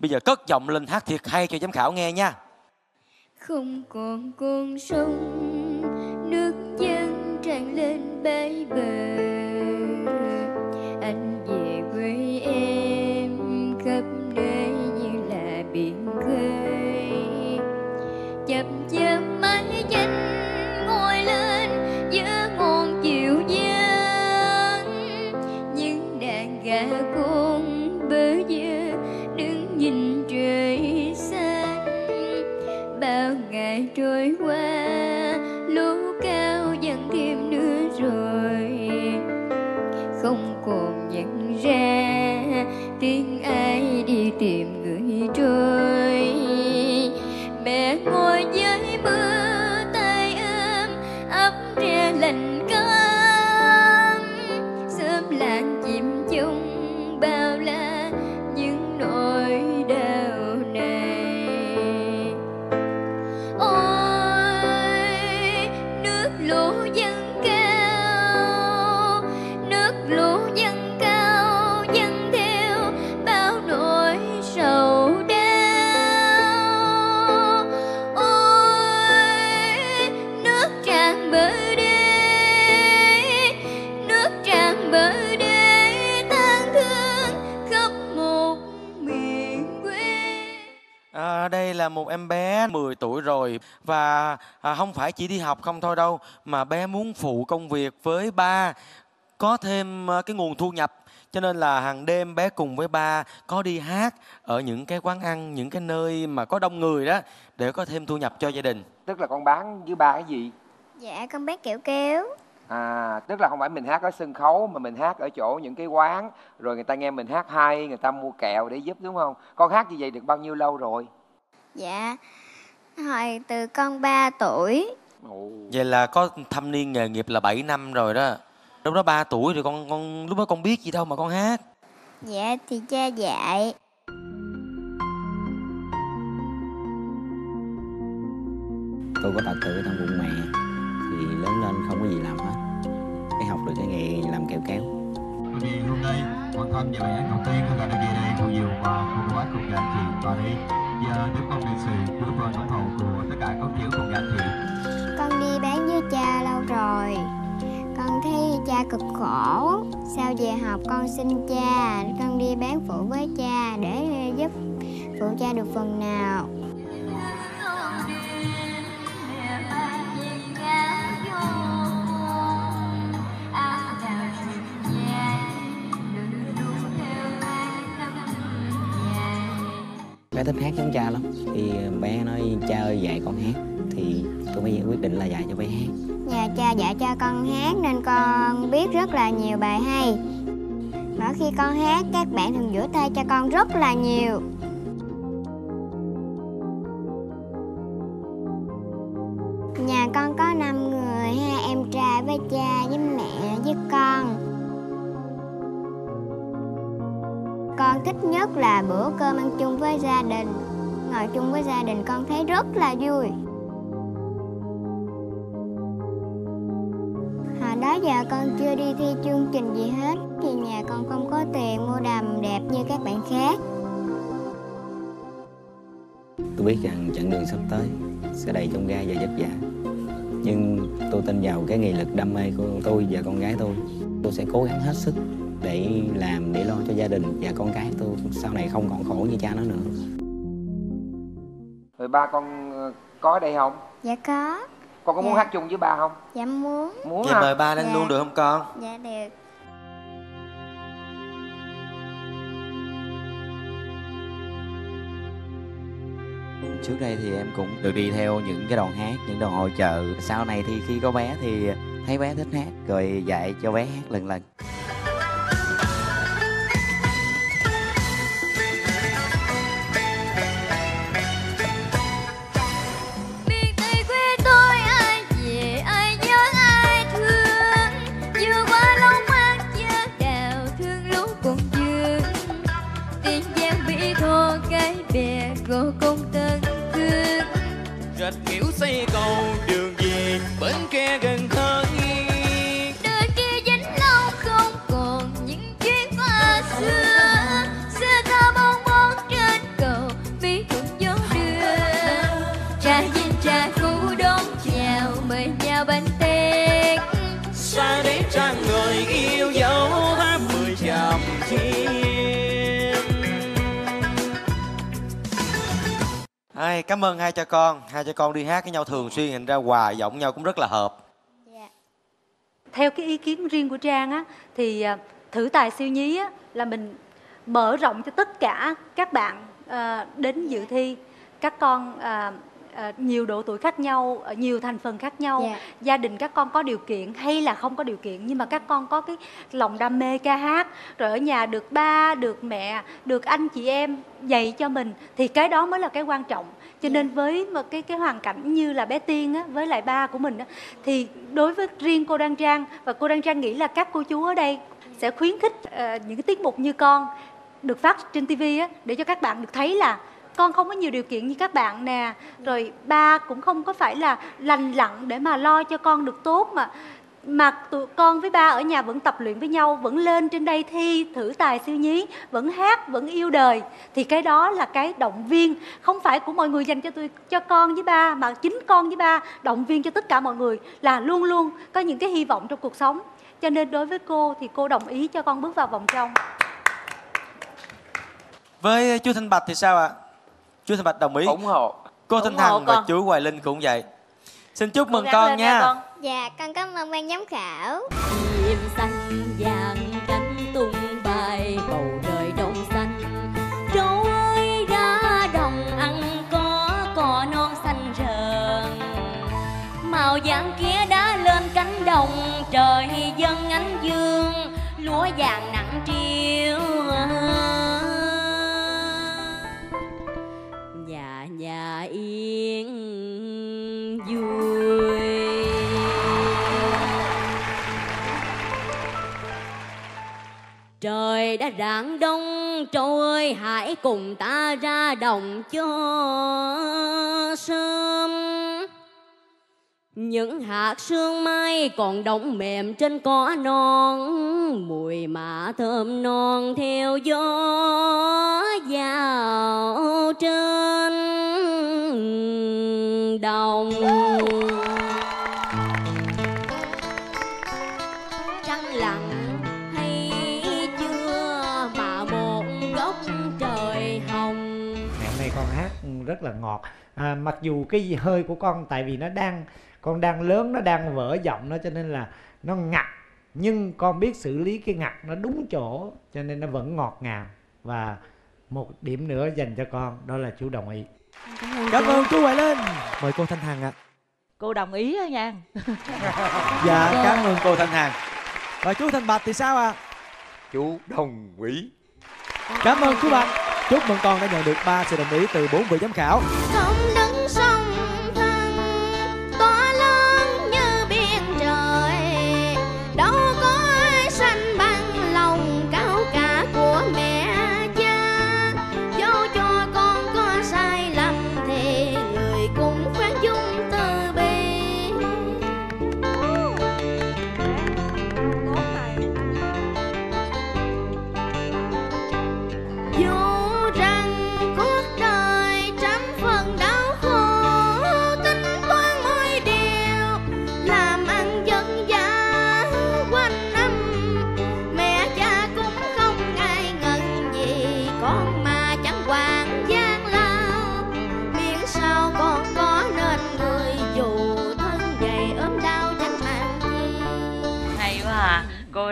Bây giờ cất giọng lên hát thiệt hay cho giám khảo nghe nha. Không còn con sông, nước dâng tràn lên bãi bờ. Anh về với em khắp nơi như là biển khơi. Chập chờn mái tranh ngồi lên giữa ngọn chiều dâng. Những đàn gà con bơ vơ đứng nhìn trời xanh. Bao ngày trôi qua lũ cao dần thêm nữa rồi. Không còn nhận ra tiếng ai đi tìm người trôi. Mẹ ngồi với bữa tay ấm ấm tre lạnh cơm. Sớm làng chìm chung bao la những nỗi đau này. Ôi nước lũ dâng cao, nước lũ dâng cao dâng theo bao nỗi sầu đau. Ôi nước tràn bờ đê, nước tràn bờ đê tang thương khắp một miền quê. Đây là một em bé 10 tuổi rồi và không phải chỉ đi học không thôi đâu, mà bé muốn phụ công việc với ba có thêm cái nguồn thu nhập, cho nên là hàng đêm bé cùng với ba có đi hát ở những cái quán ăn, những cái nơi mà có đông người đó để có thêm thu nhập cho gia đình. Tức là con bán với ba cái gì? Dạ con bán kẹo kéo. À, tức là không phải mình hát ở sân khấu mà mình hát ở chỗ những cái quán, rồi người ta nghe mình hát hay, người ta mua kẹo để giúp, đúng không? Con hát như vậy được bao nhiêu lâu rồi? Dạ hồi từ con 3 tuổi. Ồ. Vậy là có thâm niên nghề nghiệp là 7 năm rồi đó. Lúc đó 3 tuổi rồi con lúc đó con biết gì đâu mà con hát? Dạ thì cha dạy. Tôi có tật tự trong bụng mẹ thì lớn lên không có gì làm hết, cái học được cái nghề làm kẹo kéo. Vì hôm nay con âm vào bài hát đầu tiên của ta đã về đây cô nhiều và cô quá cùng gà chị và đi giờ nếu con đi xì cuối con ủng hộ của tất cả các kiểu cùng gà chị. Con đi bán với cha lâu rồi. Con thấy cha cực khổ, sau về học con xin cha, con đi bán phụ với cha để giúp phụ cha được phần nào. Bé thích hát giống cha lắm, thì bé nói cha ơi dạy con hát, thì tôi mới quyết định là dạy cho bé hát. Nhờ cha dạy cho con hát nên con biết rất là nhiều bài hay. Mỗi khi con hát các bạn thường vỗ tay cho con rất là nhiều. Nhà con có 5 người, 2 em trai với cha với mẹ với con. Con thích nhất là bữa cơm ăn chung với gia đình. Ngồi chung với gia đình con thấy rất là vui. Đó giờ con chưa đi thi chương trình gì hết vì nhà con không có tiền mua đầm đẹp như các bạn khác. Tôi biết rằng chặng đường sắp tới sẽ đầy chông gai và vất vả, nhưng tôi tin vào cái nghị lực đam mê của tôi và con gái tôi. Tôi sẽ cố gắng hết sức để làm, để lo cho gia đình và con cái tôi sau này không còn khổ như cha nó nữa. Rồi ba con có ở đây không? Dạ có. Con có muốn hát chung với ba không? Dạ muốn. Muốn vậy mời ba lên luôn được không con? Dạ được. Trước đây thì em cũng được đi theo những cái đoàn hát, những đoàn hội chợ. Sau này thì khi có bé thì thấy bé thích hát, rồi dạy cho bé hát lần lần. Xưa ta bong bóng trên cầu Ai, cảm ơn hai cha con. Hai cha con đi hát với nhau thường xuyên, hình ra hòa giọng nhau cũng rất là hợp. Dạ. Theo cái ý kiến riêng của Trang á, thì thử tài siêu nhí á, là mình mở rộng cho tất cả các bạn đến dự thi. Các con nhiều độ tuổi khác nhau, nhiều thành phần khác nhau, gia đình các con có điều kiện hay là không có điều kiện, nhưng mà các con có cái lòng đam mê ca hát, rồi ở nhà được ba, được mẹ, được anh chị em dạy cho mình, thì cái đó mới là cái quan trọng. Cho nên với một cái hoàn cảnh như là bé Tiên á, với lại ba của mình á, thì đối với riêng cô Đan Trang, và cô Đan Trang nghĩ là các cô chú ở đây sẽ khuyến khích những cái tiết mục như con được phát trên TV á, để cho các bạn được thấy là con không có nhiều điều kiện như các bạn nè, rồi ba cũng không có phải là lành lặn để mà lo cho con được tốt, mà tụi con với ba ở nhà vẫn tập luyện với nhau, vẫn lên trên đây thi thử tài siêu nhí, vẫn hát, vẫn yêu đời, thì cái đó là cái động viên không phải của mọi người dành cho con với ba, mà chính con với ba động viên cho tất cả mọi người là luôn luôn có những cái hy vọng trong cuộc sống. Cho nên đối với cô thì cô đồng ý cho con bước vào vòng trong. Với chú Thanh Bạch thì sao ạ? Chú Thanh Bạch đồng ý. Ủng hộ. Cô Thanh Hằng và chú Hoài Linh cũng vậy. Xin chúc mừng con nha con. Dạ, con cảm ơn ban giám khảo. Diêm xanh vàng cánh tung bay, bầu trời đông xanh trôi ra đồng ăn có cỏ non xanh rờn. Màu vàng kia đã lên cánh đồng, trời dâng ánh dương, lúa vàng nặng triêu. Nhà yên vui. Trời đã rạng đông, trâu ơi hãy cùng ta ra đồng cho sớm. Những hạt sương mai còn đọng mềm trên cỏ non, mùi mạ thơm non theo gió vào trên đồng. Trăng lặng hay chưa mà một góc trời hồng. Ngày hôm nay con hát rất là ngọt, mặc dù cái hơi của con, tại vì nó đang, con đang lớn, nó đang vỡ giọng nó, cho nên là nó ngặt, nhưng con biết xử lý cái ngặt nó đúng chỗ, cho nên nó vẫn ngọt ngào. Và một điểm nữa dành cho con, đó là chú đồng ý. Cảm ơn chú Hoài Linh. Mời cô Thanh Hằng ạ. Cô đồng ý đó nha. Dạ, cảm ơn cô Thanh Hằng. Và chú Thanh Bạch thì sao ạ? Chú đồng ý. Cảm ơn chú Bạch. Chúc mừng con đã nhận được 3 sự đồng ý từ 4 vị giám khảo. Không đứng sông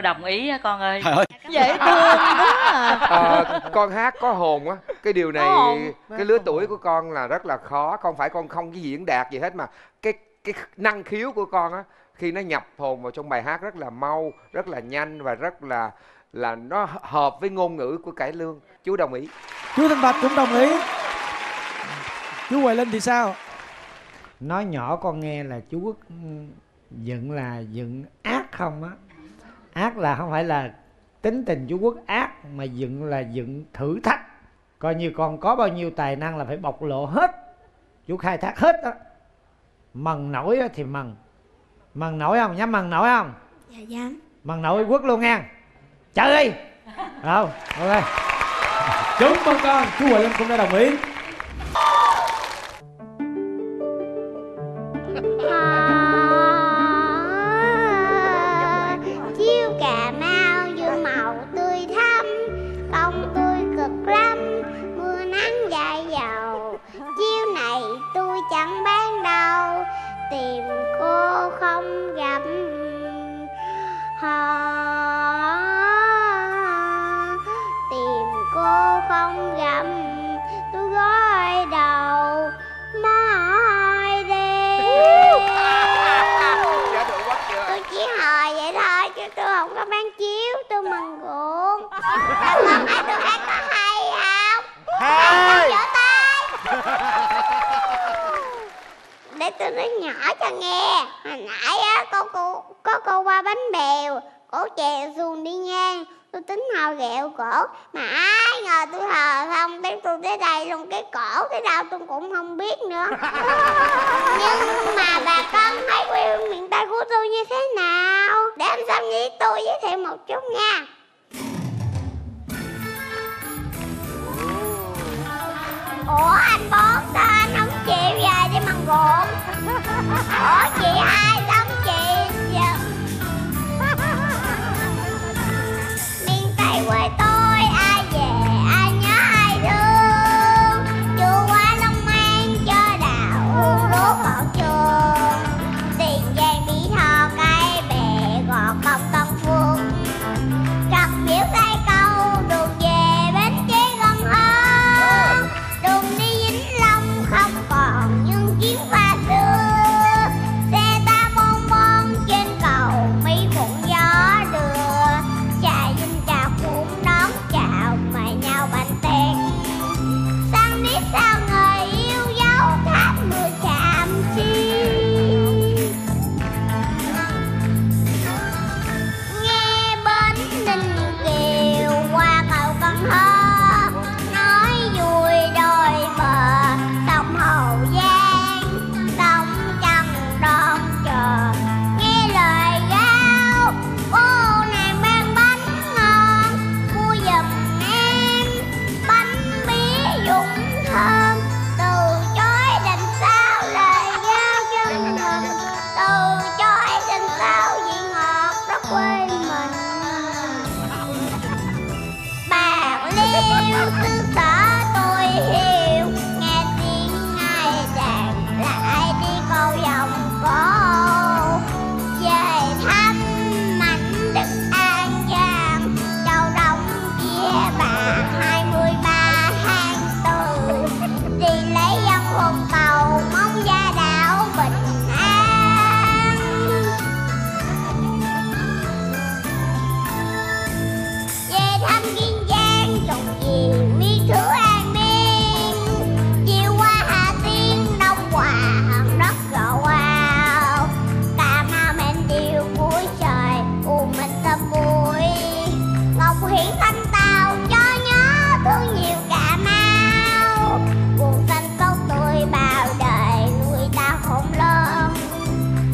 đồng ý á con ơi. Dễ thương quá à. Con hát có hồn quá. Cái điều này cái lứa tuổi của con là rất là khó. Không phải con không cái diễn đạt gì hết, mà cái năng khiếu của con á, khi nó nhập hồn vào trong bài hát rất là mau, rất là nhanh, và rất là nó hợp với ngôn ngữ của Cải Lương. Chú đồng ý. Chú Thanh Bạch cũng đồng ý. Chú Hoài Linh thì sao? Nói nhỏ con nghe là chú giận, là giận ác không á. Ác là không phải là tính tình chú Quốc ác, mà dựng là dựng thử thách. Coi như con có bao nhiêu tài năng là phải bộc lộ hết, chú khai thác hết đó. Mần nổi thì mần. Mần nổi không? Nhắm mần nổi không? Dạ dám. Mần nổi Quốc luôn nha. Chơi đi. Rồi, ok. Chúc mừng con, chú Huệ Lâm cũng đã đồng ý. Chiêu Anh có hay không? Hay. Vỗ tay. Để tôi nói nhỏ cho nghe. Hồi nãy á, có cô qua bánh bèo, cổ chèo xuồng đi ngang, tôi tính hò ghẹo cổ, mà ai ngờ tôi hò không, đến tôi tới đây luôn cái cổ cái đau tôi cũng không biết nữa. Nhưng mà bà con thấy quê hương miền Tây của tôi như thế nào? Để em Sâm với tôi giới thiệu một chút nha. Ủa anh Bốn sao anh không chịu về đi bằng ruộng? Ủa chị hai sao không chịu về? Quê tôi ai về ai nhớ ai thương, chú qua Long An cho đào hương đốt bảo trường, Tiền Giang Mỹ Tho cái bè gọt bọc Tân Phương, Trật Diễu Tây Câu đường về Bến Tre gần hơn, đường đi Vĩnh Long không còn nhưng chuyến pha xưa, xe ta bon bon trên cầu Mỹ Thuận gió đưa, chạy nhau bánh tét sang biết sao người yêu dấu tháp mưa chạm chi nghe bến Ninh Kiều qua cầu Cần Thơ nói vui đôi bờ sông Hậu Giang sông Trần Đón chờ nghe lời giao cô nàng mang bánh ngon mua giùm dũng thơm từ chối đành sao lời giao chân mình từ chối đành sao vị ngọt đất quê mình bạc liêu xứ sở tôi hiểu nghe tiếng ai đàn lại đi câu vòng cổ về thăm mảnh đất An Giang châu Đông chia bạc 23 tháng 4 đi lấy dân hồn tàu mong gia đạo bình an. Về thăm Kiên Giang trồng gì mi thứ An Biên chiều qua Hà Tiên Đông Hòa hòn đất gò Quao Cà Mau men điều cuối trời u minh tâm bụi Ngọc Hiển Thanh Tàu cho nhớ thương nhiều Cà Mau buồn xanh cốc tôi bao đời nuôi ta khổng lớn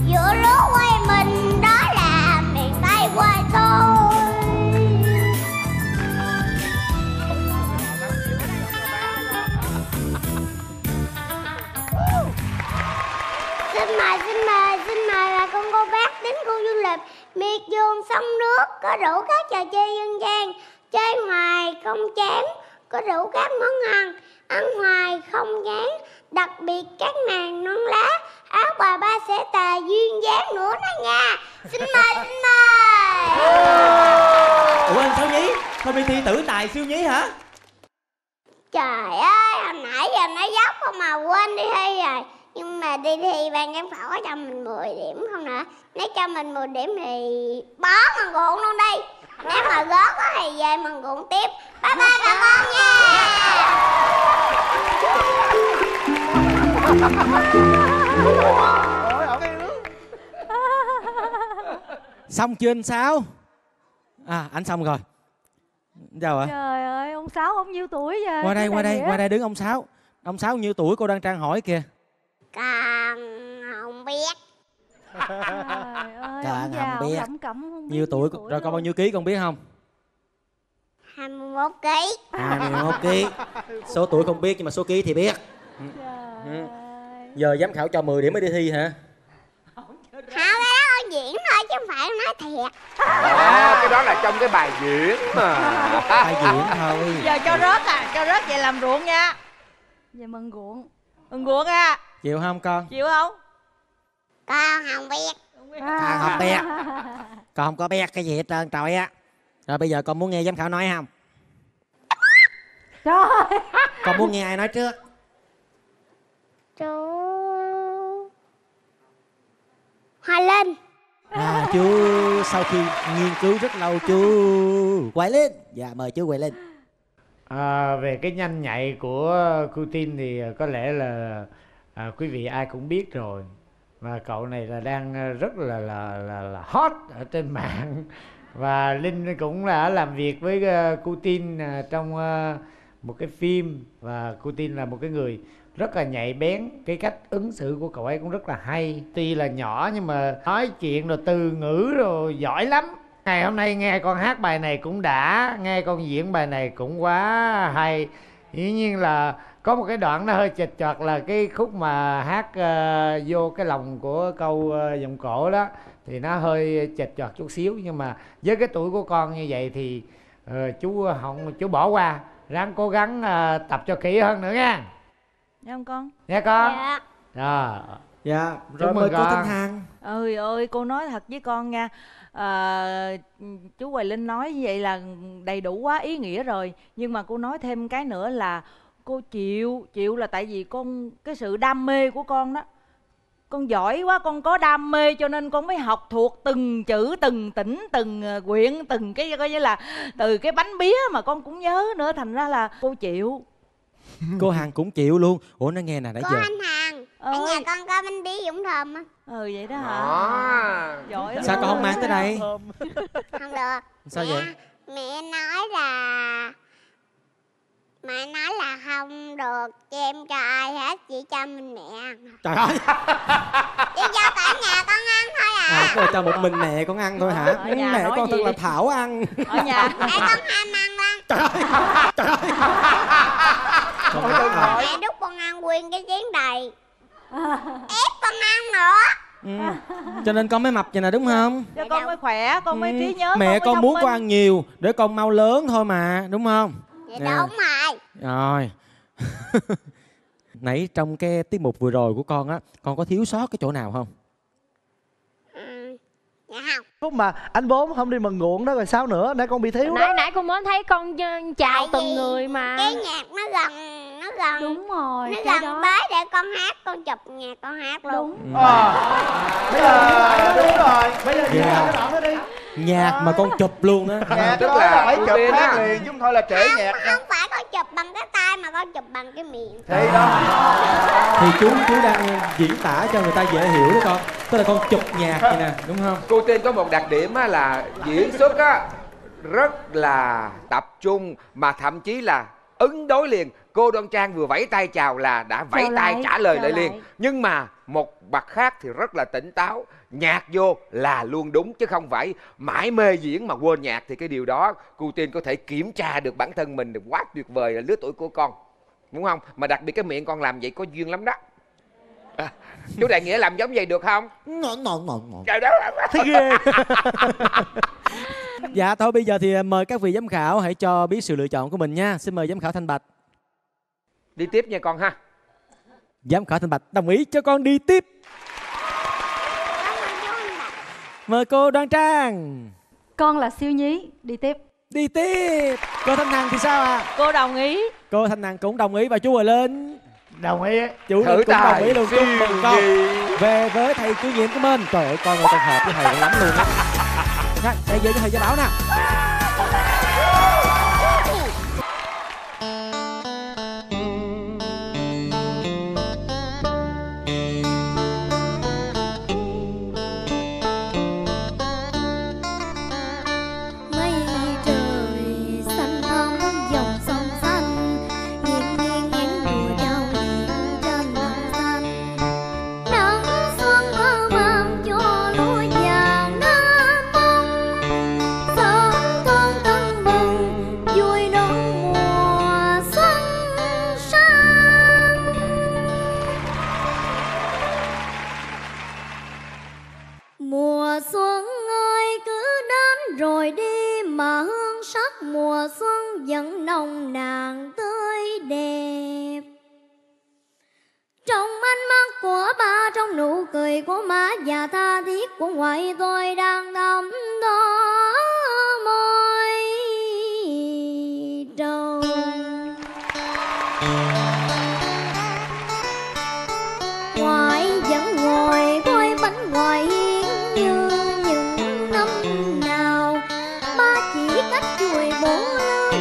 giữa lúa quê mình đó là miền Tây quê tôi. Xin mời bà con cô bác đến khu du lịch miệt vườn sông nước có đủ các trò chơi dân gian, chơi hoài không chán, có đủ các món ăn ăn hoài không chán, đặc biệt các nàng non lá áo bà ba sẽ tà duyên dáng nữa đó nha. Xin mời Ủa anh sao nhí không đi thi tử tài siêu nhí hả? Trời ơi hồi nãy giờ nói dốc không mà quên đi thi rồi. Nhưng mà đi thi ban giám khảo có cho mình 10 điểm không nữa? Nếu cho mình 10 điểm thì bỏ mần ruộng luôn đi. Nếu mà gớt thì về mần ruộng tiếp. Bye bye bà con nha. Xong chưa anh Sáu? À anh xong rồi. Chào ạ. Trời ơi ông Sáu ông nhiêu tuổi vậy? Qua đây đứng ông Sáu. Ông Sáu nhiêu tuổi cô đang trang hỏi kìa. Còn không biết. Trời ơi, không biết. Nhiêu tuổi rồi luôn. Còn bao nhiêu ký con biết không? 21 ký. 21 ký. Số tuổi không biết nhưng mà số ký thì biết. Trời. Giờ giám khảo cho 10 điểm mới đi thi hả? Cái đó diễn thôi chứ không phải nói thiệt. Cái đó là trong cái bài diễn mà. Bài diễn thôi. Giờ cho rớt à, cho rớt vậy làm ruộng nha. Về mừng ruộng. Mừng ruộng à. Chịu không con? Chịu không? Con không biết. Con không biết. Con không có biết cái gì hết trơn trời á. Rồi bây giờ con muốn nghe giám khảo nói không? Trời. Con muốn nghe ai nói trước? Chú Hoài Linh. À chú sau khi nghiên cứu rất lâu chú Hoài Linh. Dạ mời chú Hoài Linh. Về cái nhanh nhạy của cu Tin thì có lẽ là quý vị ai cũng biết rồi. Mà cậu này là đang rất là hot ở trên mạng. Và Linh cũng đã làm việc với cu Tin trong một cái phim. Và cu Tin là một cái người rất là nhạy bén. Cái cách ứng xử của cậu ấy cũng rất là hay. Tuy là nhỏ nhưng mà nói chuyện rồi từ ngữ rồi giỏi lắm. Ngày hôm nay nghe con hát bài này cũng đã, nghe con diễn bài này cũng quá hay. Dĩ nhiên là có một cái đoạn nó hơi chệch choạc là cái khúc mà hát vô cái lòng của câu giọng cổ đó. Thì nó hơi chệch choạc chút xíu. Nhưng mà với cái tuổi của con như vậy thì chú bỏ qua. Ráng cố gắng tập cho kỹ hơn nữa nha. Dạ không con? Nha con? Dạ. Rồi. Dạ, rồi mời cô Thanh Hằng. Ôi ơi, cô nói thật với con nha. Chú Hoài Linh nói như vậy là đầy đủ quá ý nghĩa rồi. Nhưng mà cô nói thêm cái nữa là cô chịu là tại vì con, cái sự đam mê của con đó. Con giỏi quá, con có đam mê cho nên con mới học thuộc từng chữ, từng tỉnh, từng quyện, từng cái coi như là từ cái bánh bía mà con cũng nhớ nữa. Thành ra là cô chịu. Cô Hằng cũng chịu luôn. Ủa nó nghe nè nãy giờ. Anh Hằng, ở nhà con có bánh bí Dũng Thơm á. Ừ vậy đó hả? Giỏi. Sao con không mang tới đây? Không được. Sao vậy? Mẹ nói là không được cho em trai hết, chỉ cho mình mẹ ăn. Trời ơi. Chỉ cho cả nhà con ăn thôi à. Cô cho một mình mẹ con ăn thôi hả? Mẹ con thật là Thảo ăn. Ở nhà mẹ con ham ăn ăn. Trời ơi. Trời ơi. Mẹ đút con ăn nguyên cái chén đầy, ép con ăn nữa. Cho nên con mới mập vậy nè đúng không? Cho con mới khỏe, con mới trí nhớ. Mẹ con muốn con ăn nhiều để con mau lớn thôi mà, đúng không? Vậy đúng rồi. Rồi. Nãy trong cái tiết mục vừa rồi của con á, con có thiếu sót cái chỗ nào không? Lúc mà anh Bốn không đi mần ruộng đó rồi sao nữa, nãy con bị thiếu đó. Nãy con mới thấy con chào từng người mà. Cái nhạc nó gần. Đúng rồi. Nó gần tới để con hát, con chụp nhạc con hát luôn. Đúng rồi. Bây giờ cái đoạn đó đi. Nhạc mà con chụp luôn á. Nhạc tức là phải chụp hát liền chứ không thôi là trễ nhạc. Không phải con chụp bằng cái tay mà con chụp bằng cái miệng. Thì đó. Thì chú đang diễn tả cho người ta dễ hiểu đó con. Tức là con chụp nhạc vậy nè, đúng không? Cô Tiên có một đặc điểm là diễn xuất á rất là tập trung mà thậm chí là ứng đối liền. Cô Đoan Trang vừa vẫy tay chào là đã vẫy tay trả lời lại liền. Nhưng mà một mặt khác thì rất là tỉnh táo, nhạc vô là luôn đúng chứ không phải mãi mê diễn mà quên nhạc. Thì cái điều đó cô Tiên có thể kiểm tra được bản thân mình, được quá tuyệt vời, là lứa tuổi của con, đúng không? Mà đặc biệt cái miệng con làm vậy có duyên lắm đó. Chú Đại Nghĩa làm giống vậy được không? Trời đất ơi, thấy ghê. Dạ thôi bây giờ thì mời các vị giám khảo hãy cho biết sự lựa chọn của mình nha. Xin mời giám khảo Thanh Bạch. Đi tiếp nha con ha. Giám khảo Thanh Bạch đồng ý cho con đi tiếp. Mời cô Đoan Trang. Con là siêu nhí, đi tiếp. Đi tiếp. Cô Thanh Hằng thì sao ạ? Cô đồng ý. Cô Thanh Hằng cũng đồng ý và chú Hoài Linh đồng ý. Chú Linh cũng đồng ý luôn. Chúc mừng con về với thầy chủ nhiệm của mình. Trời ơi con ơi, con hợp với thầy lắm luôn á. Đây về với thầy Gia Bảo nè.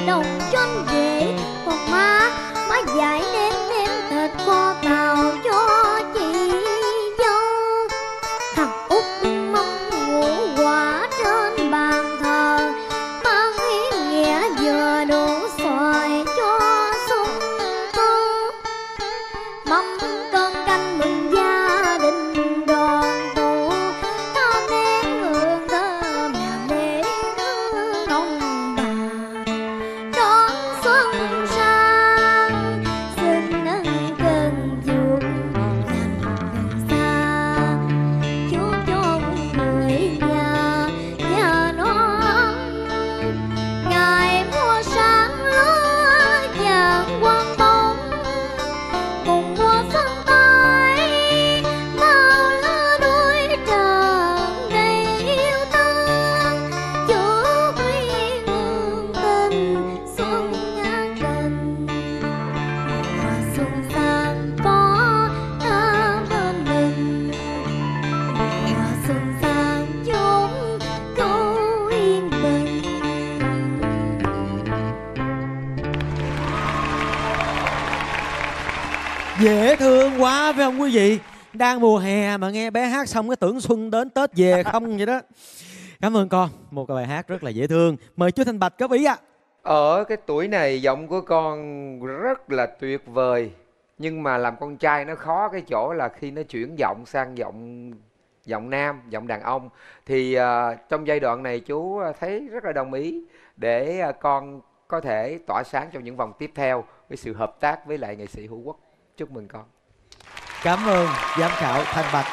Đồng chân dễ Dễ thương quá phải không quý vị? Đang mùa hè mà nghe bé hát xong cái tưởng xuân đến Tết về không vậy đó. Cảm ơn con, một cái bài hát rất là dễ thương. Mời chú Thanh Bạch góp ý ạ. Ở cái tuổi này giọng của con rất là tuyệt vời. Nhưng mà làm con trai nó khó cái chỗ là khi nó chuyển giọng sang giọng nam, giọng đàn ông. Thì trong giai đoạn này chú thấy rất là đồng ý để con có thể tỏa sáng trong những vòng tiếp theo với sự hợp tác với lại nghệ sĩ Hữu Quốc. Chúc mừng con. Cảm ơn giám khảo Thanh Bạch.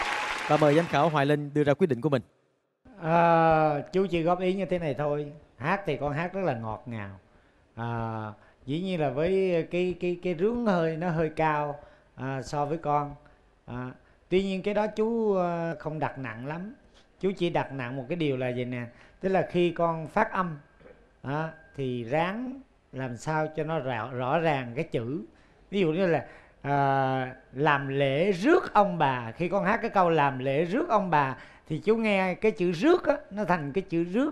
Và mời giám khảo Hoài Linh đưa ra quyết định của mình. Chú chỉ góp ý như thế này thôi. Hát thì con hát rất là ngọt ngào. Dĩ nhiên là với cái rướng hơi nó hơi cao so với con. Tuy nhiên cái đó chú không đặt nặng lắm. Chú chỉ đặt nặng một cái điều là vậy nè. Tức là khi con phát âm thì ráng làm sao cho nó rõ ràng cái chữ. Ví dụ như là làm lễ rước ông bà. Khi con hát cái câu làm lễ rước ông bà thì chú nghe cái chữ rước á, nó thành cái chữ rước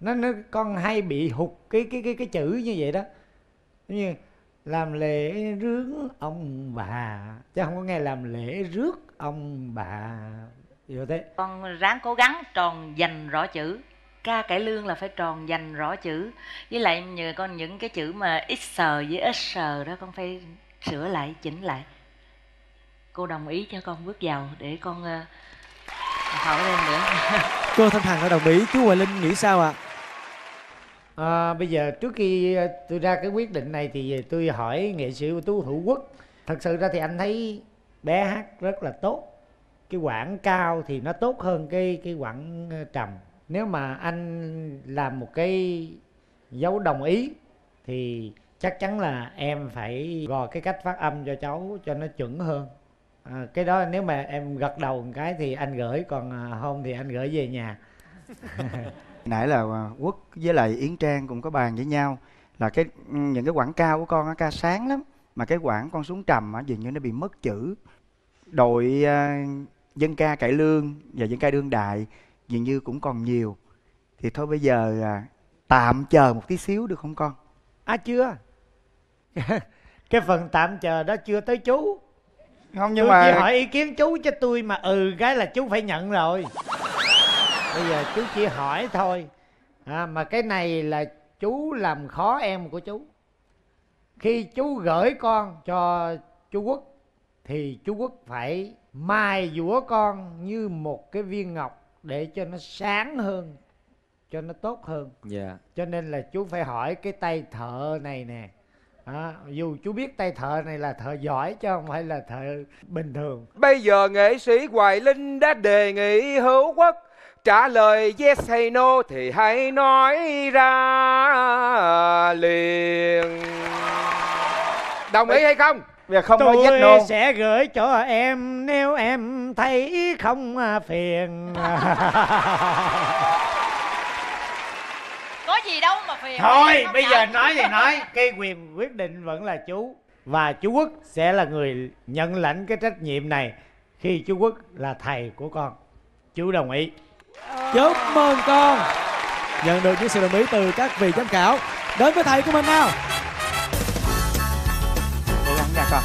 nó con hay bị hụt cái chữ như vậy đó. Như làm lễ rước ông bà chứ không có nghe làm lễ rước ông bà như thế. Con ráng cố gắng tròn dành rõ chữ. Ca cải lương là phải tròn dành rõ chữ. Với lại nhờ con những cái chữ mà ít sờ với ít sờ đó con phải sửa lại, chỉnh lại. Cô đồng ý cho con bước vào để con hỏi lên nữa. Cô Thanh Hằng đã đồng ý. Chú Hoài Linh nghĩ sao ạ? Bây giờ trước khi tôi ra cái quyết định này thì tôi hỏi nghệ sĩ của Tú Hữu Quốc. Thật sự ra thì anh thấy bé hát rất là tốt. Cái quãng cao thì nó tốt hơn cái quãng trầm. Nếu mà anh làm một cái dấu đồng ý thì chắc chắn là em phải gò cái cách phát âm cho cháu cho nó chuẩn hơn. Cái đó nếu mà em gật đầu một cái thì anh gửi, còn không thì anh gửi về nhà. Nãy là Quốc với lại Yến Trang cũng có bàn với nhau là những cái quãng cao của con ca sáng lắm, mà cái quãng con xuống trầm dường như nó bị mất chữ. Đội dân ca cải lương và dân ca đương đại dường như cũng còn nhiều. Thì thôi bây giờ tạm chờ một tí xíu được không con? Chưa. Cái phần tạm chờ đó chưa tới chú. Không, nhưng tôi mà chỉ hỏi ý kiến chú cho tôi mà cái là chú phải nhận rồi. Bây giờ chú chỉ hỏi thôi. Mà cái này là chú làm khó em của chú. Khi chú gửi con cho chú Quốc thì chú Quốc phải mài dũa con như một cái viên ngọc để cho nó sáng hơn, cho nó tốt hơn. Yeah. Cho nên là chú phải hỏi cái tay thợ này nè. Dù chú biết tay thợ này là thợ giỏi chứ không phải là thợ bình thường. Bây giờ nghệ sĩ Hoài Linh đã đề nghị Hữu Quốc trả lời yes hay no thì hãy nói ra liền. Đồng ý hay không? Không nói yes no. Tôi sẽ gửi cho em nếu em thấy không phiền. Gì đâu mà phiền. Thôi bây giờ nói thì nói, cái quyền quyết định vẫn là chú. Và chú Quốc sẽ là người nhận lãnh cái trách nhiệm này khi chú Quốc là thầy của con. Chú đồng ý. Chúc mừng con. Nhận được những sự đồng ý từ các vị giám khảo. Đến với thầy của mình nào. Cố gắng nha con. Hãy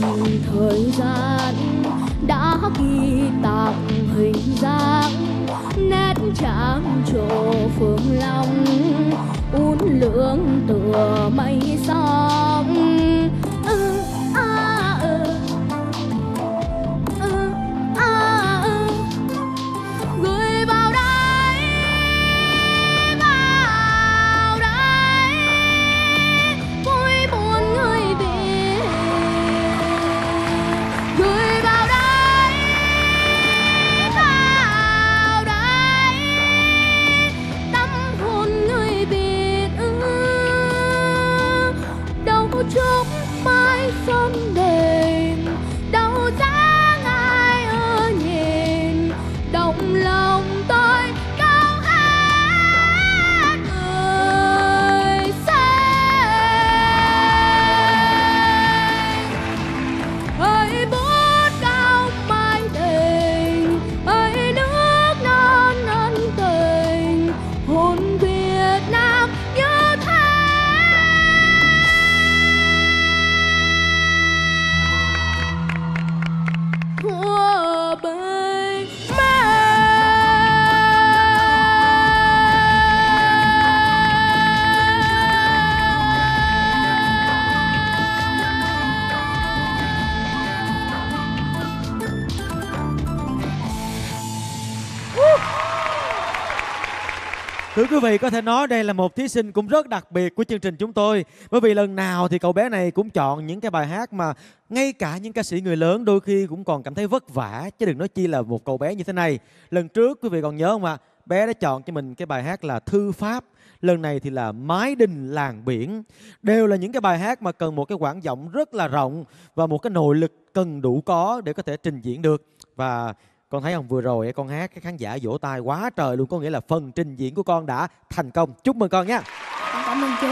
lầm thời gian đã ghi tạc hình dáng nét tráng trổ phương long uốn lưỡng tựa mây sóng. Thưa quý vị, có thể nói đây là một thí sinh cũng rất đặc biệt của chương trình chúng tôi. Bởi vì lần nào thì cậu bé này cũng chọn những cái bài hát mà ngay cả những ca sĩ người lớn đôi khi cũng còn cảm thấy vất vả, chứ đừng nói chi là một cậu bé như thế này. Lần trước quý vị còn nhớ không ạ? Bé đã chọn cho mình cái bài hát là Thư Pháp. Lần này thì là Mái Đình Làng Biển. Đều là những cái bài hát mà cần một cái quãng giọng rất là rộng và một cái nội lực cần đủ có để có thể trình diễn được. Và con thấy không, vừa rồi con hát cái khán giả vỗ tay quá trời luôn, có nghĩa là phần trình diễn của con đã thành công. Chúc mừng con nha. Cảm ơn chú.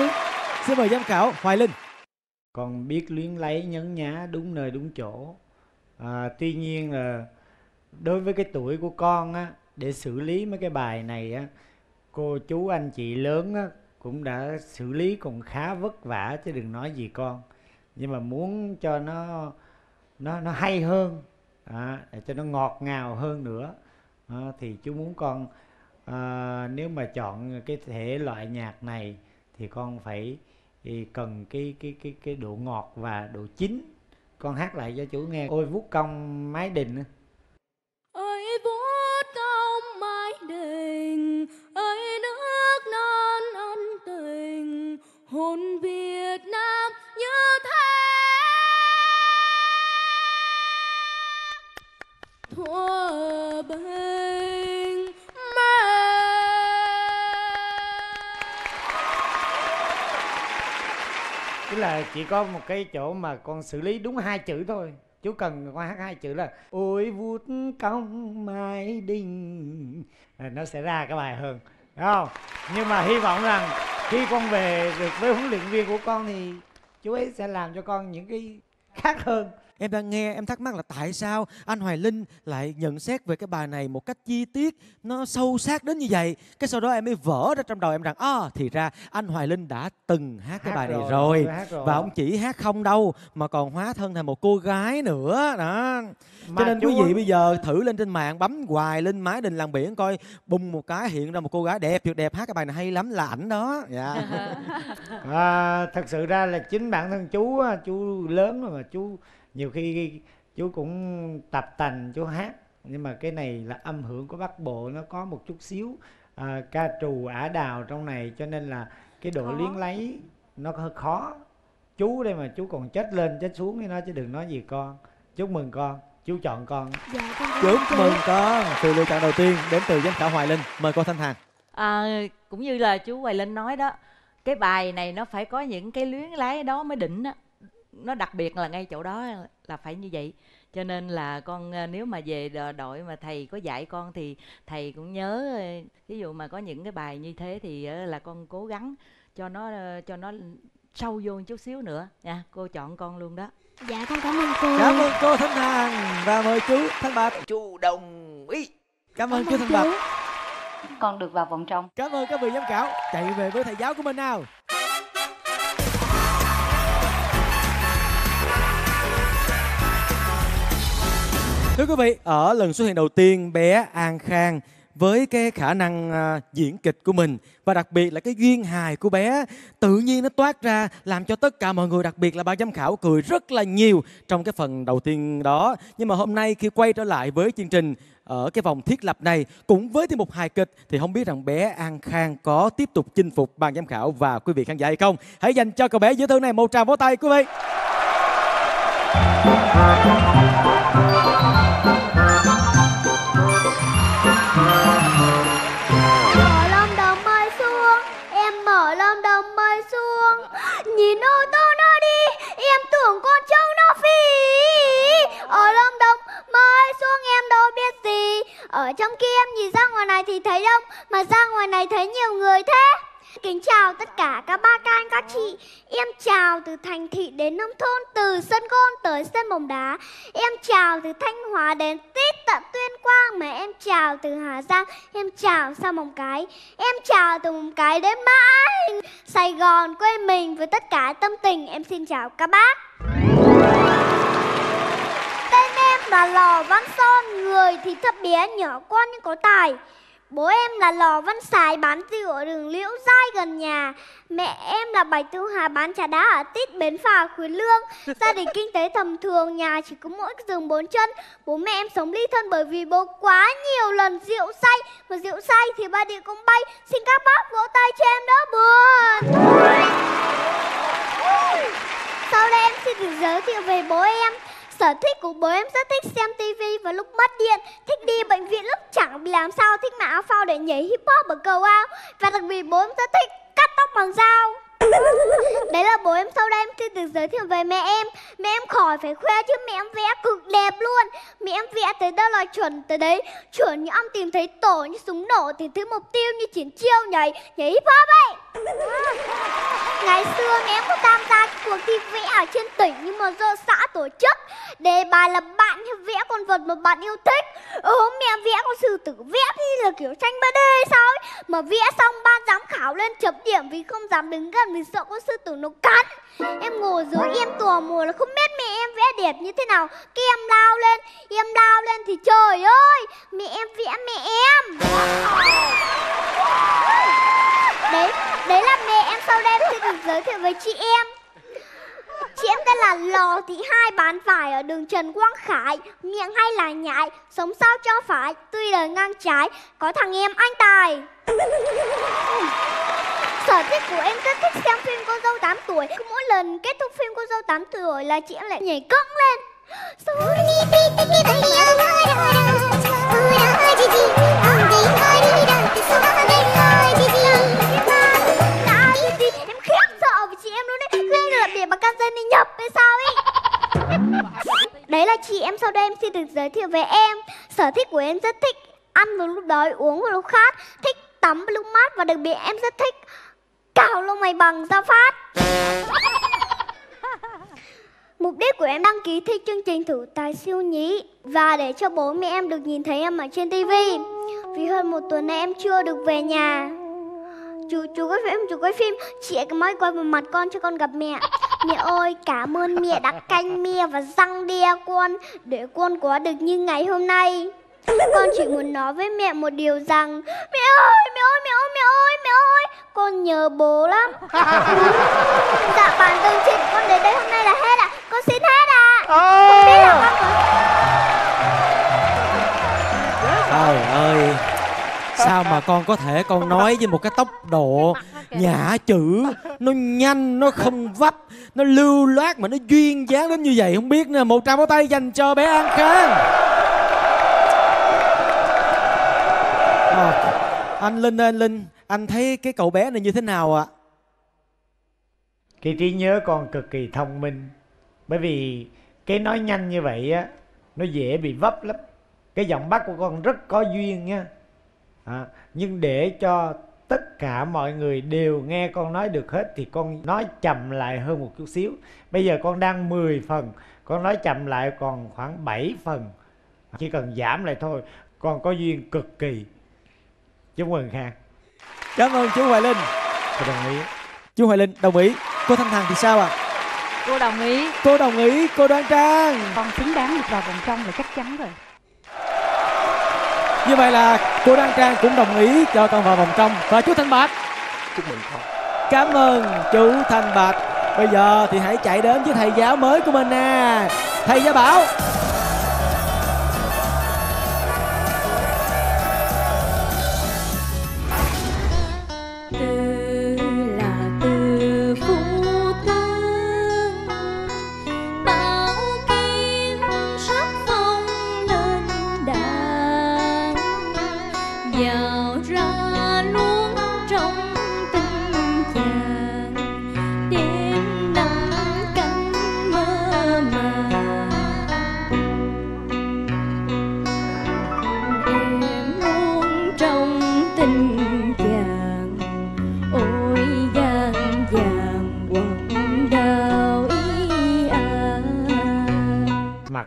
Xin mời giám khảo Hoài Linh. Con biết luyến lấy, nhấn nhá, đúng nơi đúng chỗ. Tuy nhiên là đối với cái tuổi của con á, để xử lý mấy cái bài này á, cô chú anh chị lớn á, cũng đã xử lý còn khá vất vả chứ đừng nói gì con. Nhưng mà muốn cho nó hay hơn, để cho nó ngọt ngào hơn nữa, thì chú muốn con nếu mà chọn cái thể loại nhạc này thì con phải cần cái độ ngọt và độ chín. Con hát lại cho chú nghe. Ôi vuốt cong mái đình. Ôi vuốt cong mái đình, ơi nước non ân tình, hồn Việt Nam như thế. Thua bên mê. Tức là chỉ có một cái chỗ mà con xử lý đúng hai chữ thôi. Chú cần con hát hai chữ là ôi vuốt cong mái đình, nó sẽ ra cái bài hơn, đúng không? Nhưng mà hy vọng rằng khi con về được với huấn luyện viên của con thì chú ấy sẽ làm cho con những cái khác hơn. Em đang nghe em thắc mắc là tại sao anh Hoài Linh lại nhận xét về cái bài này một cách chi tiết, nó sâu sát đến như vậy. Cái sau đó em mới vỡ ra trong đầu em rằng thì ra anh Hoài Linh đã từng hát cái bài này rồi. Và ông chỉ hát không đâu mà còn hóa thân thành một cô gái nữa đó. Cho nên quý vị bây giờ thử lên trên mạng bấm hoài lên Mái Đình Làng Biển coi, bùng một cái hiện ra một cô gái đẹp tuyệt đẹp hát cái bài này hay lắm là ảnh đó. Thật sự ra là chính bản thân chú lớn rồi mà chú nhiều khi chú cũng tập tành chú hát, nhưng mà cái này là âm hưởng của Bắc Bộ, nó có một chút xíu ca trù ả đào trong này, cho nên là cái độ luyến lấy nó hơi khó. Chú đây mà chú còn chết lên chết xuống với nó chứ đừng nói gì con. Chúc mừng con, chú chọn con. Dạ, chúc mừng con. Từ lựa chọn đầu tiên đến từ giám khảo Hoài Linh, mời cô Thanh Hằng. Cũng như là chú Hoài Linh nói đó, cái bài này nó phải có những cái luyến lấy đó mới đỉnh đó. Nó đặc biệt là ngay chỗ đó là phải như vậy. Cho nên là con nếu mà về đội mà thầy có dạy con thì thầy cũng nhớ, ví dụ mà có những cái bài như thế thì là con cố gắng cho nó sâu vô một chút xíu nữa nha. Cô chọn con luôn đó. Dạ con cảm ơn cô. Cảm ơn cô Thanh Hằng. Và mời chú Thanh Bạch. Chú đồng ý. Cảm ơn chú Thanh Bạch. Con được vào vòng trong. Cảm ơn các vị giám khảo. Chạy về với thầy giáo của mình nào. Thưa quý vị, ở lần xuất hiện đầu tiên, bé An Khang với cái khả năng diễn kịch của mình và đặc biệt là cái duyên hài của bé, tự nhiên nó toát ra làm cho tất cả mọi người, đặc biệt là ban giám khảo cười rất là nhiều trong cái phần đầu tiên đó. Nhưng mà hôm nay khi quay trở lại với chương trình ở cái vòng thiết lập này cũng với tiết mục hài kịch thì không biết rằng bé An Khang có tiếp tục chinh phục ban giám khảo và quý vị khán giả hay không. Hãy dành cho cậu bé dễ thương này một tràng vỗ tay quý vị. Nhìn ô tô nó đi, em tưởng con trâu nó phì. Ở Lâm Đồng mới xuống em đâu biết gì. Ở trong kia em nhìn ra ngoài này thì thấy đông, mà ra ngoài này thấy nhiều người thế. Kính chào tất cả các ba các anh các chị. Em chào từ thành thị đến nông thôn, từ sân gôn tới sân bóng đá. Em chào từ Thanh Hóa đến tít tận Tuyên Quang. Mà em chào từ Hà Giang, em chào sang Móng Cái. Em chào từ Móng Cái đến Mãi Sài Gòn quê mình. Với tất cả tâm tình em xin chào các bác. Tên em là Lò Văn Sơn, người thì thấp bé nhỏ con nhưng có tài. Bố em là Lò Văn Xài bán rượu ở đường Liễu Giai gần nhà. Mẹ em là Bài Tư Hà bán trà đá ở tít Bến Phà Khuyến Lương. Gia đình kinh tế tầm thường, nhà chỉ có mỗi giường bốn chân. Bố mẹ em sống ly thân bởi vì bố quá nhiều lần rượu say. Mà rượu say thì ba đĩa cũng bay. Xin các bác vỗ tay cho em đỡ buồn. Sau đây em xin được giới thiệu về bố em. Sở thích của bố em rất thích xem tivi và lúc mất điện, thích đi bệnh viện lúc chẳng bị làm sao, thích mặc áo phao để nhảy hip hop ở cầu ao. Và đặc biệt bố em rất thích cắt tóc bằng dao. Đấy là bố em. Sau đây em xin được giới thiệu về mẹ em. Mẹ em khỏi phải khoe chứ mẹ em vẽ cực đẹp luôn. Mẹ em vẽ tới đâu là chuẩn tới đấy. Chuẩn như ông tìm thấy tổ, như súng nổ thì thứ mục tiêu, như chiến chiêu nhảy hip hop ấy. Ngày xưa mẹ em có tham gia cuộc thi vẽ ở trên tỉnh nhưng mà do xã tổ chức. Đề bài là bạn hãy vẽ con vật mà bạn yêu thích. Mẹ em vẽ con sư tử, vẽ như là kiểu tranh 3D sao ấy. Mà vẽ xong ban giám khảo lên chấm điểm vì không dám đứng gần, vì sợ con sư tử nó cắn. Em ngồi dưới em tò mò là không biết mẹ em vẽ đẹp như thế nào. Cái em lao lên thì trời ơi, mẹ em vẽ mẹ em. Đấy là mẹ em. Sau đây em sẽ được giới thiệu với chị em. Chị em tên là Lò Thị Hai bán vải ở đường Trần Quang Khải. Miệng hay là nhại, sống sao cho phải, tuy đời ngang trái, có thằng em anh tài. Sở thích của em rất thích xem phim Cô Dâu 8 tuổi. Cứ mỗi lần kết thúc phim Cô Dâu 8 tuổi là chị em lại nhảy cẫng lên. Em khiếp sợ với chị em luôn đấy. Khi là để bà can dây này nhập hay sao ấy. Đấy là chị em. Sau đây em xin được giới thiệu về em. Sở thích của em rất thích ăn vào lúc đói, uống vào lúc khát, thích tắm vào lúc mát, và đặc biệt em rất thích cạo lông mày bằng dao phát. Mục đích của em đăng ký thi chương trình thử tài siêu nhí và để cho bố mẹ em được nhìn thấy em ở trên tivi. Vì hơn một tuần nay em chưa được về nhà. Chú quay phim, chị ấy mới quay vào mặt con cho con gặp mẹ. Mẹ ơi, cảm ơn mẹ đã canh mẹ và răng đe con để con có được như ngày hôm nay. Con chỉ muốn nói với mẹ một điều rằng mẹ ơi, con nhớ bố lắm. Dạ bản tường trình con đến đây hôm nay là hết ạ. Con xin hết ạ. Con biết là con trời ơi, sao mà con có thể con nói với một cái tốc độ nhả chữ, nó nhanh, nó không vấp, nó lưu loát mà nó duyên dáng đến như vậy không biết nè. Một tràng vỗ tay dành cho bé An Khang. Anh Linh ơi, anh Linh, anh thấy cái cậu bé này như thế nào ạ? Cái trí nhớ con cực kỳ thông minh. Bởi vì cái nói nhanh như vậy á, nó dễ bị vấp lắm. Cái giọng bắc của con rất có duyên nha. Nhưng để cho tất cả mọi người đều nghe con nói được hết thì con nói chậm lại hơn một chút xíu. Bây giờ con đang 10 phần, con nói chậm lại còn khoảng 7 phần. Chỉ cần giảm lại thôi, con có duyên cực kỳ. Chúc mừng Khang. Cảm ơn chú Hoài Linh. Tôi đồng ý. Chú Hoài Linh đồng ý. Cô Thanh Hằng thì sao ạ? Cô đồng ý. Cô đồng ý, cô Đoan Trang. Con xứng đáng được vào vòng trong rồi, chắc chắn rồi. Như vậy là cô Đăng Trang cũng đồng ý cho con vào vòng trong. Và chú Thanh Bạch, chúc mừng con. Cảm ơn chú Thanh Bạch. Bây giờ thì hãy chạy đến với thầy giáo mới của mình nè, thầy giáo Bảo.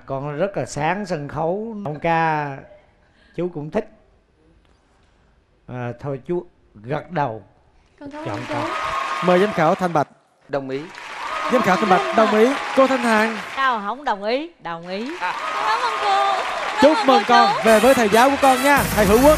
Con rất là sáng sân khấu, ông ca chú cũng thích à, thôi chú gật đầu con chọn con. Mời giám khảo Thanh Bạch. Đồng ý. Giám khảo Thanh Bạch đồng ý. Cô Thanh Hằng sao không đồng ý? Đồng ý à. Cảm ơn cô. Chúc mừng con về với thầy giáo của con nha, thầy Hữu Quốc.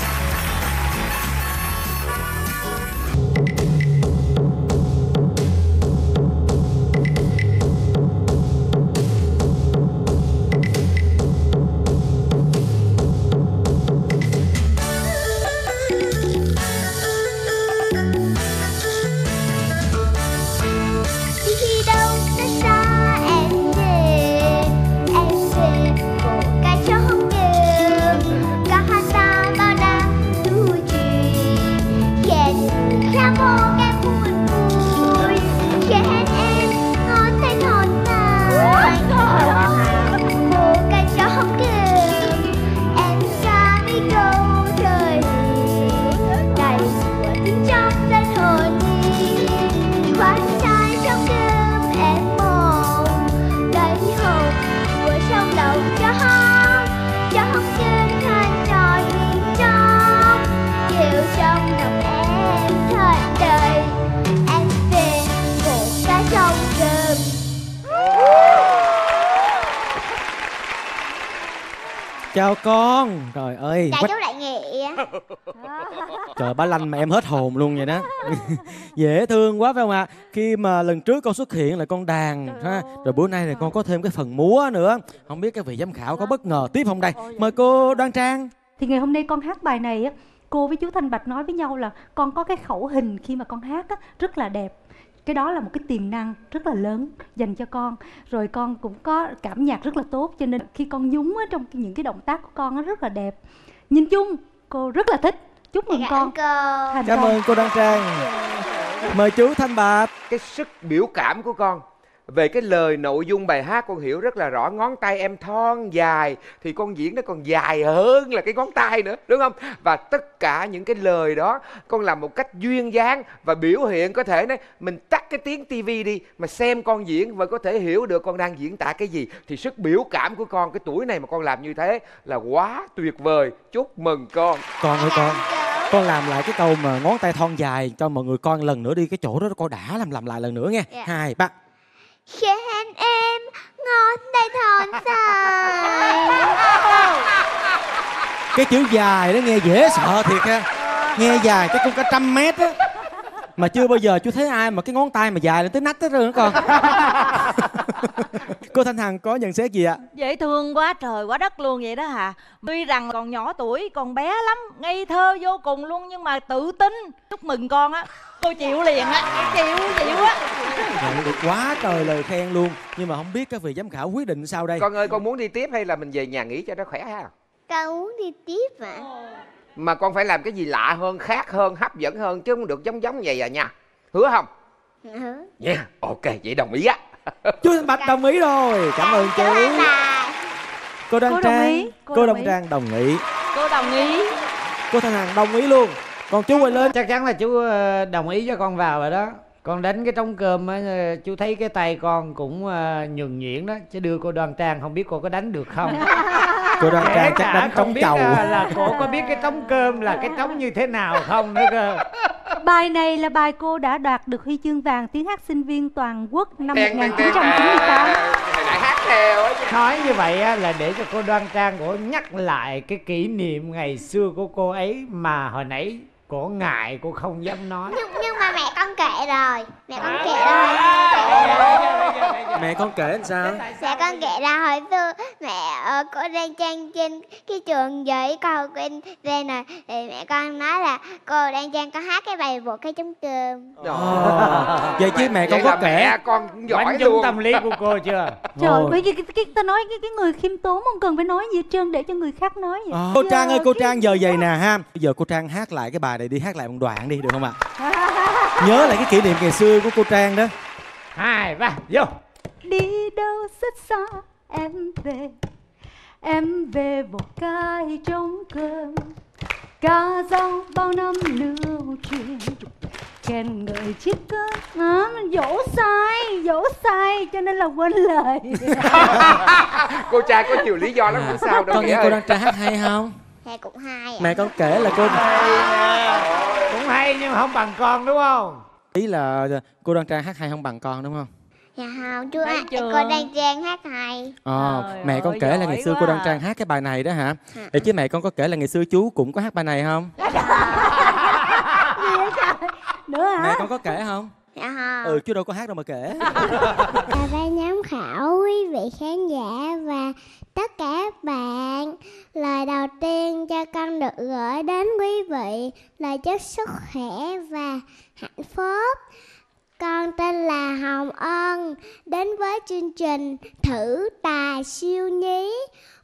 Chào con. Trời ơi Quách... chú lại nghỉ. Trời, bá lanh mà em hết hồn luôn vậy đó. Dễ thương quá phải không ạ? À? Khi mà lần trước con xuất hiện là con đàn ha, rồi bữa nay thì con có thêm cái phần múa nữa. Không biết các vị giám khảo có bất ngờ tiếp không đây? Mời cô Đoan Trang. Thì ngày hôm nay con hát bài này á, cô với chú Thanh Bạch nói với nhau là con có cái khẩu hình khi mà con hát á, rất là đẹp. Cái đó là một cái tiềm năng rất là lớn dành cho con. Rồi con cũng có cảm nhạc rất là tốt, cho nên khi con nhúng á, trong những cái động tác của con nó rất là đẹp. Nhìn chung cô rất là thích. Chúc mừng con. Cảm ơn cô Đăng Trang. Mời chú Thanh Bạch. Cái sức biểu cảm của con về cái lời nội dung bài hát con hiểu rất là rõ. Ngón tay em thon dài thì con diễn nó còn dài hơn là cái ngón tay nữa, đúng không? Và tất cả những cái lời đó con làm một cách duyên dáng và biểu hiện. Có thể nói mình tắt cái tiếng tivi đi mà xem con diễn và có thể hiểu được con đang diễn tả cái gì. Thì sức biểu cảm của con cái tuổi này mà con làm như thế là quá tuyệt vời. Chúc mừng con. Con ơi con làm lại cái câu mà ngón tay thon dài cho mọi người con lần nữa đi. Cái chỗ đó con đã làm lại lần nữa nghe. 2, 3. Khen em ngón tay thon dài. Cái chữ dài đó nghe dễ sợ thiệt ha. Nghe dài chắc cũng cả 100 mét á. Mà chưa bao giờ chú thấy ai mà cái ngón tay mà dài lên tới nách hết rồi đó con. Cô Thanh Hằng có nhận xét gì ạ? Dễ thương quá trời quá đất luôn vậy đó hả? Tuy rằng còn nhỏ tuổi, còn bé lắm, ngây thơ vô cùng luôn nhưng mà tự tin. Chúc mừng con á. Cô chịu liền á, chịu á. Được quá trời lời khen luôn. Nhưng mà không biết các vị giám khảo quyết định sao đây? Con ơi, con muốn đi tiếp hay là mình về nhà nghỉ cho nó khỏe ha? Con muốn đi tiếp ạ. Mà con phải làm cái gì lạ hơn, khác hơn, hấp dẫn hơn chứ không được giống vậy à nha. Hứa không? Hứa. Yeah, ok, vậy đồng ý á. Chú Thanh Bạch đồng ý rồi. Cảm ơn chú. Cô Đăng Trang, cô Đăng Trang đồng ý. Cô đồng ý. Cô Thanh Hằng đồng ý luôn. Còn chú Quỳnh Linh chắc chắn là chú đồng ý cho con vào rồi đó. Con đánh cái trống cơm chú thấy cái tay con cũng nhường nhuyễn đó, chứ đưa cô Đoan Trang không biết cô có đánh được không. Cô Đoan Trang chắc đánh trống chầu. Là cô có biết cái trống cơm là cái trống như thế nào không nữa cơ. Bài này là bài cô đã đoạt được huy chương vàng tiếng hát sinh viên toàn quốc năm 1998. hèo á. Nói như vậy á, là để cho cô Đoan Trang cổ nhắc lại cái kỷ niệm ngày xưa của cô ấy mà hồi nãy cổ ngại, cô không dám nói. Nhưng mà mẹ con kể rồi. Mẹ con kể rồi. Mẹ con kể làm sao? Mẹ con kể ra hồi xưa mẹ cô Đoan Trang trên cái trường giấy con quên tên rồi. Thì mẹ con nói là cô Đoan Trang có hát cái bài Bộ Cây Trống Cơm. Vậy chứ mẹ con có kể. Con cũng giỏi luôn. Tâm lý của cô chưa? Trời ơi, ta nói cái người khiêm tốn không cần phải nói gì hết trơn để cho người khác nói vậy. Cô Trang ơi, cô Trang giờ vậy nè ha. Giờ cô Trang hát lại cái bài này đi, hát lại một đoạn đi được không ạ? Nhớ lại cái kỷ niệm ngày xưa của cô Trang đó. 2, 3, vô. Đi đâu rất xa em về một cái trống cơm, cá rau bao năm lưu truyền, khen người chiếc cơm dỗ sai cho nên là quên lời. Cô Trang có nhiều lý do lắm không sao đâu. Con nghe cô đang trai hát hay không? Hay cũng hay. Mẹ con kể là cô cũng hay nhưng không bằng con đúng không? Ý là cô Đoan Trang hát hay không bằng con đúng không? Dạ không, chú ạ, cô Đoan Trang hát hay. Mẹ con kể là ngày xưa cô Đoan Trang hát cái bài này đó hả? Vậy chứ mẹ con có kể là ngày xưa chú cũng có hát bài này không? Nữa hả? Mẹ con có kể không? Dạ không. Ừ, chú đâu có hát đâu mà kể. Và ban giám khảo, quý vị khán giả và tất cả các bạn, lời đầu tiên cho con được gửi đến quý vị là chúc sức khỏe và hạnh phúc. Con tên là Hồng Ân, đến với chương trình Thử Tài Siêu Nhí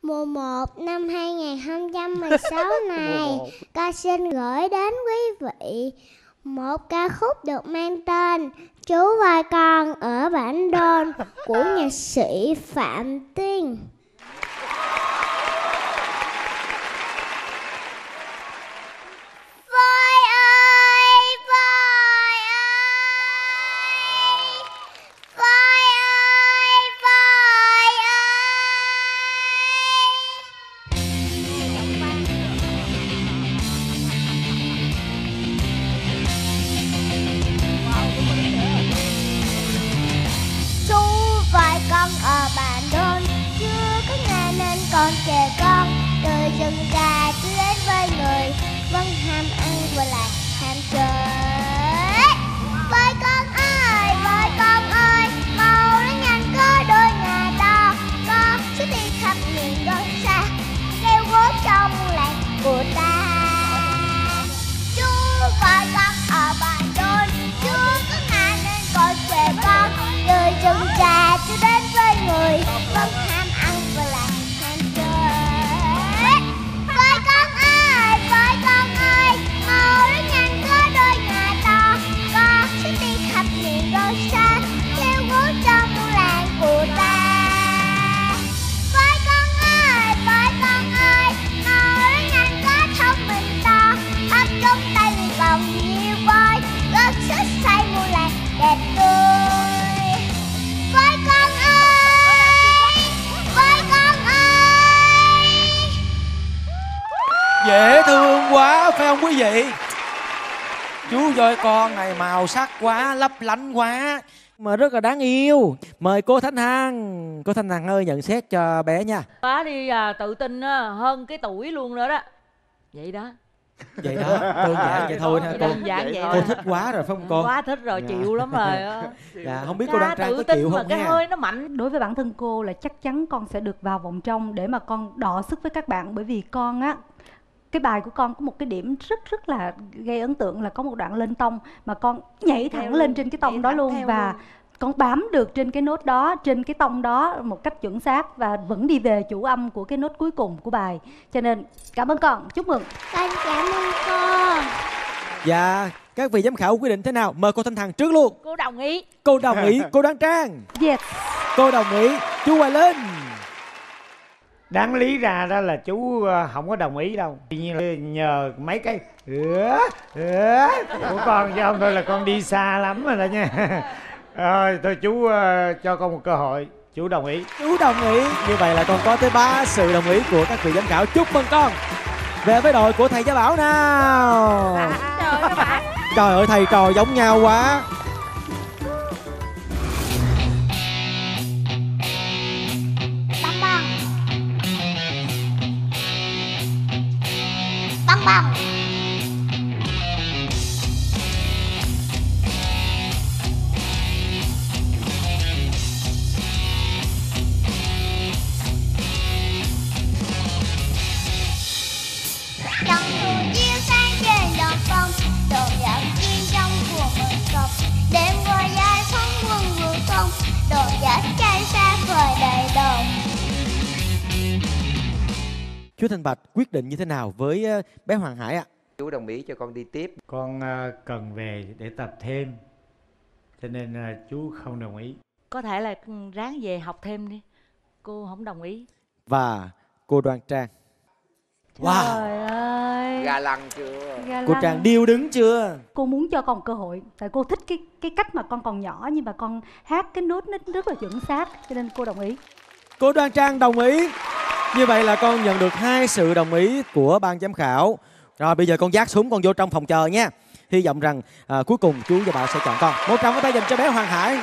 mùa 1 năm 2016 này. Con xin gửi đến quý vị một ca khúc được mang tên Chú Voi Con ở Bản Đôn của nhạc sĩ Phạm Tuyên. Dễ thương quá phải không quý vị? Chú voi con này màu sắc quá, lấp lánh quá mà rất là đáng yêu. Mời cô Thanh Hằng. Cô Thanh Hằng ơi, nhận xét cho bé nha. Quá đi tự tin hơn cái tuổi luôn nữa đó. Vậy đó. Vậy đó, đơn giản vậy thôi ha. Đơn giản vậy thôi. Cô thích quá rồi phải không con? Quá thích rồi, chịu lắm rồi. Dạ, không biết cô Đoan Trang có chịu không nha. Cái hơi nó mạnh. Đối với bản thân cô là chắc chắn con sẽ được vào vòng trong để mà con đọ sức với các bạn. Bởi vì con á, cái bài của con có một cái điểm rất là gây ấn tượng là có một đoạn lên tông mà con nhảy thẳng lên trên cái tông đó luôn và con bám được trên cái nốt đó, trên cái tông đó một cách chuẩn xác và vẫn đi về chủ âm của cái nốt cuối cùng của bài. Cho nên cảm ơn con, chúc mừng. Con cảm ơn con. Dạ, các vị giám khảo quyết định thế nào? Mời cô Thanh Hằng trước luôn. Cô đồng ý. Cô đồng ý, cô Đoan Trang. Yes. Cô đồng ý, chú Hoài Linh. Đáng lý ra đó là chú không có đồng ý đâu. Tuy nhiên nhờ mấy cái của con chứ không thôi là con đi xa lắm rồi đó nha. Rồi thôi chú cho con một cơ hội. Chú đồng ý. Chú đồng ý. Như vậy là con có tới 3 sự đồng ý của các vị giám khảo. Chúc mừng con. Về với đội của thầy Gia Bảo nào. Trời ơi, thầy trò giống nhau quá. vào. Chú Thanh Bạch quyết định như thế nào với bé Hoàng Hải ạ? Chú đồng ý cho con đi tiếp. Con cần về để tập thêm, cho nên chú không đồng ý. Có thể là ráng về học thêm đi. Cô không đồng ý. Và cô Đoan Trang. Wow. Trời ơi. Gà lăng chưa? Gà cô lăng. Trang điêu đứng chưa? Cô muốn cho con một cơ hội. Tại cô thích cái cách mà con còn nhỏ, nhưng mà con hát cái nốt nó rất là chuẩn xác, cho nên cô đồng ý. Cô Đoan Trang đồng ý. Như vậy là con nhận được 2 sự đồng ý của ban giám khảo. Rồi bây giờ con vác súng con vô trong phòng chờ nha. Hy vọng rằng cuối cùng chú và bà sẽ chọn con. 100 cái tay dành cho bé Hoàng Hải.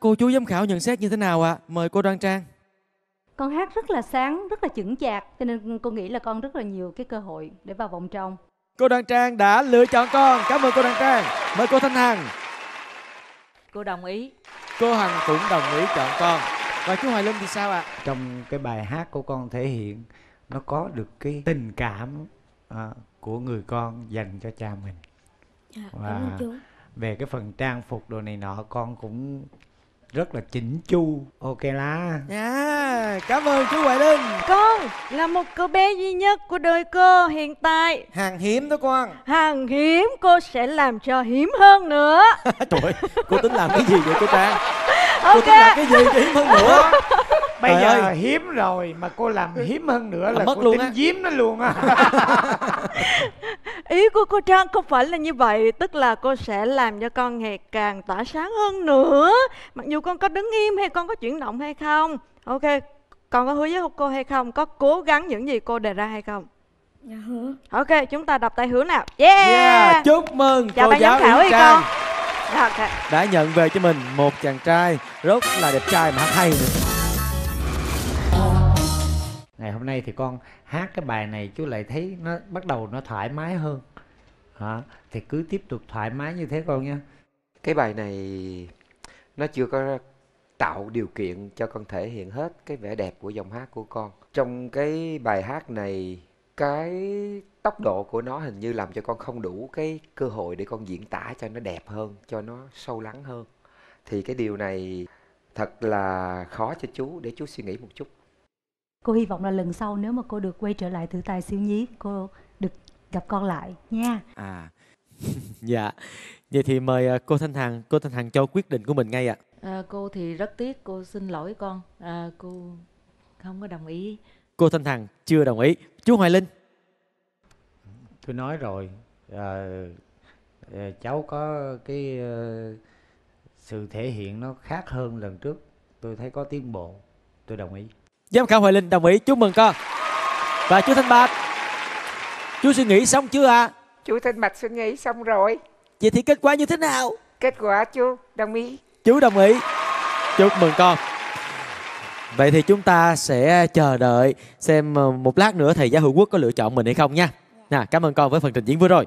Cô chú giám khảo nhận xét như thế nào ạ? Mời cô Đoan Trang. Con hát rất là sáng, rất là chững chạc, cho nên cô nghĩ là con rất là nhiều cái cơ hội để vào vòng trong. Cô Đoan Trang đã lựa chọn con. Cảm ơn cô Đoan Trang. Mời cô Thanh Hằng. Cô đồng ý. Cô Hằng cũng đồng ý chọn con. Và chú Hoài Linh thì sao ạ? Trong cái bài hát của con thể hiện, nó có được cái tình cảm của người con dành cho cha mình. Và về cái phần trang phục đồ này nọ, con cũng rất là chỉnh chu. Ok lá. Cảm ơn chú Hoài Linh. Con là một cô bé duy nhất của đời cô hiện tại. Hàng hiếm đó con. Hàng hiếm, cô sẽ làm cho hiếm hơn nữa. Trời, cô tính làm cái gì vậy cô Trang? Okay. Cô tính làm cái gì hiếm hơn nữa? Bây giờ hiếm rồi mà cô làm hiếm hơn nữa là mất cô luôn tính giếm nó luôn á. Ý của cô Trang không phải là như vậy. Tức là cô sẽ làm cho con ngày càng tỏa sáng hơn nữa. Mặc dù con có đứng im hay con có chuyển động hay không. Ok, con có hứa với cô hay không? Có cố gắng những gì cô đề ra hay không? Dạ hứa. Ok, chúng ta đọc tay hứa nào. Yeah. Chúc mừng chào cô giáo Yến Trang. Okay. Đã nhận về cho mình một chàng trai rất là đẹp trai mà hát hay nữa. Ngày hôm nay thì con hát cái bài này chú lại thấy nó bắt đầu nó thoải mái hơn. Thì cứ tiếp tục thoải mái như thế con nha. Cái bài này nó chưa có tạo điều kiện cho con thể hiện hết cái vẻ đẹp của giọng hát của con. Trong cái bài hát này, cái tốc độ của nó hình như làm cho con không đủ cái cơ hội để con diễn tả cho nó đẹp hơn, cho nó sâu lắng hơn. Thì cái điều này thật là khó cho chú, để chú suy nghĩ một chút. Cô hy vọng là lần sau nếu mà cô được quay trở lại thử tài siêu nhí, cô được gặp con lại nha. Dạ. Vậy thì mời cô Thanh Hằng. Cô Thanh Hằng cho quyết định của mình ngay ạ. Cô thì rất tiếc, cô xin lỗi con. Cô không có đồng ý. Cô Thanh Hằng chưa đồng ý. Chú Hoài Linh. Tôi nói rồi, cháu có cái sự thể hiện nó khác hơn lần trước. Tôi thấy có tiến bộ, tôi đồng ý. Giám khảo Hoài Linh đồng ý, chúc mừng con. Và chú Thanh Bạch, chú suy nghĩ xong chưa ạ? Chú Thanh Bạch suy nghĩ xong rồi. Vậy thì kết quả như thế nào? Kết quả chú đồng ý. Chú đồng ý, chúc mừng con. Vậy thì chúng ta sẽ chờ đợi xem một lát nữa thầy giáo Hữu Quốc có lựa chọn mình hay không nha. Nào, cảm ơn con với phần trình diễn vừa rồi.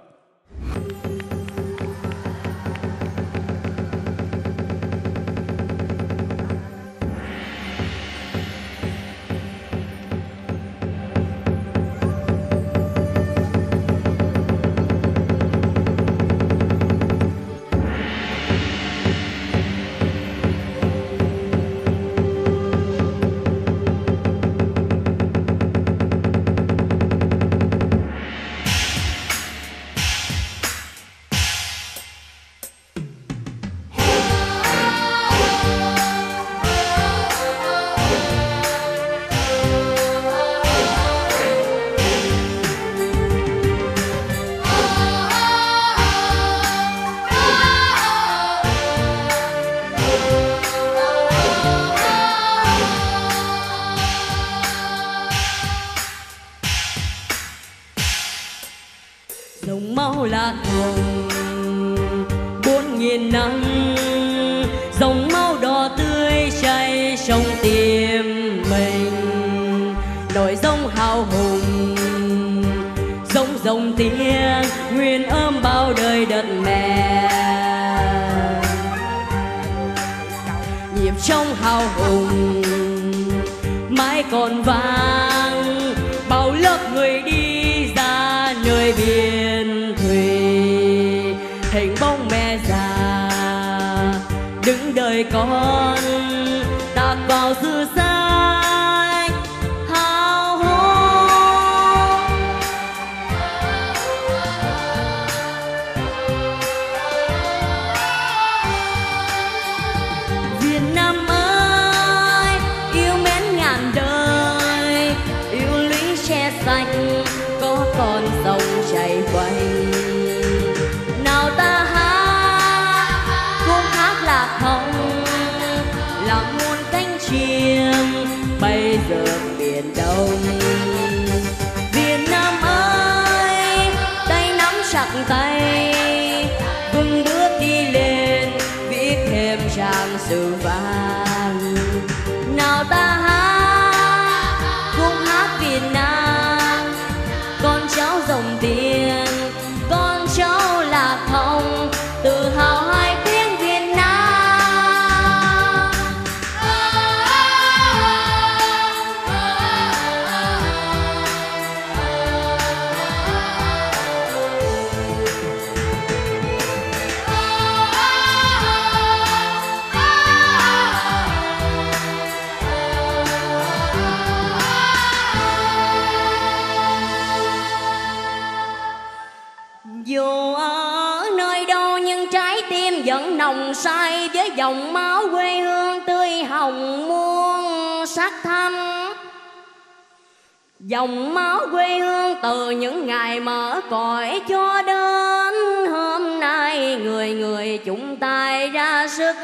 Dòng máu quê hương từ những ngày mở cõi cho đến hôm nay, người người chúng tay ra sức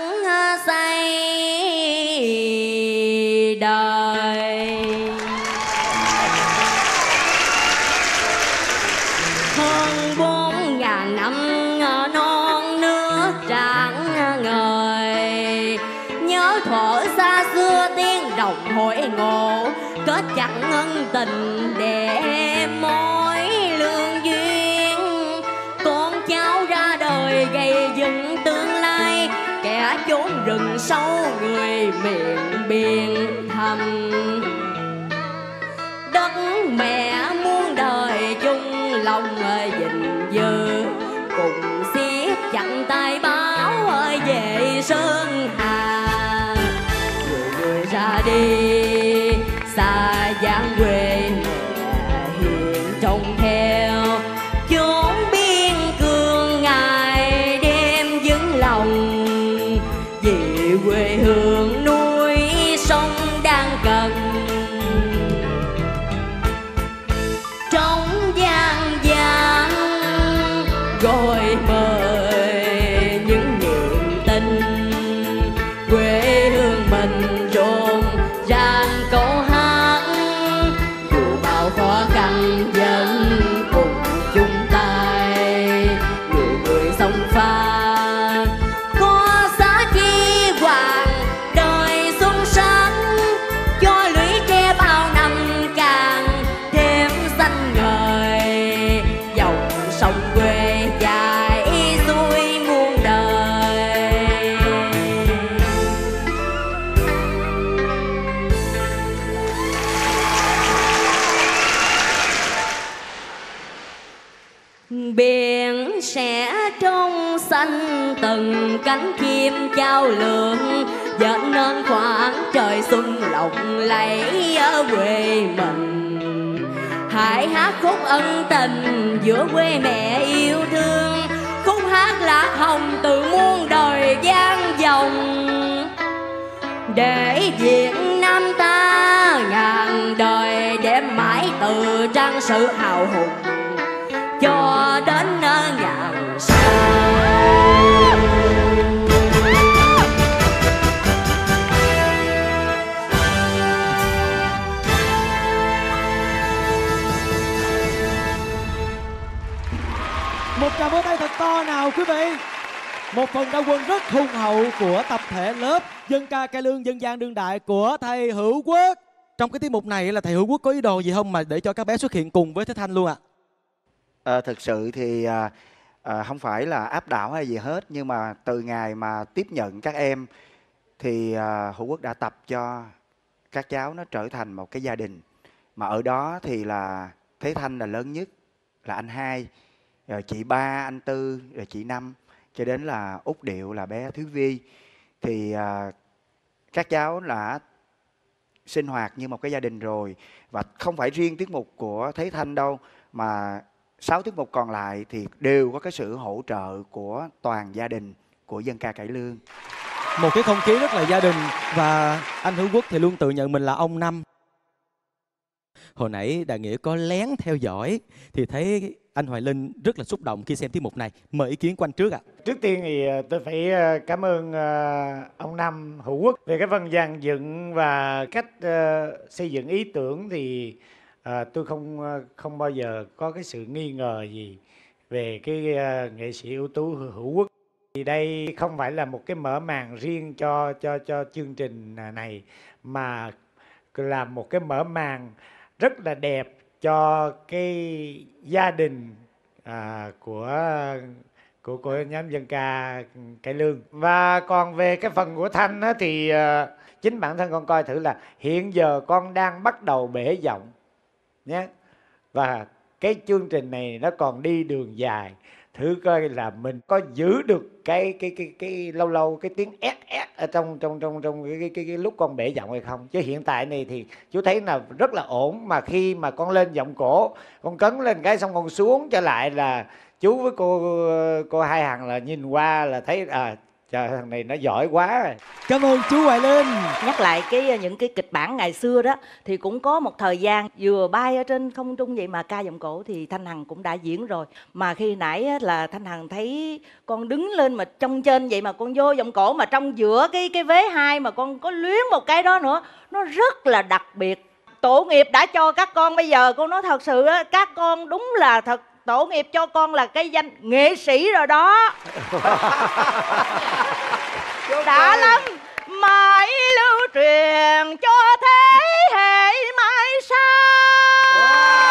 xây đời. Hơn 4.000 năm non nước rạng ngời, nhớ thuở xa xưa tiếng đồng hội ngộ, kết chẳng ân tình để mối lương duyên. Con cháu ra đời gây dựng tương lai, kẻ chốn rừng sâu người miền biên thầm. Đất mẹ muôn đời chung lòng gìn giữ, cùng siết chặt tay báo về sơn hà. Người người ra đi xa giang quê, hiện trông theo chốn biên cương ngày đêm vững lòng. Vì quê hương núi sông đang cần, trong gian gian gọi mời những niềm tin quê hương mình rộn ràng câu hát. Có giá trị hoàng đời xuân sáng, kẽ trong xanh, từng cánh chim trao lượng dệt nên khoảng trời xuân lộng lẫy ở quê mình. Hãy hát khúc ân tình giữa quê mẹ yêu thương, khúc hát lạc hồng từ muôn đời gian dòng, để Việt Nam ta ngàn đời để mãi từ trang sử hào hùng cho đến ngàn sau. Một tràng vỗ tay thật to nào quý vị. Một phần ra quân rất hùng hậu của tập thể lớp dân ca cải lương dân gian đương đại của thầy Hữu Quốc. Trong cái tiết mục này là thầy Hữu Quốc có ý đồ gì không mà để cho các bé xuất hiện cùng với Thế Thanh luôn ạ? Thực sự thì không phải là áp đảo hay gì hết, nhưng mà từ ngày mà tiếp nhận các em thì Hữu Quốc đã tập cho các cháu nó trở thành một cái gia đình. Mà ở đó thì là Thế Thanh là lớn nhất, là anh hai, rồi chị ba, anh tư, rồi chị năm, cho đến là Út Điệu là bé Thúy Vi. Thì các cháu là sinh hoạt như một cái gia đình rồi. Và không phải riêng tiết mục của Thế Thanh đâu, mà 6 tiết mục còn lại thì đều có cái sự hỗ trợ của toàn gia đình của dân ca cải lương. Một cái không khí rất là gia đình. Và anh Hữu Quốc thì luôn tự nhận mình là ông Năm. Hồi nãy Đại Nghĩa có lén theo dõi thì thấy anh Hoài Linh rất là xúc động khi xem tiết mục này. Mời ý kiến của anh trước ạ. Trước tiên thì tôi phải cảm ơn ông Năm Hữu Quốc về cái phần dàn dựng và cách xây dựng ý tưởng. Thì tôi không bao giờ có cái sự nghi ngờ gì về cái nghệ sĩ ưu tú Hữu Quốc. Thì đây không phải là một cái mở màn riêng cho chương trình này, mà là một cái mở màn rất là đẹp cho cái gia đình của nhóm dân ca cải lương. Và còn về cái phần của Thanh á, thì chính bản thân con coi thử là hiện giờ con đang bắt đầu bể giọng nhé. Và cái chương trình này nó còn đi đường dài. Thử coi là mình có giữ được cái lâu lâu cái tiếng ét ở trong cái lúc con bể giọng hay không. Chứ hiện tại này thì chú thấy là rất là ổn, mà khi mà con lên giọng cổ, con cấn lên cái xong con xuống trở lại là chú với cô Hai Hằng là nhìn qua là thấy trời, thằng này nó giỏi quá rồi. Cảm ơn chú Hoài Linh. Nhắc lại những cái kịch bản ngày xưa đó thì cũng có một thời gian vừa bay ở trên không trung vậy mà ca giọng cổ thì Thanh Hằng cũng đã diễn rồi. Mà khi nãy là Thanh Hằng thấy con đứng lên mà trong trên vậy mà con vô giọng cổ, mà trong giữa cái vế hai mà con có luyến một cái đó nữa, nó rất là đặc biệt. Tổ nghiệp đã cho các con, bây giờ cô nói thật sự á, các con đúng là thật. Tổ nghiệp cho con là cái danh nghệ sĩ rồi đó. Đã lắm. Mãi lưu truyền cho thế hệ mai sau. Wow.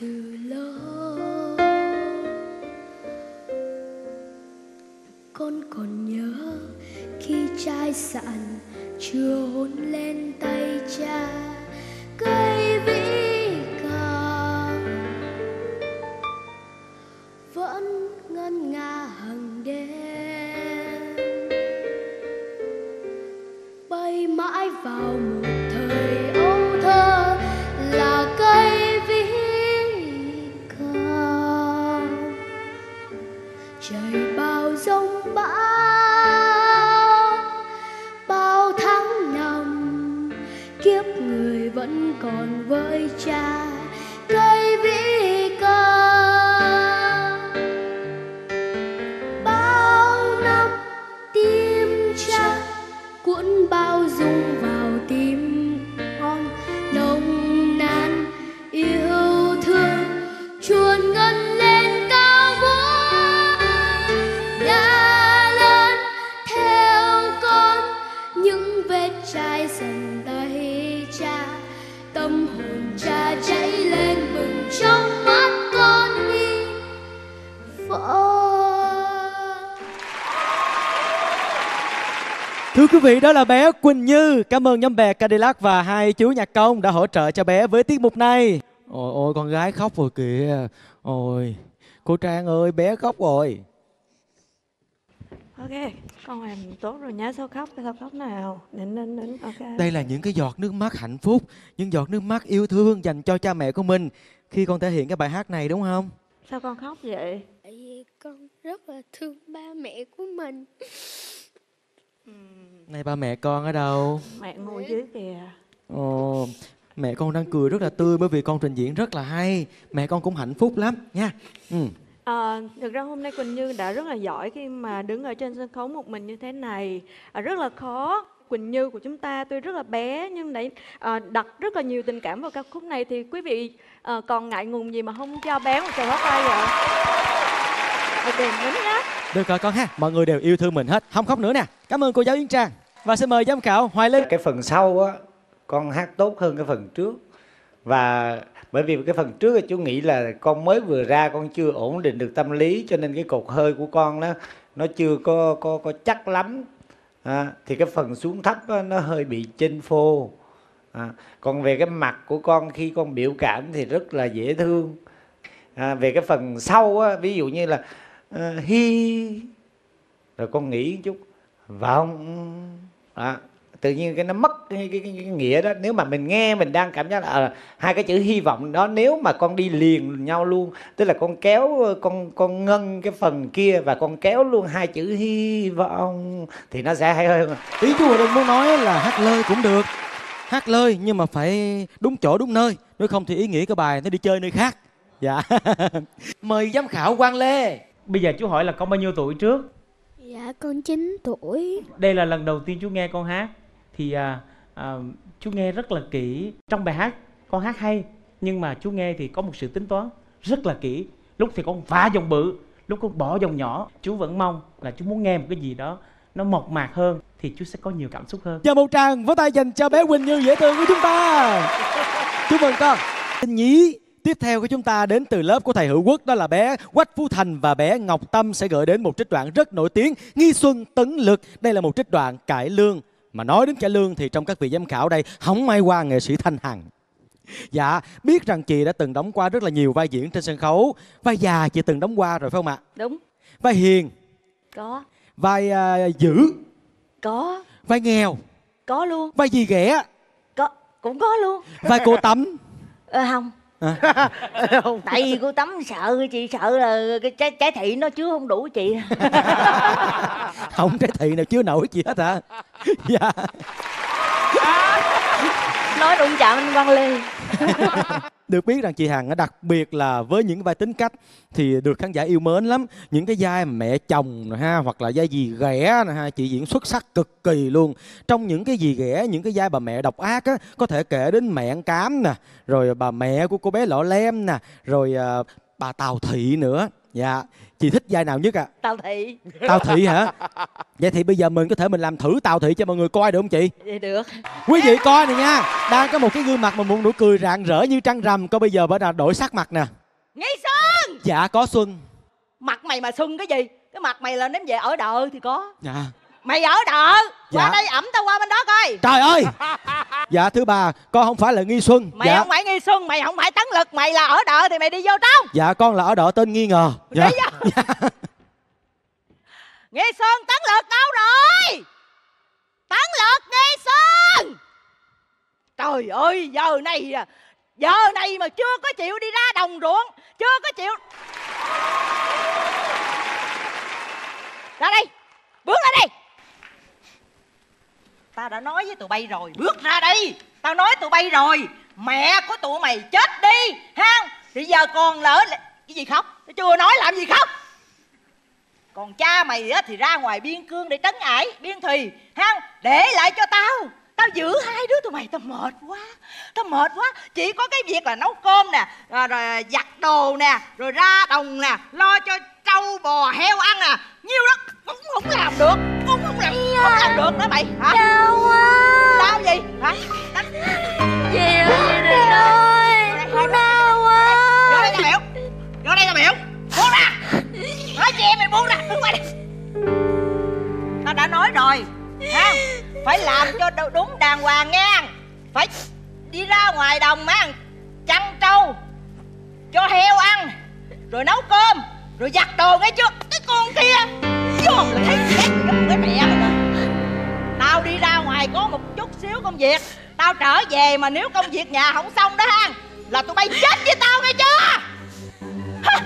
Từ lâu con còn nhớ khi trai sạn chưa hôn lên tay cha, cây vĩ cào vẫn ngân nga hàng đêm bay mãi vào mùa. Còn với cha cây vĩ ca bao năm tim cha cuốn bao dung vào tim con nồng nàn yêu thương chuôn. Thưa quý vị, đó là bé Quỳnh Như. Cảm ơn nhóm bè Cadillac và hai chú nhạc công đã hỗ trợ cho bé với tiết mục này. Ôi ôi, con gái khóc rồi kìa. Ôi, cô Trang ơi, bé khóc rồi. Ok, con làm tốt rồi nhá, sao khóc nào. Nín. Okay. Đây là những cái giọt nước mắt hạnh phúc, những giọt nước mắt yêu thương dành cho cha mẹ của mình khi con thể hiện cái bài hát này, đúng không? Sao con khóc vậy? Tại vì con rất là thương ba mẹ của mình. Này, ba mẹ con ở đâu? Mẹ ngồi dưới kìa. Ồ, mẹ con đang cười rất là tươi bởi vì con trình diễn rất là hay. Mẹ con cũng hạnh phúc lắm nha. Thực ra hôm nay Quỳnh Như đã rất là giỏi khi mà đứng ở trên sân khấu một mình như thế này. Rất là khó. Quỳnh Như của chúng ta tuy rất là bé nhưng đã đặt rất là nhiều tình cảm vào ca khúc này. Thì quý vị còn ngại ngùng gì mà không cho bé một tràng pháo tay vậy? Ok, đúng đó. Được rồi con ha, mọi người đều yêu thương mình hết, không khóc nữa nè. Cảm ơn cô giáo Yến Trang và xin mời giám khảo Hoài Linh. Cái phần sau á, con hát tốt hơn cái phần trước. Và bởi vì cái phần trước chú nghĩ là con mới vừa ra, con chưa ổn định được tâm lý, cho nên cái cột hơi của con đó nó chưa có chắc lắm. Thì cái phần xuống thấp á, nó hơi bị chênh phô. Còn về cái mặt của con khi con biểu cảm thì rất là dễ thương. Về cái phần sau á, ví dụ như là hi, rồi con nghĩ một chút, vọng, tự nhiên cái nó mất cái nghĩa đó. Nếu mà mình nghe mình đang cảm giác là hai cái chữ hy vọng đó, nếu mà con đi liền nhau luôn, tức là con kéo, con ngân cái phần kia và con kéo luôn hai chữ hy vọng thì nó sẽ hay hơn. Ý chú Hòa Đông muốn nói là hát lơi cũng được, hát lơi nhưng mà phải đúng chỗ đúng nơi, nếu không thì ý nghĩa của bài nó đi chơi nơi khác. Dạ. Mời giám khảo Quang Lê. Bây giờ chú hỏi là con bao nhiêu tuổi trước? Dạ, con 9 tuổi. Đây là lần đầu tiên chú nghe con hát. Thì chú nghe rất là kỹ. Trong bài hát, con hát hay, nhưng mà chú nghe thì có một sự tính toán rất là kỹ. Lúc thì con phá dòng bự, lúc con bỏ dòng nhỏ. Chú vẫn mong là chú muốn nghe một cái gì đó nó mộc mạc hơn, thì chú sẽ có nhiều cảm xúc hơn. Giờ một tràng vỗ tay dành cho bé Quỳnh Như dễ thương của chúng ta. Chúc mừng con. Nhí tiếp theo của chúng ta đến từ lớp của thầy Hữu Quốc, đó là bé Quách Phú Thành và bé Ngọc Tâm sẽ gửi đến một trích đoạn rất nổi tiếng, Nghi Xuân Tấn Lực. Đây là một trích đoạn cải lương. Mà nói đến cải lương thì trong các vị giám khảo đây không ai qua nghệ sĩ Thanh Hằng. Dạ, biết rằng chị đã từng đóng qua rất là nhiều vai diễn trên sân khấu. Vai già chị từng đóng qua rồi phải không ạ? Đúng. Vai hiền? Có. Vai dữ? Có. Vai nghèo? Có luôn. Vai gì ghẻ? Có, cũng có luôn. Vai cô Tấm? Không. Tại vì cô Tắm sợ, chị sợ là cái trái thị nó chứa không đủ chị. Không, trái thị nào chứa nổi chị hết hả? Dạ. Nói đụng chạm anh Quang Lê. Được biết rằng chị Hằng đặc biệt là với những vai tính cách thì được khán giả yêu mến lắm. Những cái vai mẹ chồng ha, hoặc là vai dì ghẻ ha, chị diễn xuất sắc cực kỳ luôn. Trong những cái dì ghẻ, những cái vai bà mẹ độc ác á, có thể kể đến mẹ ăn cám nè, rồi bà mẹ của cô bé Lọ Lem nè, rồi bà Tào Thị nữa. Dạ, chị thích vai nào nhất ạ? Tào Thị. Tào Thị hả? Vậy thì bây giờ mình có thể mình làm thử Tào Thị cho mọi người coi được không chị? Vậy được. Quý vị coi này nha, đang có một cái gương mặt mà một nụ cười rạng rỡ như trăng rằm. Coi bây giờ bắt đầu đổi sắc mặt nè. Nghi Xuân. Dạ, có Xuân. Mặt mày mà Xuân cái gì? Cái mặt mày là ném về ở đợ thì có. Dạ. Mày ở đợ. Dạ. Qua đây ẩm tao qua bên đó coi. Trời ơi. Dạ thưa bà, con không phải là Nghi Xuân. Mày dạ. Không phải Nghi Xuân, mày không phải Tấn Lực. Mày là ở đợ thì mày đi vô trong. Dạ con là ở đợ tên Nghi Ngờ. Dạ. Dạ. Nghi Xuân Tấn Lực đâu rồi? Tấn Lực Nghi Xuân. Trời ơi, giờ này mà chưa có chịu đi ra đồng ruộng, chưa có chịu. Ra đây, bước ra đây. Tao đã nói với tụi bay rồi, bước ra đây. Tao nói tụi bay rồi, mẹ của tụi mày chết đi ha. Thì giờ còn lỡ cái gì khóc? Tao chưa nói làm gì khóc. Còn cha mày á thì ra ngoài biên cương để trấn ải biên thùy ha, để lại cho tao. Tao giữ hai đứa tụi mày, tao mệt quá. Chỉ có cái việc là nấu cơm nè, rồi giặt đồ nè, rồi ra đồng nè, lo cho trâu bò heo ăn nè, nhiêu đó cũng không làm được, không làm được đó mày hả? Đau quá. Đau gì hả? Gì ơi, đau quá. Vô đây tao biểu. Buông ra. Nói chị em mày buông ra, đứng qua đi. Tao đã nói rồi hả? Phải làm cho đúng đàng hoàng nghe. Phải đi ra ngoài đồng ăn, chăn trâu, cho heo ăn, rồi nấu cơm, rồi giặt đồ nghe chưa? Cái con kia dòm là thấy chết cái mẹ rồi. Tao đi ra ngoài có một chút xíu công việc, tao trở về mà nếu công việc nhà không xong đó ha, là tụi bay chết với tao nghe chưa? Ha.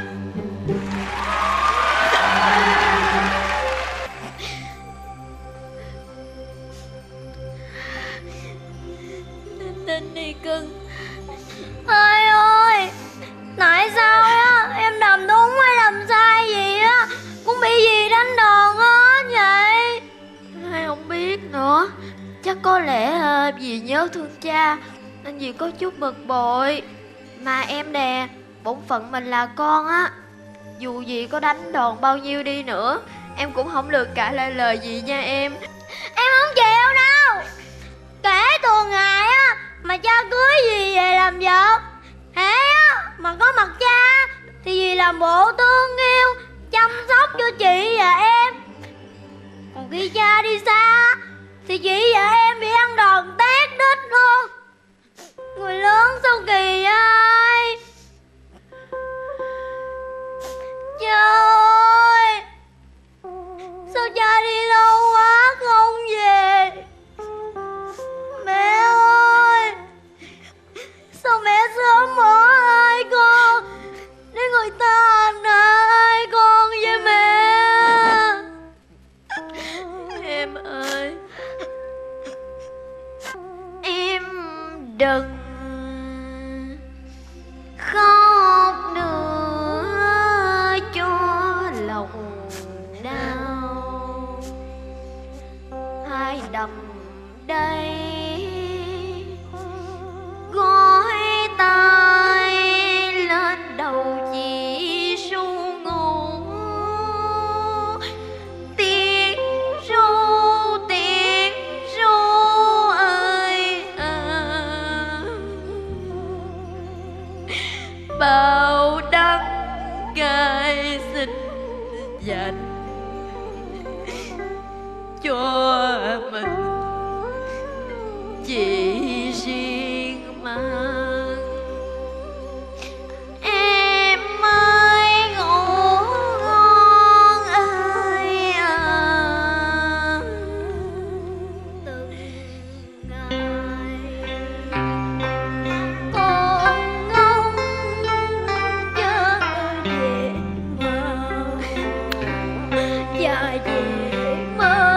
Nên đi cưng. Ai ơi, nãy sao á, em làm đúng hay làm sai gì á cũng bị gì đánh đòn hết vậy? Ai không biết nữa. Chắc có lẽ vì nhớ thương cha nên vì có chút bực bội. Mà em đè, bổn phận mình là con á, dù gì có đánh đòn bao nhiêu đi nữa em cũng không được cãi lại lời gì nha em. Em không chịu đâu. Kể từ ngày á mà cha cưới gì về làm vợ hả, mà có mặt cha thì gì làm bộ thương yêu chăm sóc cho chị và em, còn khi cha đi xa thì chị và em bị ăn đòn tét đít luôn. Người lớn sao kỳ ai. Cha ơi, sao cha đi lâu quá không về? Mẹ ơi, sao mẹ sớm bỏ hai con để người ta hành hạ hai con với mẹ? Em ơi, em đừng khóc nữa cho lòng đau. Hai đầm đây gói tay lên đầu chỉ su ngủ, tiếng ru ơi à. Bao đắng cay xin dành cho mình chỉ riêng mang. Em ơi ngủ ngon ơi à, từng ngày con ngóng chờ về mơ, chờ về mơ.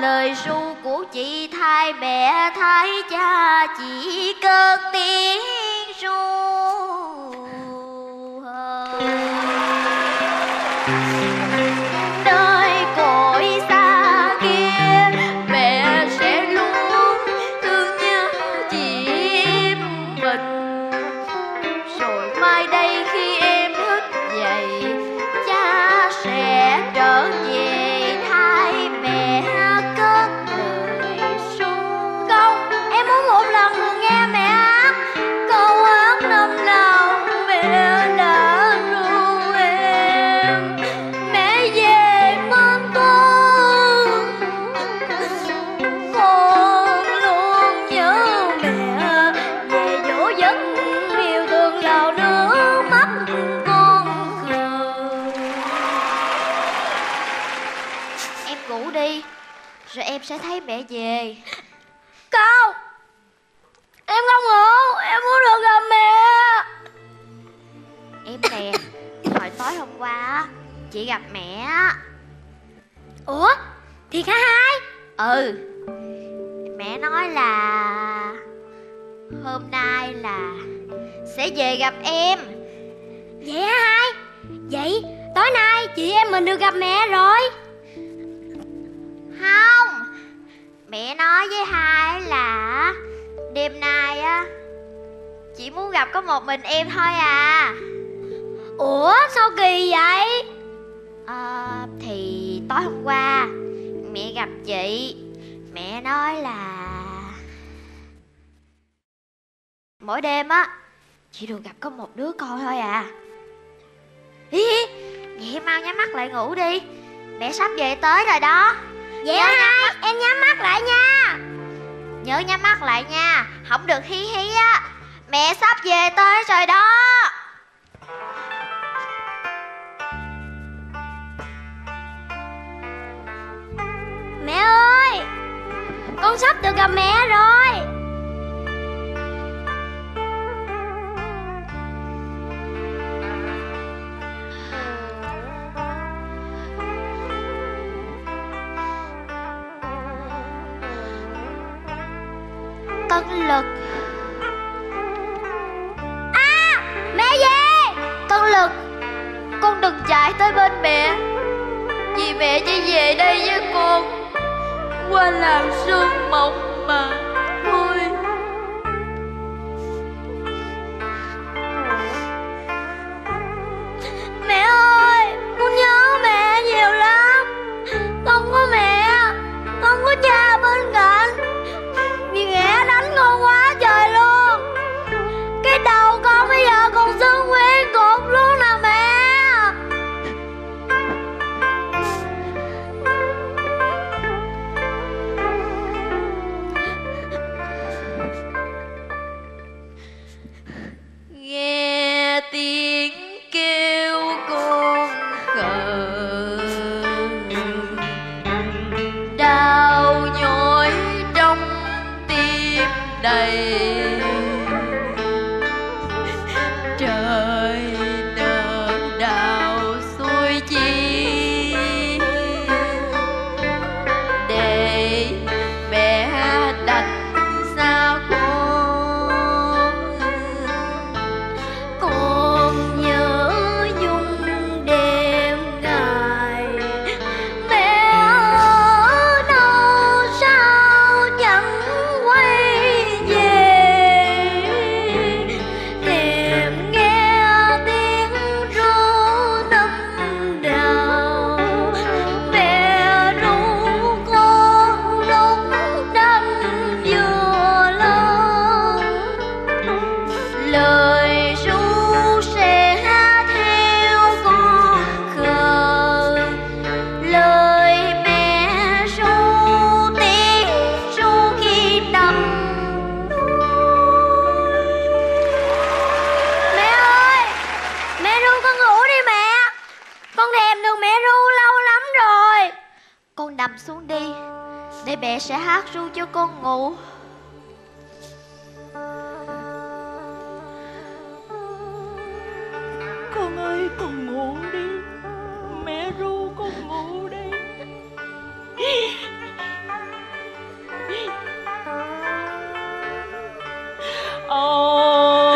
Lời ru của chị thay mẹ thay cha chỉ cơn tiếng ru nơi cõi xa kia. Mẹ sẽ luôn thương nhớ chị mình, rồi mai đây khi em thức dậy cha sẽ trở về. Hãy subscribe sẽ thấy mẹ về. Con, em không ngủ, em muốn được gặp mẹ. Em nè, hồi tối hôm qua chị gặp mẹ. Ủa, thiệt hả hai? Ừ, mẹ nói là hôm nay là sẽ về gặp em. Vậy hả hai? Vậy tối nay chị em mình được gặp mẹ rồi? Không, mẹ nói với hai là đêm nay á chị muốn gặp có một mình em thôi à. Ủa sao kỳ vậy? Thì tối hôm qua mẹ gặp chị, mẹ nói là mỗi đêm á chị được gặp có một đứa con thôi à. Ý, vậy mau nhắm mắt lại ngủ đi, mẹ sắp về tới rồi đó. Vậy nhớ hai, em nhắm mắt lại nha. Nhớ nhắm mắt lại nha, không được hí hí á. Mẹ sắp về tới rồi đó. Mẹ ơi, con sắp được gặp mẹ rồi. Tấn Lực à, mẹ về. Tấn Lực, con đừng chạy tới bên mẹ, vì mẹ chỉ về đây với con qua làng sương mộng mà thôi. Mẹ ơi, con nhớ mẹ nhiều lắm. Không có mẹ, không có cha bên cạnh, mẹ đánh con quá trời luôn. Cái đầu con bây giờ còn sưng nguyên cột luôn nè mẹ. Nghe tiếng kêu con khờ, đau nhói trong đầy trời đỡ đau xuôi chi để mẹ đành xa con nhớ nhung đêm ngày. Mẹ ở đâu sao chẳng tìm nghe tiếng ru tâm đào. Mẹ ru con lúc năm vừa lớn, lời ru sẽ theo con khờ. Lời mẹ ru tiếng ru khi nằm nuôi. Mẹ ơi, mẹ ru con ngủ đi mẹ, con thèm được mẹ ru lâu lắm rồi. Con nằm xuống đi, để mẹ sẽ hát ru cho con ngủ. Con ơi, con ngủ đi, mẹ ru con ngủ đi. Ồ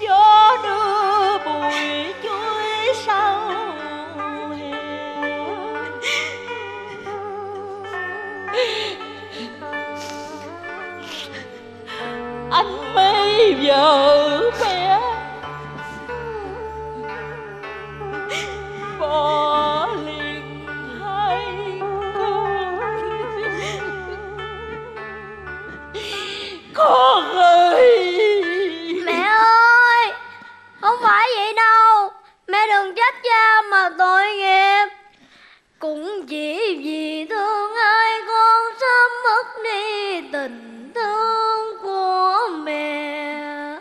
gió đưa bụi chuối sau hè. Anh mới vợ bé bỏ liền hai con ơi. Mẹ ơi, không phải vậy đâu, mẹ đừng trách cha mà tội nghiệp. Cũng chỉ vì thương hai con sớm mất đi tình thương của mẹ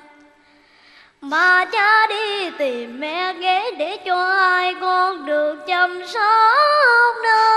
tìm mẹ ghé để cho hai con được chăm sóc nên.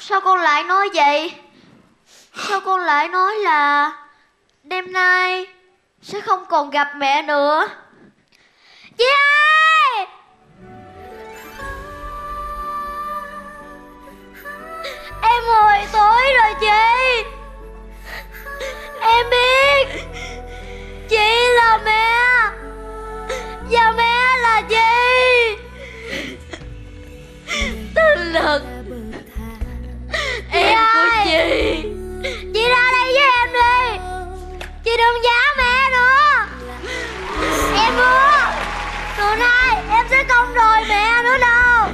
Sao con lại nói vậy? Sao con lại nói là đêm nay sẽ không còn gặp mẹ nữa? Chị ơi! Em hồi tối rồi chị. Em biết chị là mẹ và mẹ là chị. Tên Lực, em của chị. Chị ra đây với em đi. Chị đừng giả mẹ nữa. Em hứa từ nay em sẽ không đòi mẹ nữa đâu.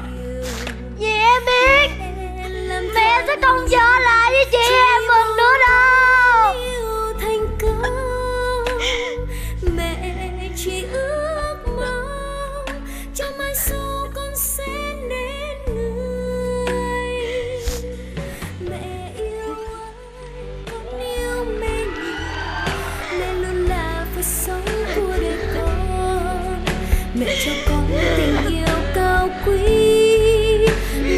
Vì em biết mẹ sẽ không trở lại với chị em mình nữa đâu. Mẹ chỉ ước mơ cho mai sau con sẽ nên người. Mẹ yêu anh, con yêu mẹ nhiều. Mẹ luôn là phút sống của đời con. Mẹ cho con tình yêu cao quý.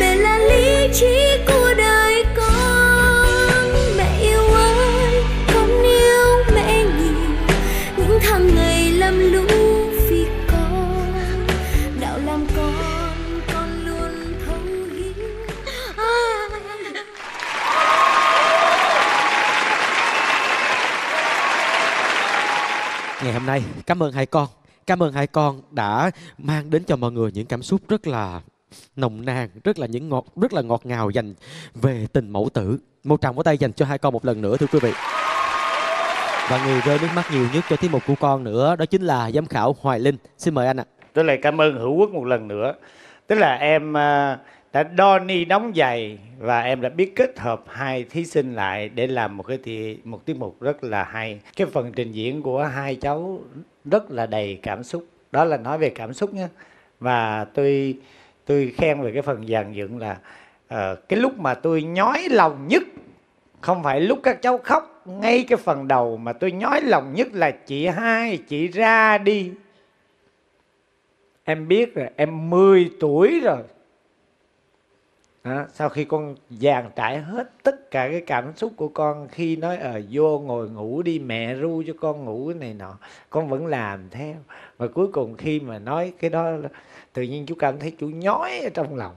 Mẹ là lý trí của đời con. Mẹ yêu anh, con yêu mẹ nhiều. Những tháng ngày lầm lũ vì con. Đạo làm con luôn thấu hiểu. Ngày hôm nay cảm ơn hai con. Cảm ơn hai con đã mang đến cho mọi người những cảm xúc rất là nồng nàn, rất là ngọt ngào dành về tình mẫu tử. Một tràng vỗ tay dành cho hai con một lần nữa thưa quý vị. Và người rơi nước mắt nhiều nhất cho tiết mục của con nữa, đó chính là giám khảo Hoài Linh. Xin mời anh ạ. Tôi lại cảm ơn Hữu Quốc một lần nữa. Tức là em đã đo ni đóng giày và em đã biết kết hợp hai thí sinh lại để làm một tiết mục rất là hay. Cái phần trình diễn của hai cháu rất là đầy cảm xúc. Đó là nói về cảm xúc nhé. Và tôi khen về cái phần dàn dựng là cái lúc mà tôi nhói lòng nhất không phải lúc các cháu khóc, ngay cái phần đầu mà tôi nhói lòng nhất là chị hai, chị ra đi. Em biết rồi, em 10 tuổi rồi. Đó, sau khi con dàn trải hết tất cả cái cảm xúc của con khi nói vô ngồi ngủ đi, mẹ ru cho con ngủ cái này nọ, con vẫn làm theo. Và cuối cùng khi mà nói cái đó, tự nhiên chú cảm thấy chú nhói ở trong lòng.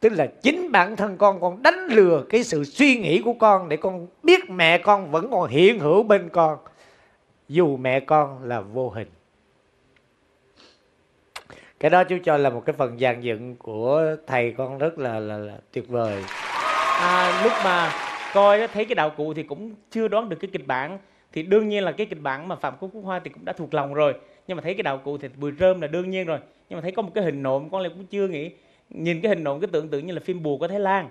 Tức là chính bản thân con đánh lừa cái sự suy nghĩ của con để con biết mẹ con vẫn còn hiện hữu bên con, dù mẹ con là vô hình. Cái đó chú cho là một cái phần dàn dựng của thầy con rất là tuyệt vời. Lúc mà coi thấy cái đạo cụ thì cũng chưa đoán được cái kịch bản. Thì đương nhiên là cái kịch bản mà Phạm Quốc Hoa thì cũng đã thuộc lòng rồi. Nhưng mà thấy cái đạo cụ thì Bùi Rơm là đương nhiên rồi. Nhưng mà thấy có một cái hình nộm, con lại cũng chưa nghĩ. Nhìn cái hình nộm cái tưởng tượng như là phim bùa của Thái Lan.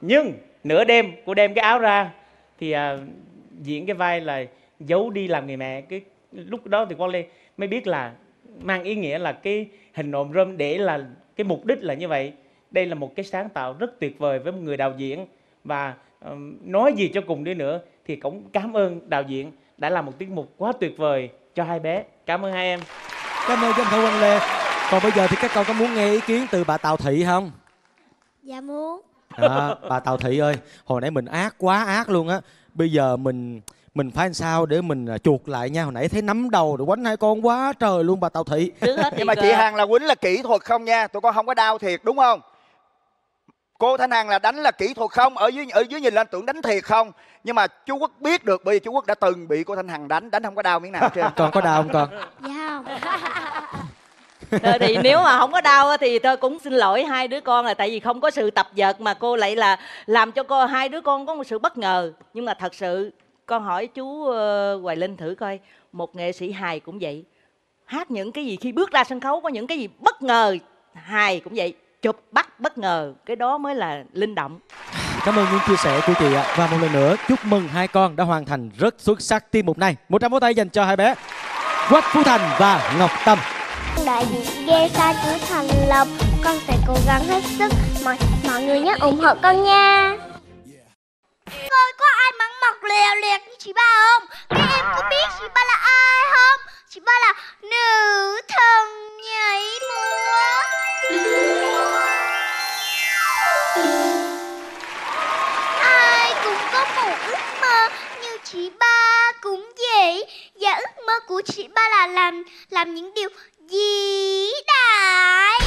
Nhưng nửa đêm cô đem cái áo ra thì diễn cái vai là giấu đi làm người mẹ. Cái lúc đó thì con Lê mới biết là mang ý nghĩa là cái hình nộm Rơm để là cái mục đích là như vậy. Đây là một cái sáng tạo rất tuyệt vời với một người đạo diễn. Và nói gì cho cùng đi nữa thì cũng cảm ơn đạo diễn đã làm một tiết mục quá tuyệt vời cho hai bé. Cảm ơn hai em. Cảm ơn Trần Thị Quỳnh Lê. Còn bây giờ thì các con có muốn nghe ý kiến từ bà Tào Thị không? Dạ muốn. Bà Tào Thị ơi, hồi nãy mình ác quá luôn á. Bây giờ mình phải làm sao để mình chuột lại nha. Hồi nãy thấy nắm đầu rồi quánh hai con quá trời luôn bà Tào Thị. Nhưng mà chị Hằng là quýnh là kỹ thuật không nha. Tụi con không có đau thiệt đúng không? Cô Thanh Hằng là đánh là kỹ thuật không? Ở dưới nhìn lên tưởng đánh thiệt không? Nhưng mà chú Quốc biết được bởi vì chú Quốc đã từng bị cô Thanh Hằng đánh. Đánh không có đau miếng nào chứ. Con có đau không con? Dạ không. Thôi thì nếu mà không có đau thì tôi cũng xin lỗi hai đứa con, là tại vì không có sự tập vợt mà cô lại là làm cho cô, hai đứa con có một sự bất ngờ. Nhưng mà thật sự con hỏi chú Hoài Linh thử coi, một nghệ sĩ hài cũng vậy, hát những cái gì khi bước ra sân khấu có những cái gì bất ngờ, hài cũng vậy, chụp bắt bất ngờ, cái đó mới là linh động. Cảm ơn những chia sẻ của chị ạ. Và một lần nữa chúc mừng hai con đã hoàn thành rất xuất sắc tiết mục này. 100 vỗ tay dành cho hai bé Quách Phú Thành và Ngọc Tâm. Đại diện ghê xa chú Thành Lộc, con sẽ cố gắng hết sức, mọi người nhớ ủng hộ con nha. Coi có ai mắng mọc lèo lẹt như chị ba không? Các em có biết chị ba là ai không? Chị ba là nữ thần nhảy múa. Ai cũng có một ước mơ như chị ba cũng vậy. Và ước mơ của chị ba là làm những điều vĩ đại.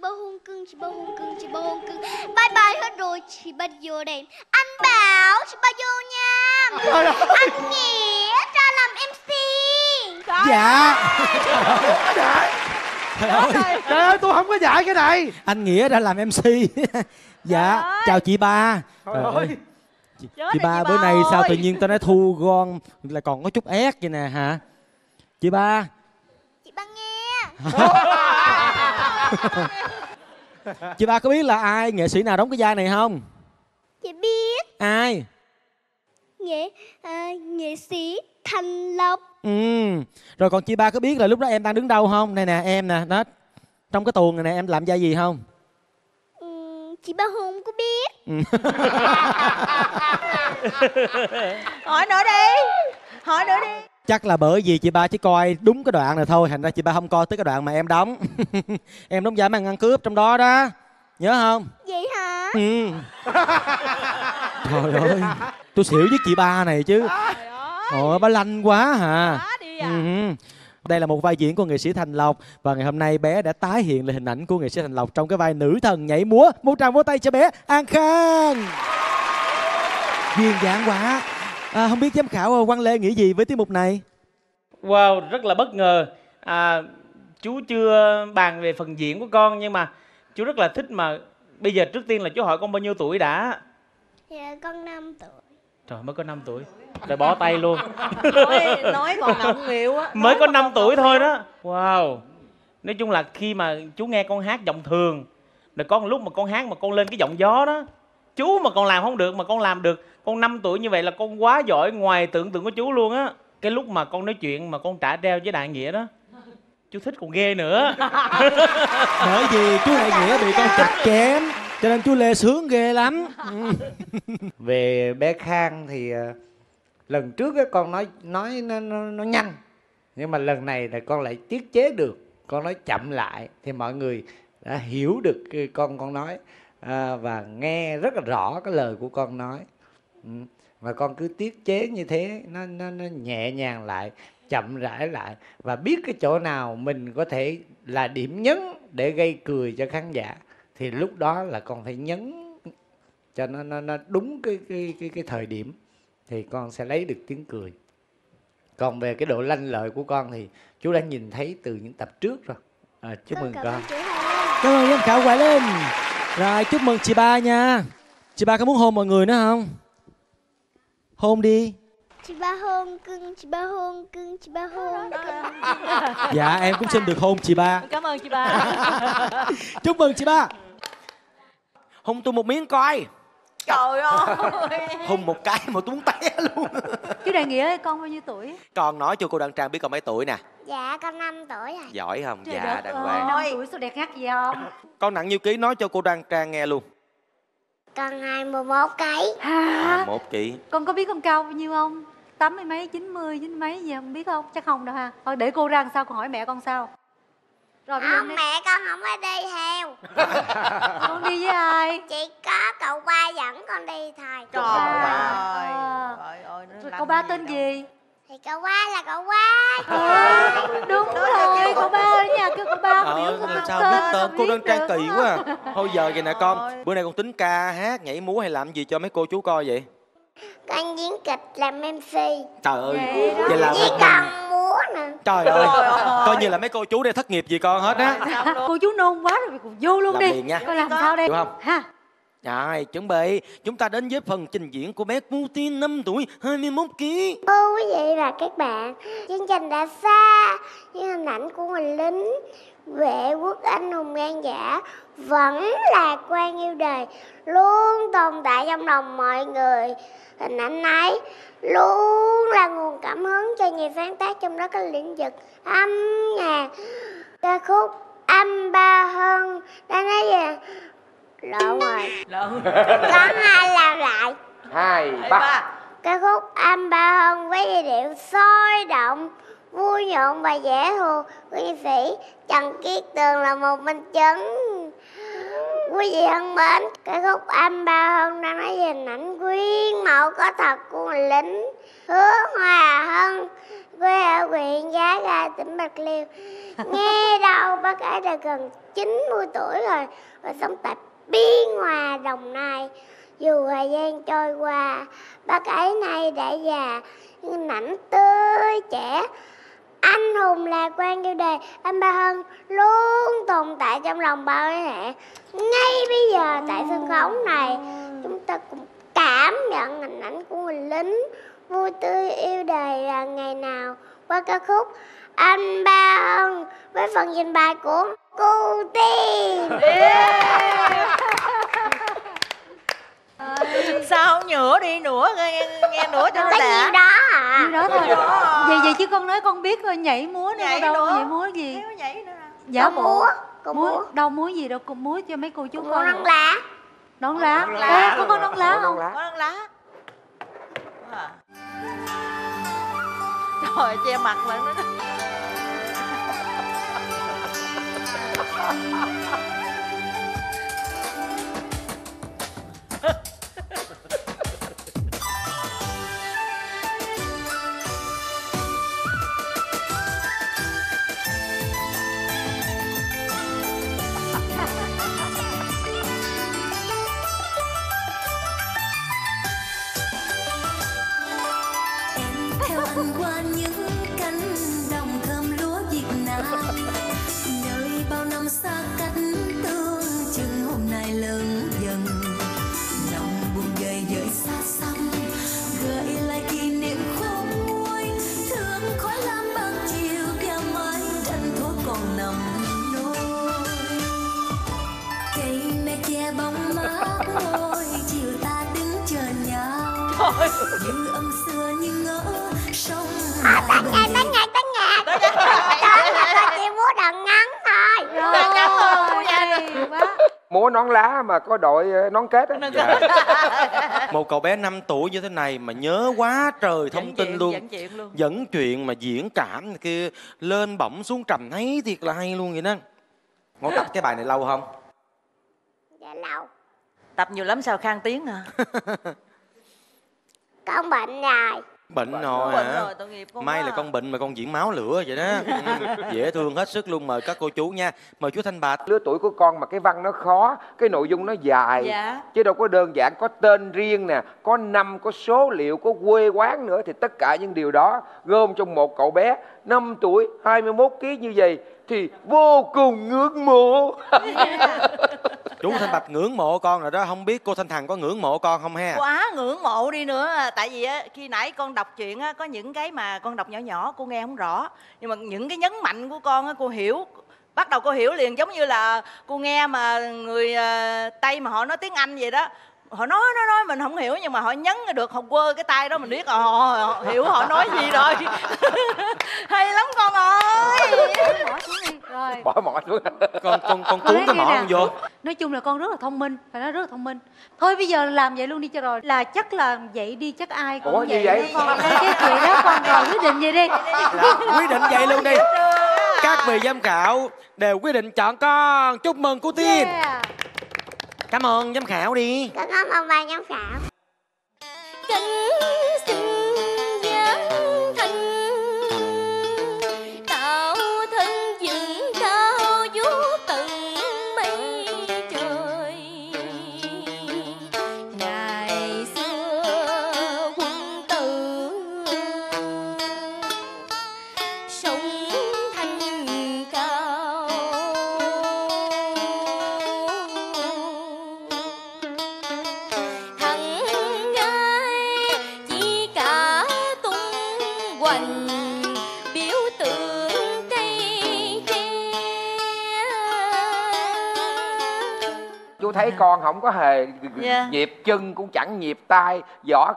Chị ba hôn cưng. Bye bye hết rồi, chị ba vô đây. Anh Bảo, chị ba vô nha. Anh Nghĩa ra làm MC. Dạ. Trời ơi, tôi không có dạy cái này. Anh Nghĩa ra làm MC. Dạ, chào chị ba. Trời ơi. Chị ba bữa nay sao tự nhiên tao nói thu gom là còn có chút ép vậy nè hả? Chị ba. Chị ba nghe. Chị ba có biết là ai nghệ sĩ nào đóng cái vai này không? Chị biết. Ai? Nghệ sĩ Thành Lộc. Rồi còn chị ba có biết là lúc đó em đang đứng đâu không? Này nè em nè, đó. Trong cái tuồng này nè em làm vai gì không? Chị ba Hùng có biết. Hỏi nữa đi. Chắc là bởi vì chị ba chỉ coi đúng cái đoạn này thôi, thành ra chị ba không coi tới cái đoạn mà em đóng. Em đóng vai mang ăn cướp trong đó đó. Nhớ không? Vậy hả? Trời ơi, tôi xỉu với chị ba này chứ. Ôi, bà lanh quá hả? Đây là một vai diễn của nghệ sĩ Thành Lộc. Và ngày hôm nay bé đã tái hiện lại hình ảnh của nghệ sĩ Thành Lộc trong cái vai nữ thần nhảy múa. Một tràng vỗ tay cho bé An Khang. Duyên dáng quá. Không biết giám khảo Quang Lê nghĩ gì với tiết mục này? Wow, rất là bất ngờ. Chú chưa bàn về phần diễn của con, nhưng mà chú rất là thích mà. Bây giờ trước tiên là chú hỏi con bao nhiêu tuổi đã? Dạ con 5 tuổi. Trời, mới có 5 tuổi. Rồi bỏ tay luôn. Nói còn ngọng nghịu á. Mới có 5 tuổi thôi đó. Wow. Nói chung là khi mà chú nghe con hát giọng thường, rồi có một lúc mà con hát mà con lên cái giọng gió đó, chú mà con làm không được mà con làm được. Con 5 tuổi như vậy là con quá giỏi, ngoài tưởng tượng của chú luôn á. Cái lúc mà con nói chuyện mà con trả treo với Đại Nghĩa đó, chú thích còn ghê nữa. Bởi vì chú Đại Nghĩa bị con chặt chém cho nên chú Lê sướng ghê lắm. Về bé Khang thì lần trước con nói nó nhanh, nhưng mà lần này là con lại tiết chế được, con nói chậm lại thì mọi người đã hiểu được con nói và nghe rất là rõ cái lời của con nói. Mà con cứ tiết chế như thế, nó nhẹ nhàng lại, chậm rãi lại, và biết cái chỗ nào mình có thể là điểm nhấn để gây cười cho khán giả thì lúc đó là con phải nhấn cho nó đúng cái thời điểm thì con sẽ lấy được tiếng cười. Còn về cái độ lanh lợi của con thì chú đã nhìn thấy từ những tập trước rồi. Chúc mừng con. Cảm ơn giám khảo Quảng Linh. Rồi chúc mừng chị ba nha. Chị ba có muốn hôn mọi người nữa không? Hôn đi. Chị ba hôn cưng, chị ba hôn cưng, chị ba hôn cưng. Dạ em cũng xin được hôn chị ba. Cảm ơn chị ba. Chúc mừng chị ba. Hôn tôi một miếng coi. Trời ơi. Hôn một cái mà tôi muốn té luôn. Chú Đại Nghĩa ơi, con bao nhiêu tuổi? Con nói cho cô Đăng Trang biết con mấy tuổi nè. Dạ con 5 tuổi rồi. Giỏi không? Trời dạ đàng hoàng. 5 tuổi sao đẹp ngắt gì không? Con nặng nhiêu ký nói cho cô Đăng Trang nghe luôn. Con 21 kg. Hả? 21 kg. Con có biết con cao bao nhiêu không? 80 mấy, 90 mấy gì không biết không? Chắc không đâu ha. Thôi để cô ra làm sao, con hỏi mẹ con sao. Rồi, không, mẹ con không có đi theo. Con đi với ai? Chỉ có cậu ba dẫn con đi thôi. Trời ơi. Cậu ba tên gì? Thì cậu ba là cậu ba. Đúng rồi, cậu ba ở nhà kêu cậu ba biểu con. Sao biết tên cô Đơn Trang kỳ quá à. Thôi giờ vậy nè con, bữa nay con tính ca hát, nhảy múa hay làm gì cho mấy cô chú coi vậy? Con diễn kịch, làm MC. Trời ơi, vậy là chỉ cần múa nè. Trời ơi, coi như là mấy cô chú đây thất nghiệp gì con hết á. Cô chú nôn quá rồi, cùng vô luôn đi. Coi làm sao đây. Đúng không? Ha. Rồi, chuẩn bị, chúng ta đến với phần trình diễn của bé Putin 5 tuổi, 21 kg. Thưa quý vị và các bạn, chương trình đã xa, nhưng hình ảnh của người lính, vệ quốc anh hùng gan dạ vẫn lạc quan yêu đời, luôn tồn tại trong lòng mọi người. Hình ảnh ấy luôn là nguồn cảm hứng cho nhiều sáng tác, trong đó có lĩnh vực âm nhạc, ca khúc Âm Ba Hơn. Đã nói về lộn rồi. Có hai làm lại. 2, 3. Ca khúc Âm Ba Hơn với giai điệu sôi động, vui nhộn và dễ thương của nghệ sĩ Trần Kiết Tường là một minh chứng. Quý vị thân mến, ca khúc Âm Ba Hơn đang nói về hình ảnh quyến mẫu có thật của người lính, hứa hòa hơn quê ở huyện Giá Rai, tỉnh Bạc Liêu. Nghe đâu bác ấy đã gần 90 tuổi rồi và sống tại Biên Hòa, Đồng Nai. Dù thời gian trôi qua, bác ấy nay đã già nhưng mảnh tươi trẻ, anh hùng lạc quan tiêu đề. Anh Ba Hân luôn tồn tại trong lòng bao thế hệ. Ngay bây giờ tại sân khấu này, chúng ta cũng cảm nhận hình ảnh của người lính vui tươi yêu đời ngày nào qua ca khúc Anh Ba Hân với phần trình bày của cô Tiên. Sao nhửa đi nữa, nghe nữa cho nó đã. Đó à. Như đó thôi. Vậy chứ con nói con biết thôi, nhảy múa nữa đâu, nhảy múa gì? Nhảy nữa. Dạ múa, múa. Đâu múa gì đâu, con múa cho mấy cô chú con. Nón lá. Nón lá. Có nón lá không? Có nón lá. Trời che mặt lại nữa. Như âm xưa như ngỡ sông. Tán nhạc, tán nhạc, tán nhạc. Đó là ta chỉ múa đàn ngắn thôi. Rồi. Múa nón lá mà có đội nón kết á. Dạ. Một cậu bé 5 tuổi như thế này mà nhớ quá trời thông tin luôn. Dẫn chuyện mà diễn cảm kia lên bổng xuống trầm thấy thiệt là hay luôn vậy đó. Ngồi tập cái bài này lâu không? Dạ lâu. Tập nhiều lắm sao khang tiếng hả? Con bệnh rồi. Bệnh rồi hả? May là con bệnh mà con diễn máu lửa vậy đó. Dễ thương hết sức luôn. Mời các cô chú nha. Mời chú Thanh Bạch. Lứa tuổi của con mà cái văn nó khó, cái nội dung nó dài, dạ, chứ đâu có đơn giản. Có tên riêng nè, có năm, có số liệu, có quê quán nữa. Thì tất cả những điều đó gom trong một cậu bé 5 tuổi 21 kg như vậy thì vô cùng ngưỡng mộ. Chú Thanh Bạch ngưỡng mộ con rồi đó. Không biết cô Thanh Hằng có ngưỡng mộ con không ha? Quá ngưỡng mộ đi nữa. Tại vì khi nãy con đọc chuyện có những cái mà con đọc nhỏ nhỏ cô nghe không rõ, nhưng mà những cái nhấn mạnh của con cô hiểu. Bắt đầu cô hiểu liền, giống như là cô nghe mà người Tây mà họ nói tiếng Anh vậy đó. Họ nói mình không hiểu, nhưng mà họ nhấn được, họ quơ cái tay đó mình biết họ hiểu họ nói gì rồi. Hay lắm con ơi. Bỏ xuống đi. Rồi. Bỏ mỏ xuống. Con cuốn cái mỏ vô. Nói chung là con rất là thông minh, phải nói rất là thông minh. Thôi bây giờ làm vậy luôn đi cho rồi. Là chắc là vậy đi, chắc ai cũng vậy. Con cái chuyện đó con rồi quyết định vậy đi. Quyết định vậy luôn đi. Các vị giám khảo đều quyết định chọn con. Chúc mừng cô Tiên. Cảm ơn giám khảo đi. Cảm ơn ông bà giám khảo. Kính xin giám thân tạo thân dựng cao vút tận mây trời. Ngày xưa quân tử sống thanh cao. Chú thấy con không có hề nhịp chân cũng chẳng nhịp tay, vỏ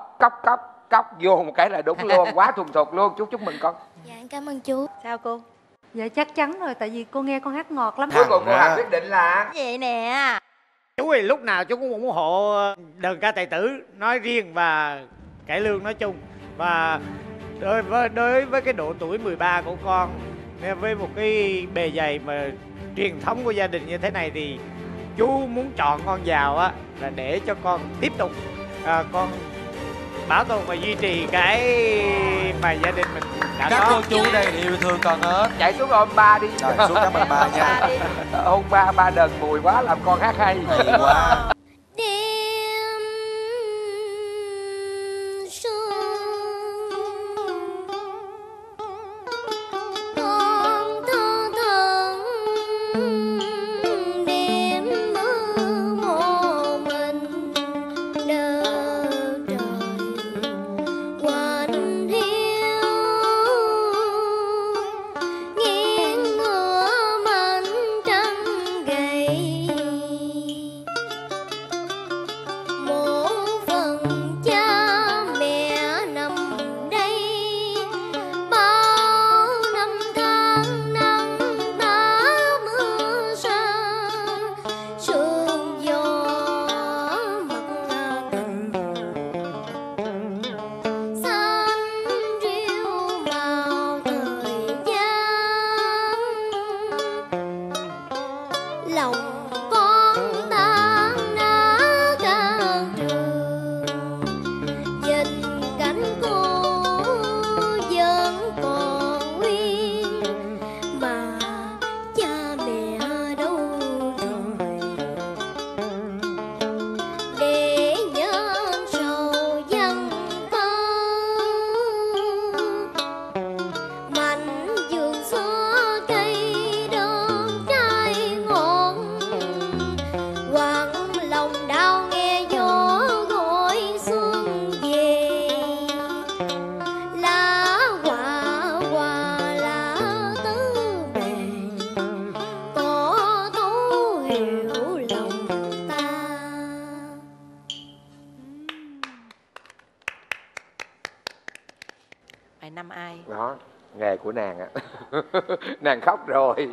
cốc vô một cái là đúng luôn. Quá thuần thục luôn. Chú chúc mừng con. Dạ cảm ơn chú. Sao cô? Dạ chắc chắn rồi, tại vì cô nghe con hát ngọt lắm. Cuối cùng cô Hằng quyết định là vậy nè. Chú thì lúc nào chú cũng ủng hộ đơn ca tài tử nói riêng và cải lương nói chung. Và đối với cái độ tuổi 13 của con, với một cái bề dày mà truyền thống của gia đình như thế này thì chú muốn chọn con vào á là để cho con tiếp tục con bảo tồn và duy trì cái mà gia đình mình đã các có. Cô chú đây yêu thương con hết. Chạy xuống ôm ba đi. Rồi xuống cảm ơn ba nha. Ôm ba đần mùi quá làm con hát hay. Hay quá. Nàng khóc rồi.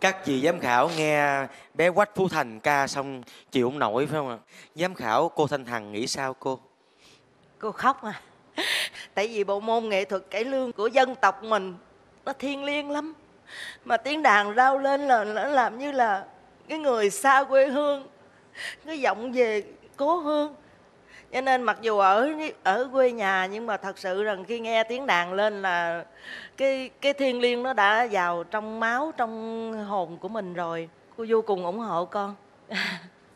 Các chị giám khảo nghe bé Quách Phú Thành ca xong chịu không nổi phải không ạ? Giám khảo cô Thanh Hằng nghĩ sao cô? Cô khóc à? Tại vì bộ môn nghệ thuật cải lương của dân tộc mình nó thiêng liêng lắm. Mà tiếng đàn rao lên là nó làm như là cái người xa quê hương, cái giọng về cố hương. Cho nên mặc dù ở quê nhà nhưng mà thật sự rằng khi nghe tiếng đàn lên là cái thiêng liêng nó đã vào trong máu, trong hồn của mình rồi. Cô vô cùng ủng hộ con.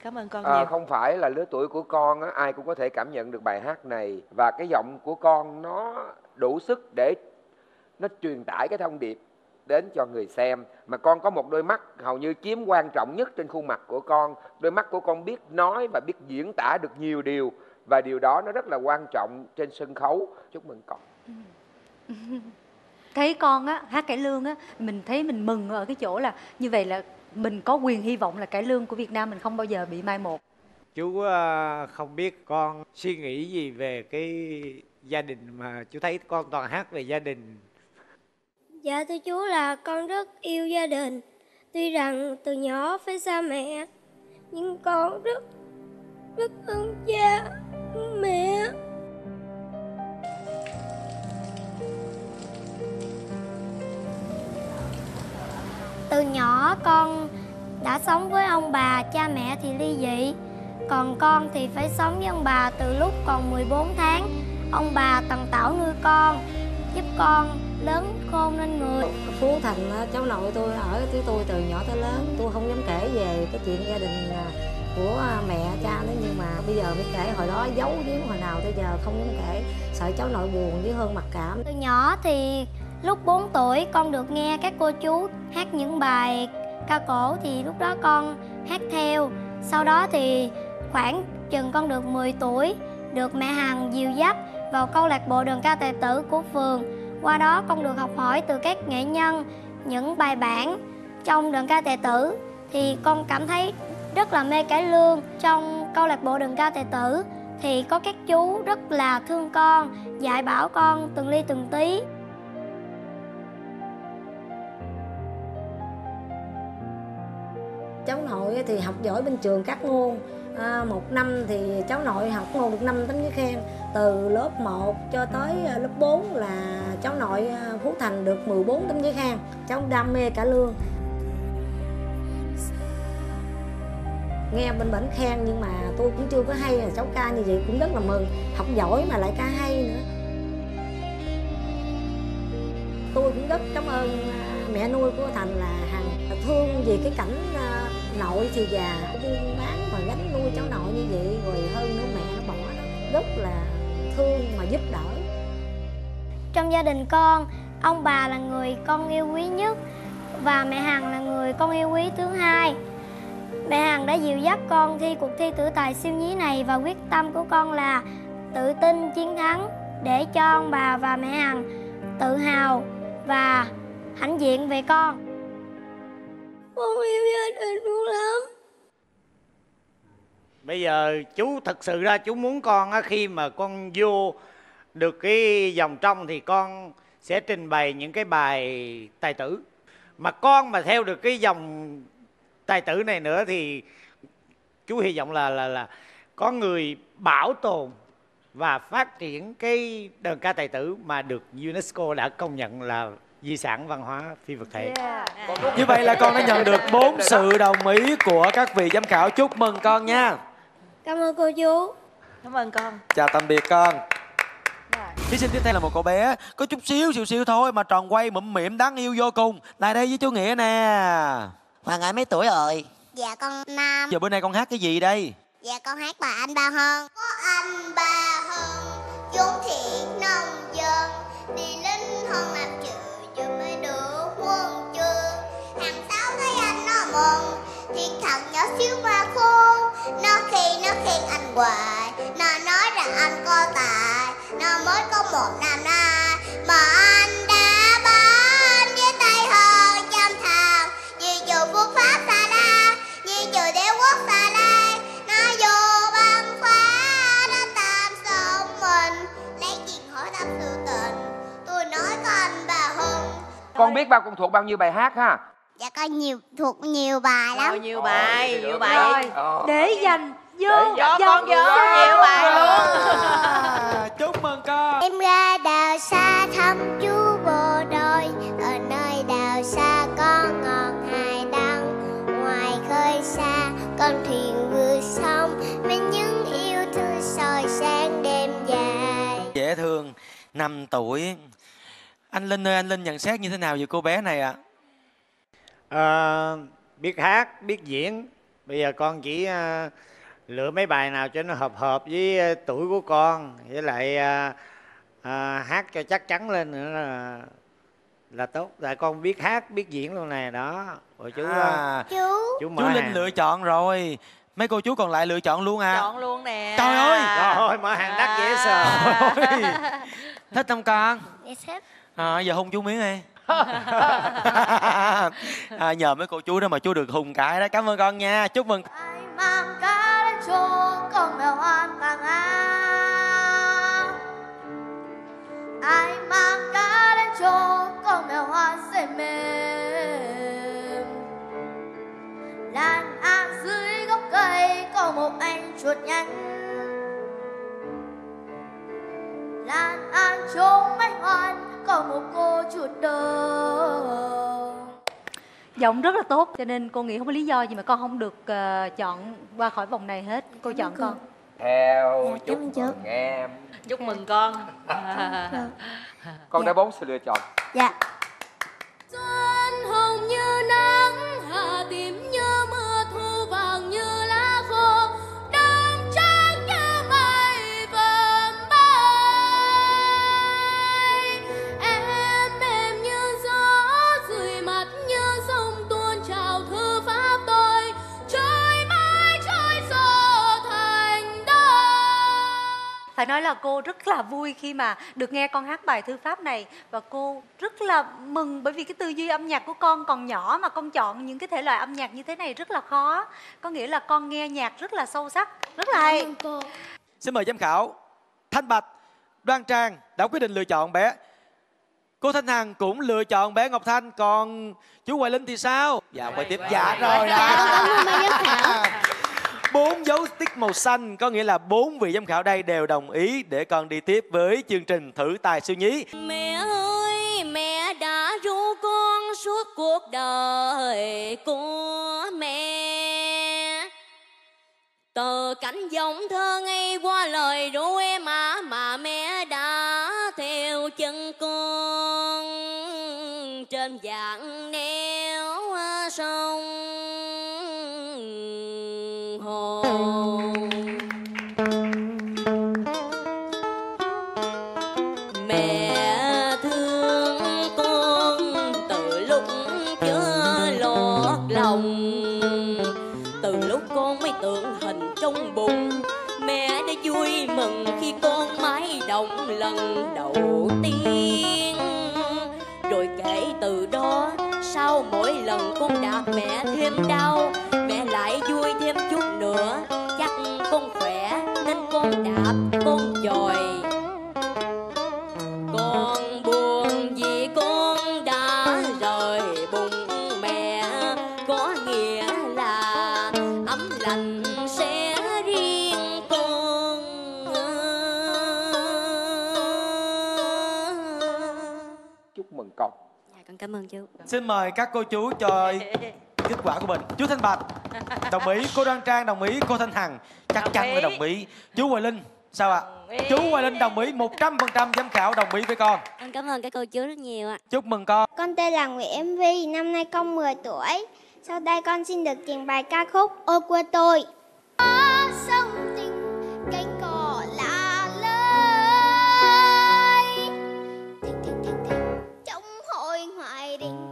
Cảm ơn con nhiều. Không phải là lứa tuổi của con á, ai cũng có thể cảm nhận được bài hát này. Và cái giọng của con nó đủ sức để nó truyền tải cái thông điệp đến cho người xem. Mà con có một đôi mắt hầu như chiếm quan trọng nhất trên khuôn mặt của con. Đôi mắt của con biết nói và biết diễn tả được nhiều điều. Và điều đó nó rất là quan trọng trên sân khấu. Chúc mừng con. Thấy con á, hát cải lương á, mình thấy mình mừng ở cái chỗ là như vậy là mình có quyền hy vọng là cải lương của Việt Nam mình không bao giờ bị mai một. Chú không biết con suy nghĩ gì về cái gia đình mà chú thấy con toàn hát về gia đình? Dạ thưa chú là con rất yêu gia đình. Tuy rằng từ nhỏ phải xa mẹ, nhưng con rất thương cha, mẹ. Từ nhỏ con đã sống với ông bà, cha mẹ thì ly dị. Còn con thì phải sống với ông bà từ lúc còn 14 tháng. Ông bà tần tảo nuôi con, giúp con lớn khôn lên người. Phú Thành, cháu nội tôi, ở với tôi từ nhỏ tới lớn. Tôi không dám kể về cái chuyện gia đình của mẹ cha nữa, nhưng mà bây giờ mới kể. Hồi đó giấu giếm hồi nào tới giờ không dám kể, sợ cháu nội buồn với hơn mặc cảm. Từ nhỏ thì lúc 4 tuổi con được nghe các cô chú hát những bài ca cổ thì lúc đó con hát theo. Sau đó thì khoảng chừng con được 10 tuổi được mẹ Hằng dìu dắt vào câu lạc bộ đờn ca tài tử của phường. Qua đó con được học hỏi từ các nghệ nhân những bài bản trong đờn ca tài tử thì con cảm thấy rất là mê cải lương. Trong câu lạc bộ đờn ca tài tử thì có các chú rất là thương con, dạy bảo con từng ly từng tí. Cháu nội thì học giỏi bên trường các môn. Một năm thì cháu nội học ngồi được 5 tấm giấy khen. Từ lớp 1 cho tới lớp 4 là cháu nội Phú Thành được 14 tấm giấy khen. Cháu đam mê cải lương. nghe bên bển khen, nhưng mà tôi cũng chưa có hay, là cháu ca như vậy cũng rất là mừng, học giỏi mà lại ca hay nữa. Tôi cũng rất cảm ơn mẹ nuôi của Thành là Hằng, thương vì cái cảnh nội thì già buôn bán mà gánh nuôi cháu nội như vậy, rồi hơn nữa mẹ nó bỏ đó, rất là thương mà giúp đỡ. Trong gia đình con, ông bà là người con yêu quý nhất và mẹ Hằng là người con yêu quý thứ hai. Mẹ Hằng đã dìu dắt con thi cuộc thi tử tài siêu nhí này và quyết tâm của con là tự tin chiến thắng để cho ông bà và mẹ Hằng tự hào và hãnh diện về con. Con yêu gia đình con lắm. Bây giờ chú thật sự ra chú muốn con khi mà con vô được cái vòng trong thì con sẽ trình bày những cái bài tài tử. Mà con mà theo được cái dòng tài tử này nữa thì chú hy vọng là có người bảo tồn và phát triển cái đơn ca tài tử mà được UNESCO đã công nhận là di sản văn hóa phi vật thể. Yeah. Như vậy là con đã nhận được 4 sự đồng ý của các vị giám khảo. Chúc mừng con nha. Cảm ơn cô chú. Cảm ơn con. Chào tạm biệt con. Thí sinh tiếp theo là một cậu bé có chút xíu thôi mà tròn quay mũm mỉm đáng yêu vô cùng. Lại đây với chú Nghĩa nè. Hoàng Ngãi mấy tuổi rồi? Dạ con 5. Giờ bữa nay con hát cái gì đây? Dạ con hát bài Anh Ba Hơn. Có anh ba hơn, vốn thiện nông dân, đi lính hơn làm chữ cho mới được quân trường. Hàng Sáu thấy anh nó mừng, thiên thần nhỏ xíu mà khôn. Nó khen anh hoài, nó nói rằng anh có tài. Nó mới có một năm nay mà anh đã bám với tay hơn trăm thằng. Vì dù phương pháp xa la, vì dù đế quốc xa la, nó dù băng khóa, nó tạm sống mình. Lấy chuyện hỏi thăm sự tình, tôi nói có anh bà Hùng. Con biết con thuộc bao nhiêu bài hát ha? Dạ con thuộc nhiều bài lắm. Nhiều bài rồi. Để dành vô, để con vô nhiều bài luôn. Chúc mừng con. Em ra đào xa thăm chú bộ đội, ở nơi đào xa có ngọn hải đăng. Ngoài khơi xa con thuyền vừa sông, bên những yêu thương soi sáng đêm dài. Dễ thương, 5 tuổi. Anh Linh ơi, anh Linh nhận xét như thế nào về cô bé này ạ? Biết hát, biết diễn. Bây giờ con chỉ lựa mấy bài nào cho nó hợp với tuổi của con, với lại hát cho chắc chắn lên nữa là tốt. Tại con biết hát, biết diễn luôn nè đó. Rồi chú chú Linh lựa chọn rồi. Mấy cô chú còn lại lựa chọn luôn à? Chọn luôn nè. Trời ơi. Rồi mở hàng đắt dễ sợ. Thích không con? Yes, sếp. Giờ hôn chú miếng đi. Nhờ mấy cô chú đó mà chú được hùng cái đó. Cảm ơn con nha. Chúc mừng. Mang cá đến chuông con mèo hoang tàng ăn. Ai mang cá đến chuông con mèo hoang sẽ mềm. Đàn ăn dưới gốc cây có một anh chuột nhắn. Đàn ăn trốn mách hoang có một cô chuột đờn. Giọng rất là tốt, cho nên cô nghĩ không có lý do gì mà con không được chọn qua khỏi vòng này hết. Cô chọn con. Theo chúc mừng em. Chúc mừng con. Con đã 4 sự lựa chọn. Dạ. Xuân hồng như nắng, hạ tím như mưa, thu vàng như lá khô, đàn trắng như mây vờn bay. Em mềm như gió, rượi mặt như phải nói là cô rất là vui khi mà được nghe con hát bài thư pháp này. Và cô rất là mừng bởi vì cái tư duy âm nhạc của con còn nhỏ mà con chọn những cái thể loại âm nhạc như thế này rất là khó. Có nghĩa là con nghe nhạc rất là sâu sắc, rất là hay. Xin mời giám khảo Thanh Bạch, Đoan Trang đã quyết định lựa chọn bé. Cô Thanh Hằng cũng lựa chọn bé Ngọc Thanh. Còn chú Hoài Linh thì sao? Dạ, quay tiếp. Dạ rồi. Dạ. 4 dấu tích màu xanh có nghĩa là 4 vị giám khảo đây đều đồng ý để con đi tiếp với chương trình thử tài siêu nhí. Mẹ ơi, mẹ đã ru con suốt cuộc đời của mẹ. cánh giọng thơ ngay qua lời ru em à, mà mẹ đã theo chân con trên dạng neo sông hồ. Trong bụng mẹ đã vui mừng khi con mái đồng lần đầu tiên, rồi kể từ đó sau mỗi lần con đạp mẹ thêm đau, mẹ lại vui thêm chút nữa. Chắc con khỏe nên con đạp con chòi, con buồn vì con đã rời bụng mẹ, có nghĩa là ấm lành sẽ con. Dạ, con cảm ơn chú. Xin mời các cô chú cho kết quả của mình. Chú Thanh Bạch đồng ý, cô Đoan Trang đồng ý, cô Thanh Hằng chắc chắn là đồng ý. Chú Hoài Linh sao ạ? Chú Hoài Linh đồng ý 100%, giám khảo đồng ý với con. Con cảm ơn các cô chú rất nhiều ạ. Chúc mừng con. Con tên là Nguyễn Vi, năm nay con 10 tuổi. Sau đây con xin được trình bày ca khúc Ô Quê Tôi. Sông tình cánh cỏ lá lơi, trong hội ngoại đình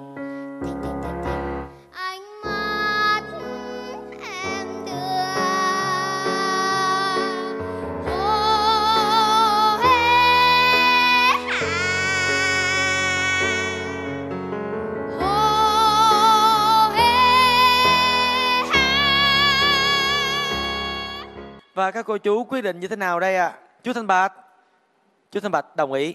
ánh mắt em đưa hò hét Và các cô chú quyết định như thế nào đây ạ? Chú Thanh Bạch. Chú Thanh Bạch đồng ý.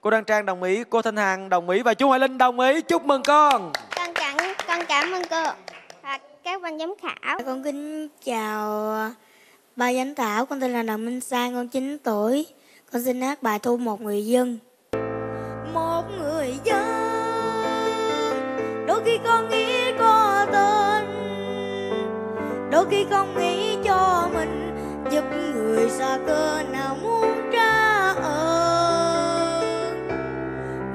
Cô Đăng Trang đồng ý, cô Thanh Hằng đồng ý và chú Hoài Linh đồng ý. Chúc mừng con. Con cảm ơn cô và các ban giám khảo. Con kính chào ban giám khảo, con tên là Đặng Minh Sang, con 9 tuổi. Con xin hát bài Thu Một Người Dân. Một người dân, đôi khi con nghĩ có tên, đôi khi con nghĩ cho mình, giúp người xa cơ nào muốn trả ơn.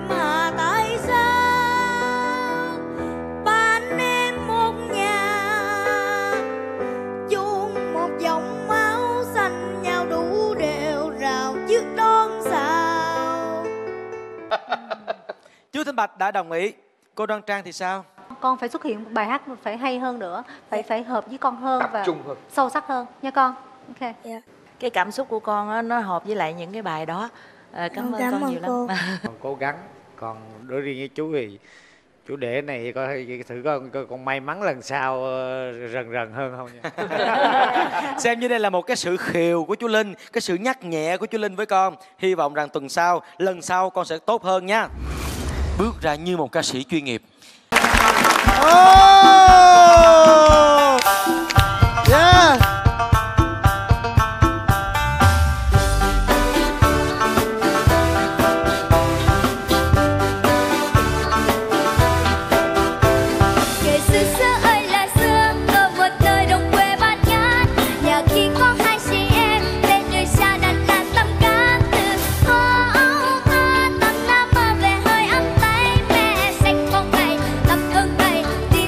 Mà tại sao ba anh em một nhà, chung một dòng máu xanh nhau đủ đều rào chiếc đón sao? Chú Thanh Bạch đã đồng ý. Cô Đoan Trang thì sao? Con phải xuất hiện một bài hát phải hay hơn nữa, phải hợp với con hơn, và sâu sắc hơn nha con. Ok. Yeah. Cái cảm xúc của con đó, nó hợp với lại những cái bài đó. Cảm ơn con nhiều lắm. Con cố gắng. Còn đối riêng với chú thì chủ đề này coi thử con may mắn lần sau rần hơn không nha. Xem như đây là một cái sự khều của chú Linh, cái sự nhắc nhẹ của chú Linh với con. Hy vọng rằng tuần sau, lần sau con sẽ tốt hơn nha. Bước ra như một ca sĩ chuyên nghiệp. Oh! Yeah! Kể xưa xưa ơi là xưa, ở một nơi đồng quê bát ngát, nhà khi có hai chị em tên người cha đặt là Tâm Cá. Từ khó ta Tâm Nam mà về hơi ấm tay mẹ xanh phong bày, Tâm ơn bày tin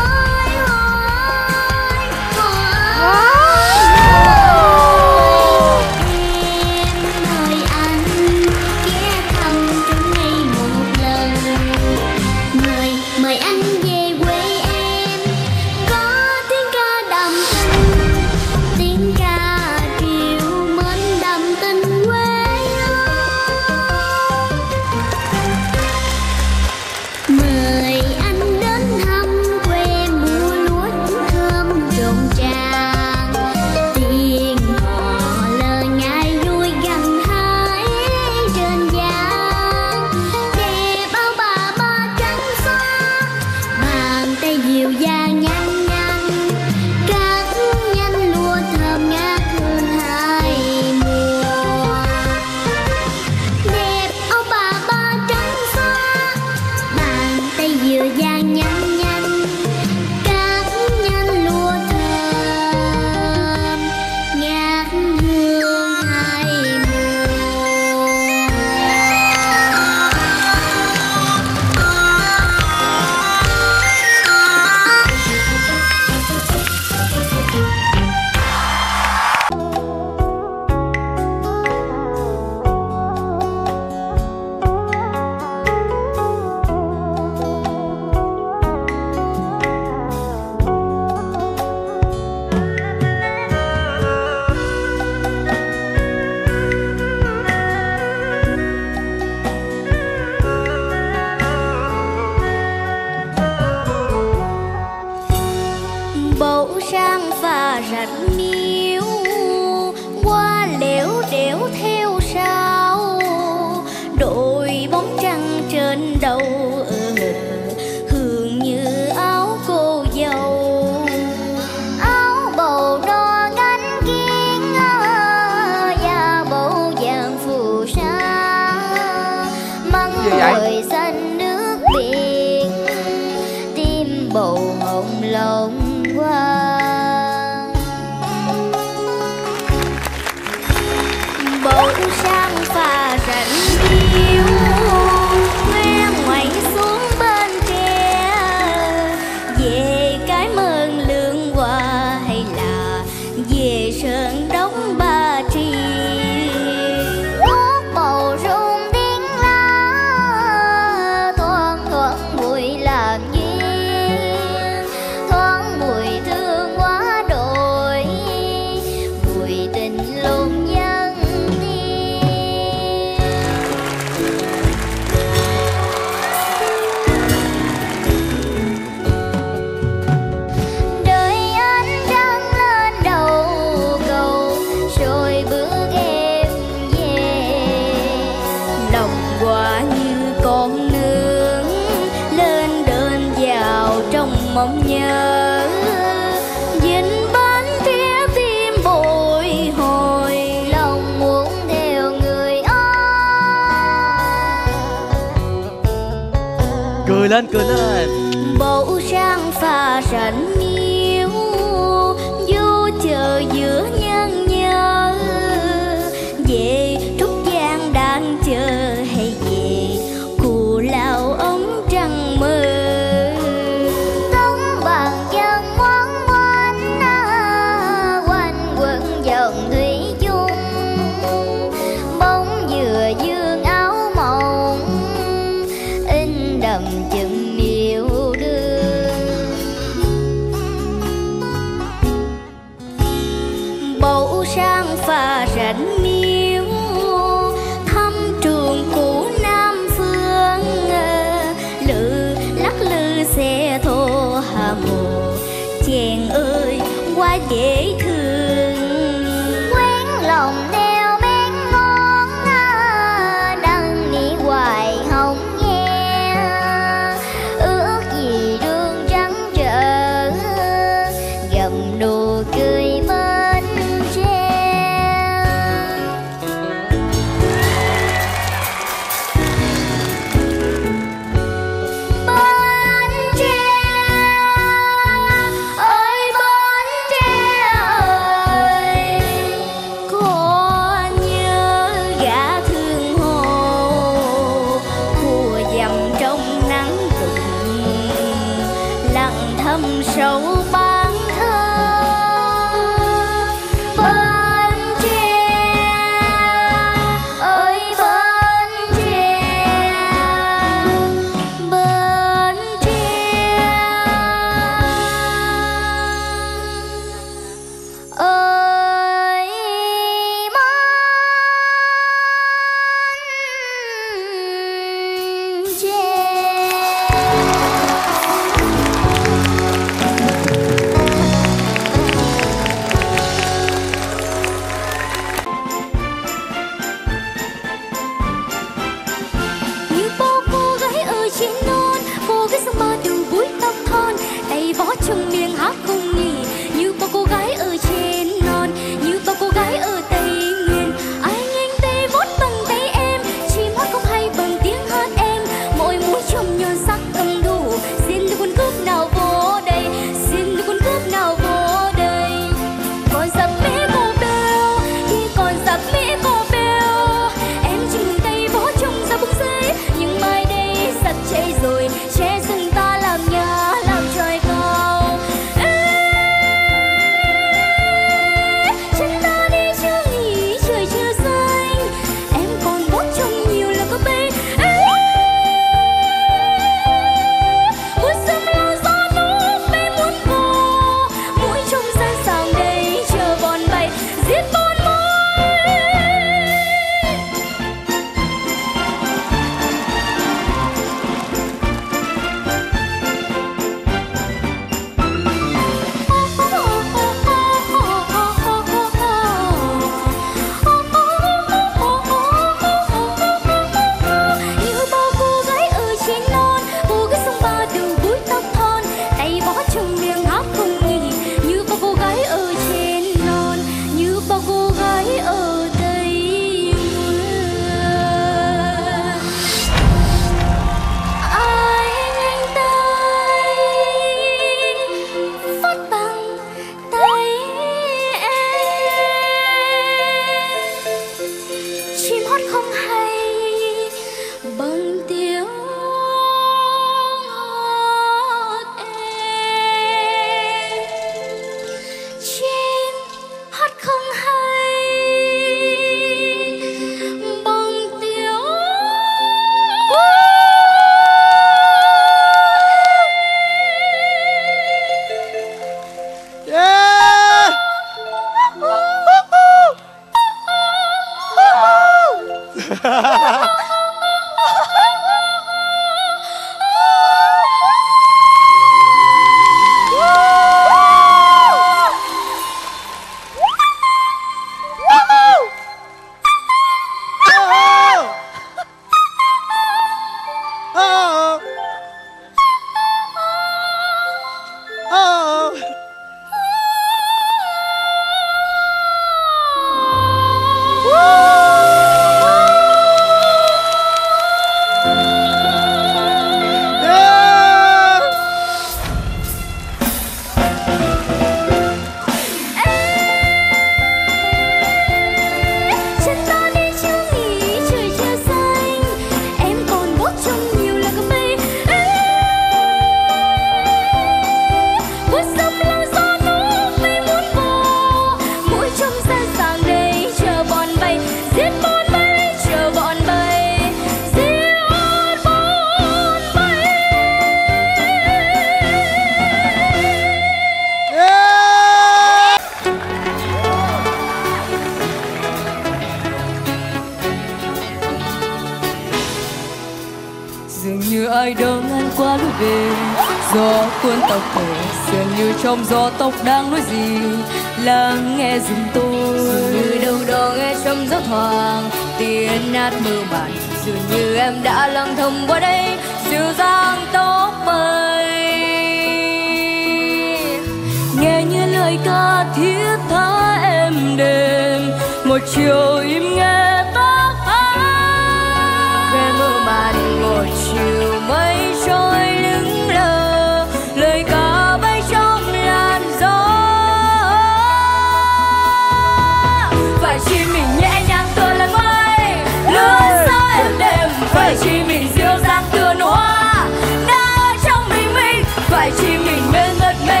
Phải chỉ mình bên đất mê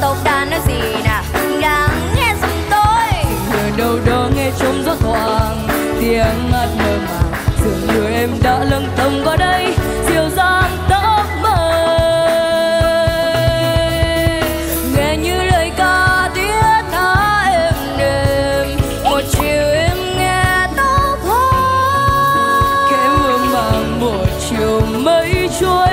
tộc ta nói gì nè, đáng nghe giùm tôi. Người đâu đó nghe trống gió thoảng, tiếng hát mơ màng, dường như em đã lâng tâm vào đây, dịu dàng tóc mây. Nghe như lời ca tiếng hát êm đềm, một chiều em nghe tóc hoa. Kẽ mơ màng một chiều mây trôi.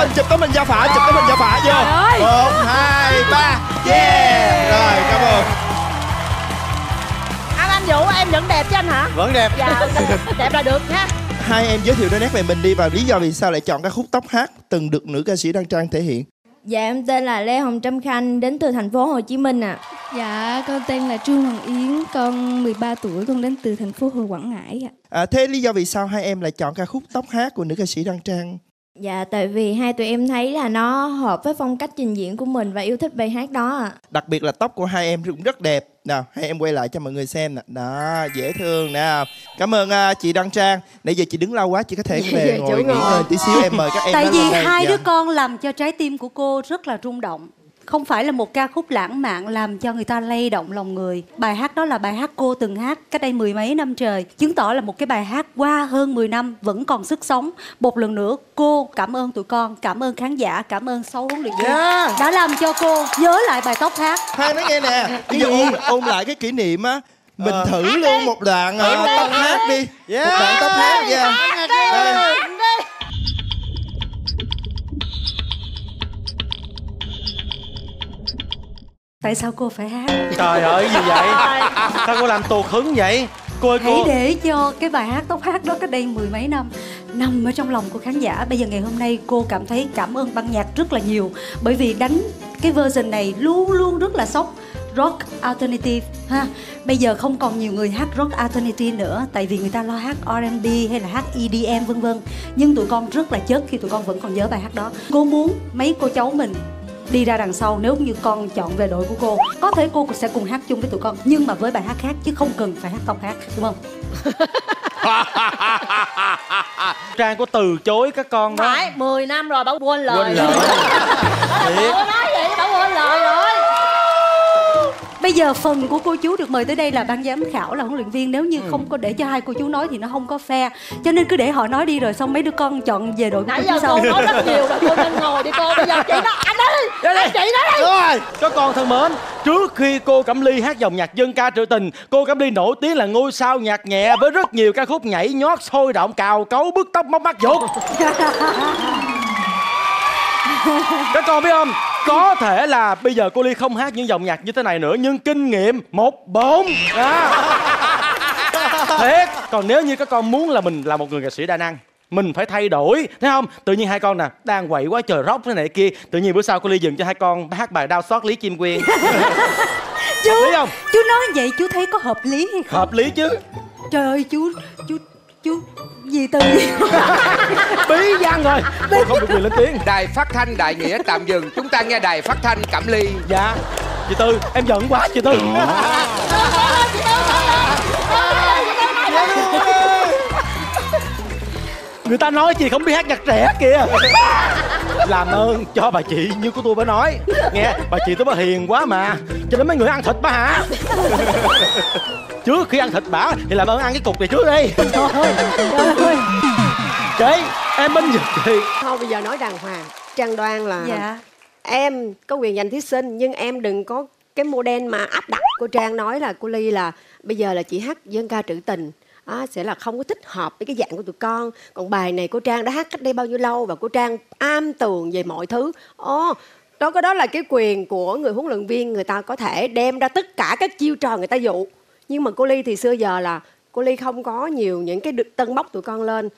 Rồi chụp tấm hình gia phả, vô. 1, 2, 3. Yeah. Rồi, cảm ơn. Anh Vũ, em vẫn đẹp chứ anh hả? Vẫn đẹp. Dạ, đẹp là được ha. Hai em giới thiệu đôi nét về mình đi, và lý do vì sao lại chọn các khúc tóc hát từng được nữ ca sĩ Đăng Trang thể hiện. Dạ, em tên là Lê Hồng Trâm Khanh, đến từ thành phố Hồ Chí Minh ạ. Dạ, con tên là Trương Hoàng Yến, con 13 tuổi, con đến từ thành phố Hồ Quảng Ngãi ạ. Thế lý do vì sao hai em lại chọn ca khúc tóc hát của nữ ca sĩ Đăng Trang? Dạ, tại vì hai tụi em thấy là nó hợp với phong cách trình diễn của mình và yêu thích bài hát đó ạ. Đặc biệt là tóc của hai em cũng rất đẹp. Nào, hai em quay lại cho mọi người xem nè. Đó, dễ thương nè. Cảm ơn chị Đăng Trang. Nãy giờ chị đứng lâu quá, chị có thể về ngồi nghỉ ngơi tí xíu, em mời các em. Tại vì hai đứa con làm cho trái tim của cô rất là rung động. Không phải là một ca khúc lãng mạn làm cho người ta lay động lòng người. Bài hát đó là bài hát cô từng hát cách đây mười mấy năm trời. Chứng tỏ là một cái bài hát qua hơn 10 năm vẫn còn sức sống. Một lần nữa cô cảm ơn tụi con, cảm ơn khán giả, cảm ơn 6 huấn luyện viên đã làm cho cô nhớ lại bài tóc hát. Hai nói nghe nè, bây giờ ôn lại cái kỷ niệm á. Mình thử luôn một đoạn tóc hát đi. Một đoạn tóc hát nha. Tại sao cô phải hát? Trời ơi, gì vậy? Sao cô làm tuột hứng vậy? Cô ơi, cô hãy để cho cái bài hát tóc hát đó cách đây mười mấy năm nằm ở trong lòng của khán giả. Bây giờ ngày hôm nay cô cảm thấy cảm ơn ban nhạc rất là nhiều, bởi vì đánh cái version này luôn luôn rất là sốc rock alternative ha. Bây giờ không còn nhiều người hát rock alternative nữa, tại vì người ta lo hát R&B hay là hát EDM vân vân. Nhưng tụi con rất là chết khi tụi con vẫn còn nhớ bài hát đó. Cô muốn mấy cô cháu mình đi ra đằng sau, nếu như con chọn về đội của cô, có thể cô sẽ cùng hát chung với tụi con, nhưng mà với bài hát khác chứ không cần phải hát tóc hát, đúng không? Trang có từ chối các con đó. Phải, 10 năm rồi bảo quên lời. Cô nói vậy bảo quên lời rồi. Bây giờ phần của cô chú được mời tới đây là ban giám khảo, là huấn luyện viên. Nếu như không có để cho hai cô chú nói thì nó không có fair, cho nên cứ để họ nói đi rồi xong mấy đứa con chọn về đội của cô chú sau. Nãy giờ cô nói rất nhiều rồi, cô nên ngồi đi cô. Bây giờ chị nói, anh nói đi, anh chị nói đi. Đúng rồi, các con thân mến, trước khi cô Cẩm Ly hát dòng nhạc dân ca trữ tình, cô Cẩm Ly nổi tiếng là ngôi sao nhạc nhẹ với rất nhiều ca khúc nhảy nhót, sôi động, cào cấu, bứt tóc, móc mắt vụt. Các con biết không? Có thể là bây giờ cô Ly không hát những dòng nhạc như thế này nữa, nhưng kinh nghiệm 14 thiệt. Còn nếu như các con muốn là mình là một người nghệ sĩ đa năng, mình phải thay đổi, thấy không? Tự nhiên hai con nè đang quậy quá trời rock thế này kia, tự nhiên bữa sau cô Ly dừng cho hai con hát bài Đau Xót Lý Chim Quyên. Chú hợp lý không? Chú nói vậy chú thấy có hợp lý hay không? Hợp lý chứ. Trời ơi chú gì từ gì? Bí văn rồi. Tôi không được quyền lên tiếng. Đài Phát Thanh Đại Nghĩa tạm dừng. Chúng ta nghe Đài Phát Thanh Cẩm Ly. Dạ. Chị Tư, em giận quá chị Tư. Người ta nói chị không biết hát nhạc trẻ kìa. Làm ơn cho bà chị như của tôi mới nói. Nghe, bà chị tôi mới hiền quá mà. Cho nên mấy người ăn thịt bà hả? Trước khi ăn thịt bả thì làm ơn ăn cái cục này trước đi. Thôi. Chị, em bên giật chị. Thôi bây giờ nói đàng hoàng. Trang đoan là dạ. Em có quyền giành thí sinh, nhưng em đừng có cái model mà áp đặt. Cô Trang nói là cô Ly là bây giờ là chị hát dân ca trữ tình. Sẽ là không có thích hợp với cái dạng của tụi con. Còn bài này cô Trang đã hát cách đây bao nhiêu lâu, và cô Trang am tường về mọi thứ. Đó có đó là cái quyền của người huấn luyện viên. Người ta có thể đem ra tất cả các chiêu trò người ta dụ. Nhưng mà cô Ly thì xưa giờ là cô Ly không có nhiều những cái tân bốc tụi con lên.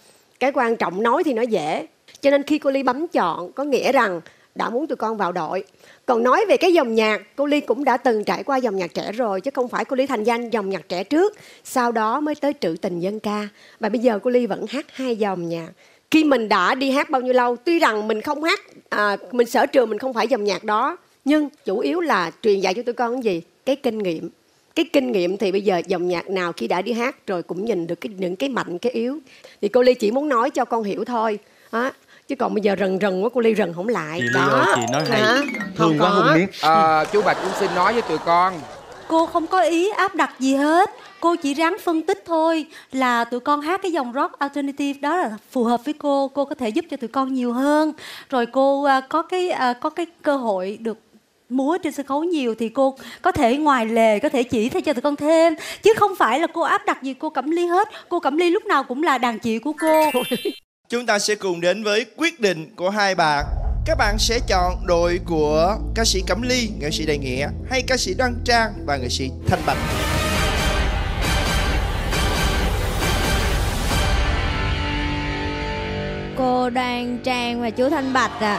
Cái quan trọng nói thì nó dễ. Cho nên khi cô Ly bấm chọn có nghĩa rằng đã muốn tụi con vào đội. Còn nói về cái dòng nhạc, cô Ly cũng đã từng trải qua dòng nhạc trẻ rồi, chứ không phải cô Ly thành danh dòng nhạc trẻ trước, sau đó mới tới trữ tình dân ca. Và bây giờ cô Ly vẫn hát hai dòng nhạc. Khi mình đã đi hát bao nhiêu lâu, tuy rằng mình không hát, mình sở trường mình không phải dòng nhạc đó, nhưng chủ yếu là truyền dạy cho tụi con cái gì? Cái kinh nghiệm. Cái kinh nghiệm thì bây giờ dòng nhạc nào khi đã đi hát rồi cũng nhìn được những cái mạnh, cái yếu. Thì cô Ly chỉ muốn nói cho con hiểu thôi. Chứ còn bây giờ rần quá, cô Ly rần không lại. Chị đó. Ơi, chị nói hay. Thương quá không biết. Chú Bạch cũng xin nói với tụi con. Cô không có ý áp đặt gì hết. Cô chỉ ráng phân tích thôi. Là tụi con hát cái dòng rock alternative đó là phù hợp với cô. Cô có thể giúp cho tụi con nhiều hơn. Rồi cô có cái cơ hội được múa trên sân khấu nhiều thì cô có thể ngoài lề, có thể chỉ cho tụi con thêm, chứ không phải là cô áp đặt gì cô Cẩm Ly hết. Cô Cẩm Ly lúc nào cũng là đàn chị của cô. Chúng ta sẽ cùng đến với quyết định của hai bạn. Các bạn sẽ chọn đội của ca sĩ Cẩm Ly, nghệ sĩ Đại Nghĩa, hay ca sĩ Đoan Trang và nghệ sĩ Thanh Bạch. Cô Đoan Trang và chú Thanh Bạch ạ.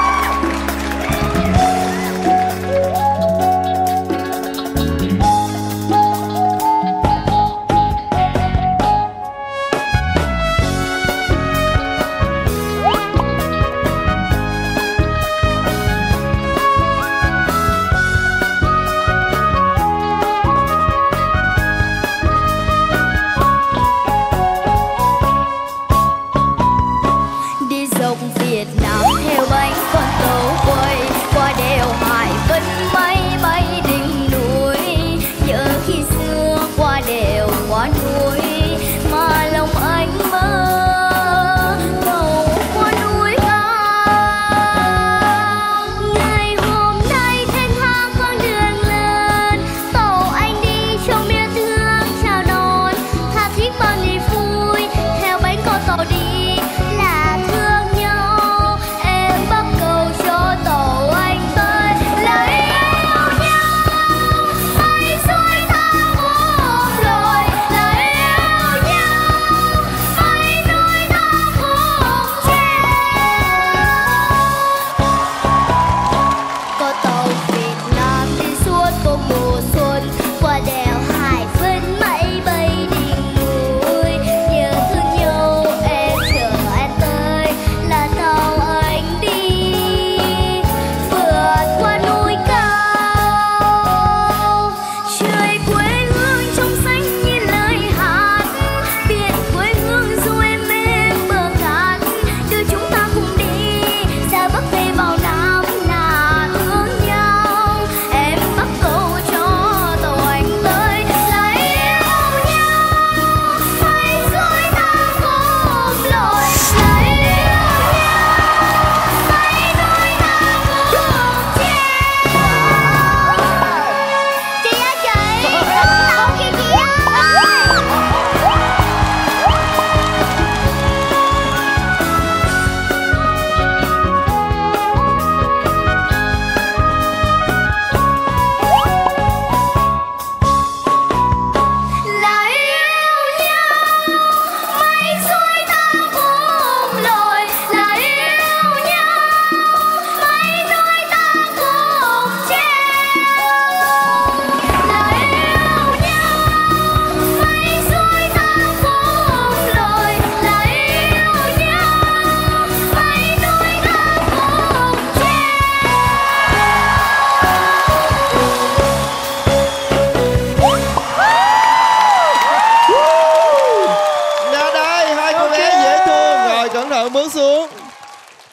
Việt Nam theo bay.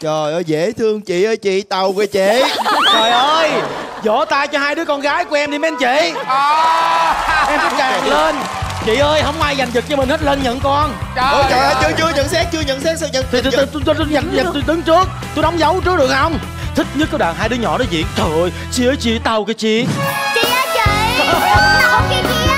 Trời ơi dễ thương chị ơi, chị Tàu kìa chị. Trời ơi, vỗ tay cho hai đứa con gái của em đi mấy anh chị. Em cứ càng lên. Chị ơi, không ai giành giật cho mình hết, lên nhận con. Trời, trời ơi, chưa nhận xét, sao nhận. Tôi đứng trước, tôi đóng dấu trước được không? Thích nhất cái đàn hai đứa nhỏ đó diễn. Trời ơi, chị ơi chị Tàu kìa chị. Chị ơi chị, Tàu kìa chị ơi.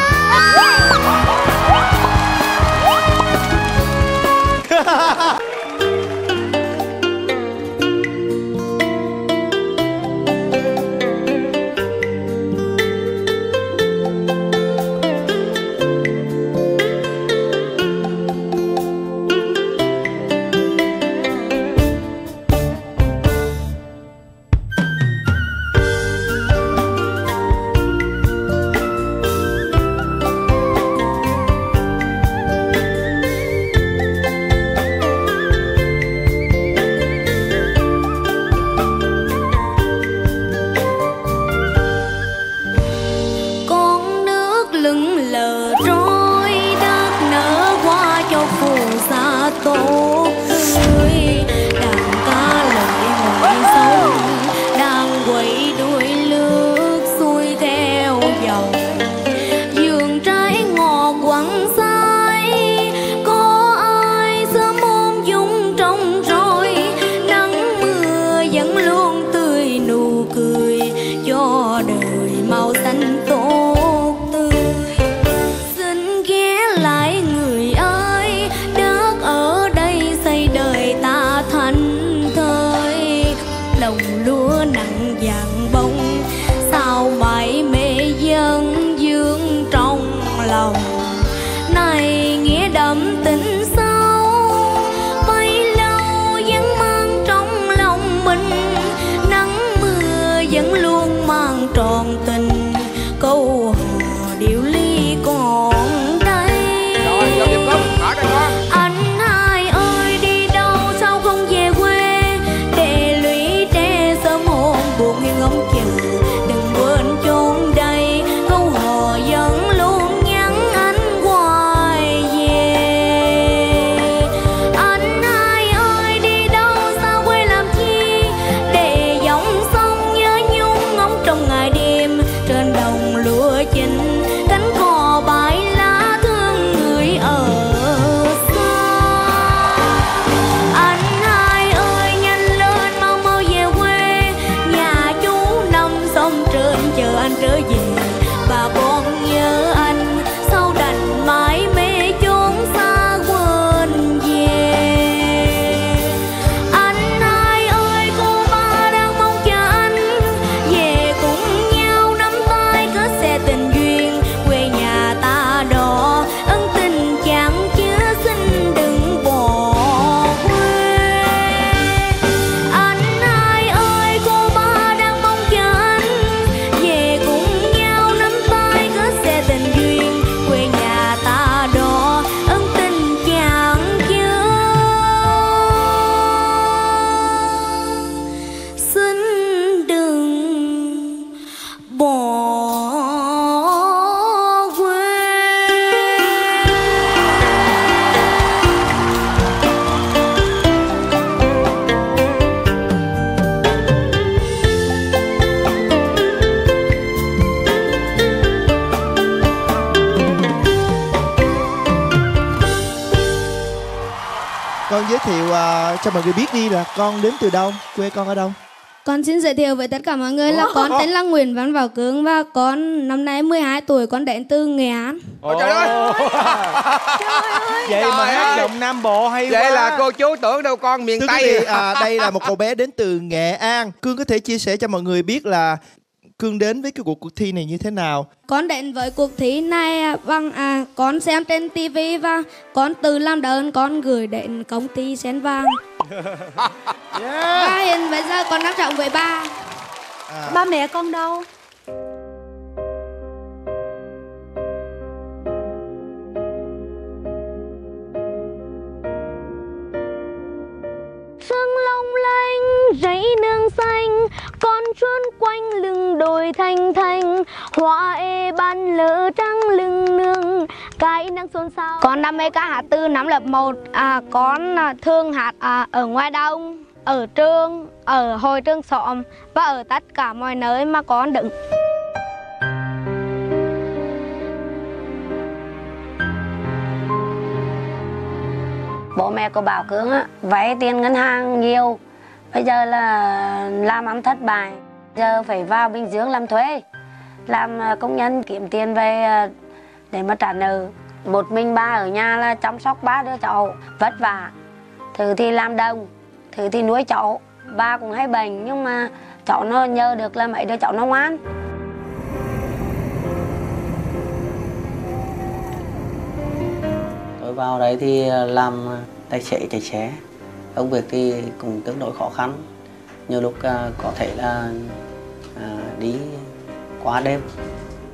Cho mọi người biết đi là con đến từ đâu, quê con ở đâu. Con xin giới thiệu với tất cả mọi người là con tên là Nguyễn Văn Bảo Cương và con năm nay 12 tuổi, con đến từ Nghệ An. Ôi trời ơi. Trời ơi. Vậy trời mà hát giọng Nam Bộ hay vậy quá. Vậy là cô chú tưởng đâu con miền Tây. Đây là một cậu bé đến từ Nghệ An. Cương có thể chia sẻ cho mọi người biết là Cương đến với cái cuộc thi này như thế nào? Con đến với cuộc thi này bằng con xem trên TV và con tự làm đơn con gửi đến công ty Sen Vàng. Và hiện bây giờ con đang trọng với ba. Ba mẹ con đâu? Sương long lanh, rẫy nương xanh, con trốn quanh lưng đồi thanh thanh, hoa ê ban lỡ trắng lưng nương, cái nắng xôn xao. Con đam mê ca hát từ năm lớp 1, con thương hát ở ngoài đồng. ở trường, ở hội trường xóm và ở tất cả mọi nơi mà con đứng. Bố mẹ của Bảo Cương á, vay tiền ngân hàng nhiều, bây giờ là làm ăn thất bại, giờ phải vào Bình Dương làm thuê, làm công nhân kiếm tiền về để mà trả nợ. Một mình ba ở nhà là chăm sóc ba đứa cháu vất vả, thử thì làm đồng, thử thì nuôi cháu. Ba cũng hay bệnh nhưng mà cháu nó nhờ được là mấy đứa cháu nó ngoan. Tôi vào đấy thì làm tài xế chạy xe, công việc thì cũng tương đối khó khăn, nhiều lúc có thể là đi quá đêm,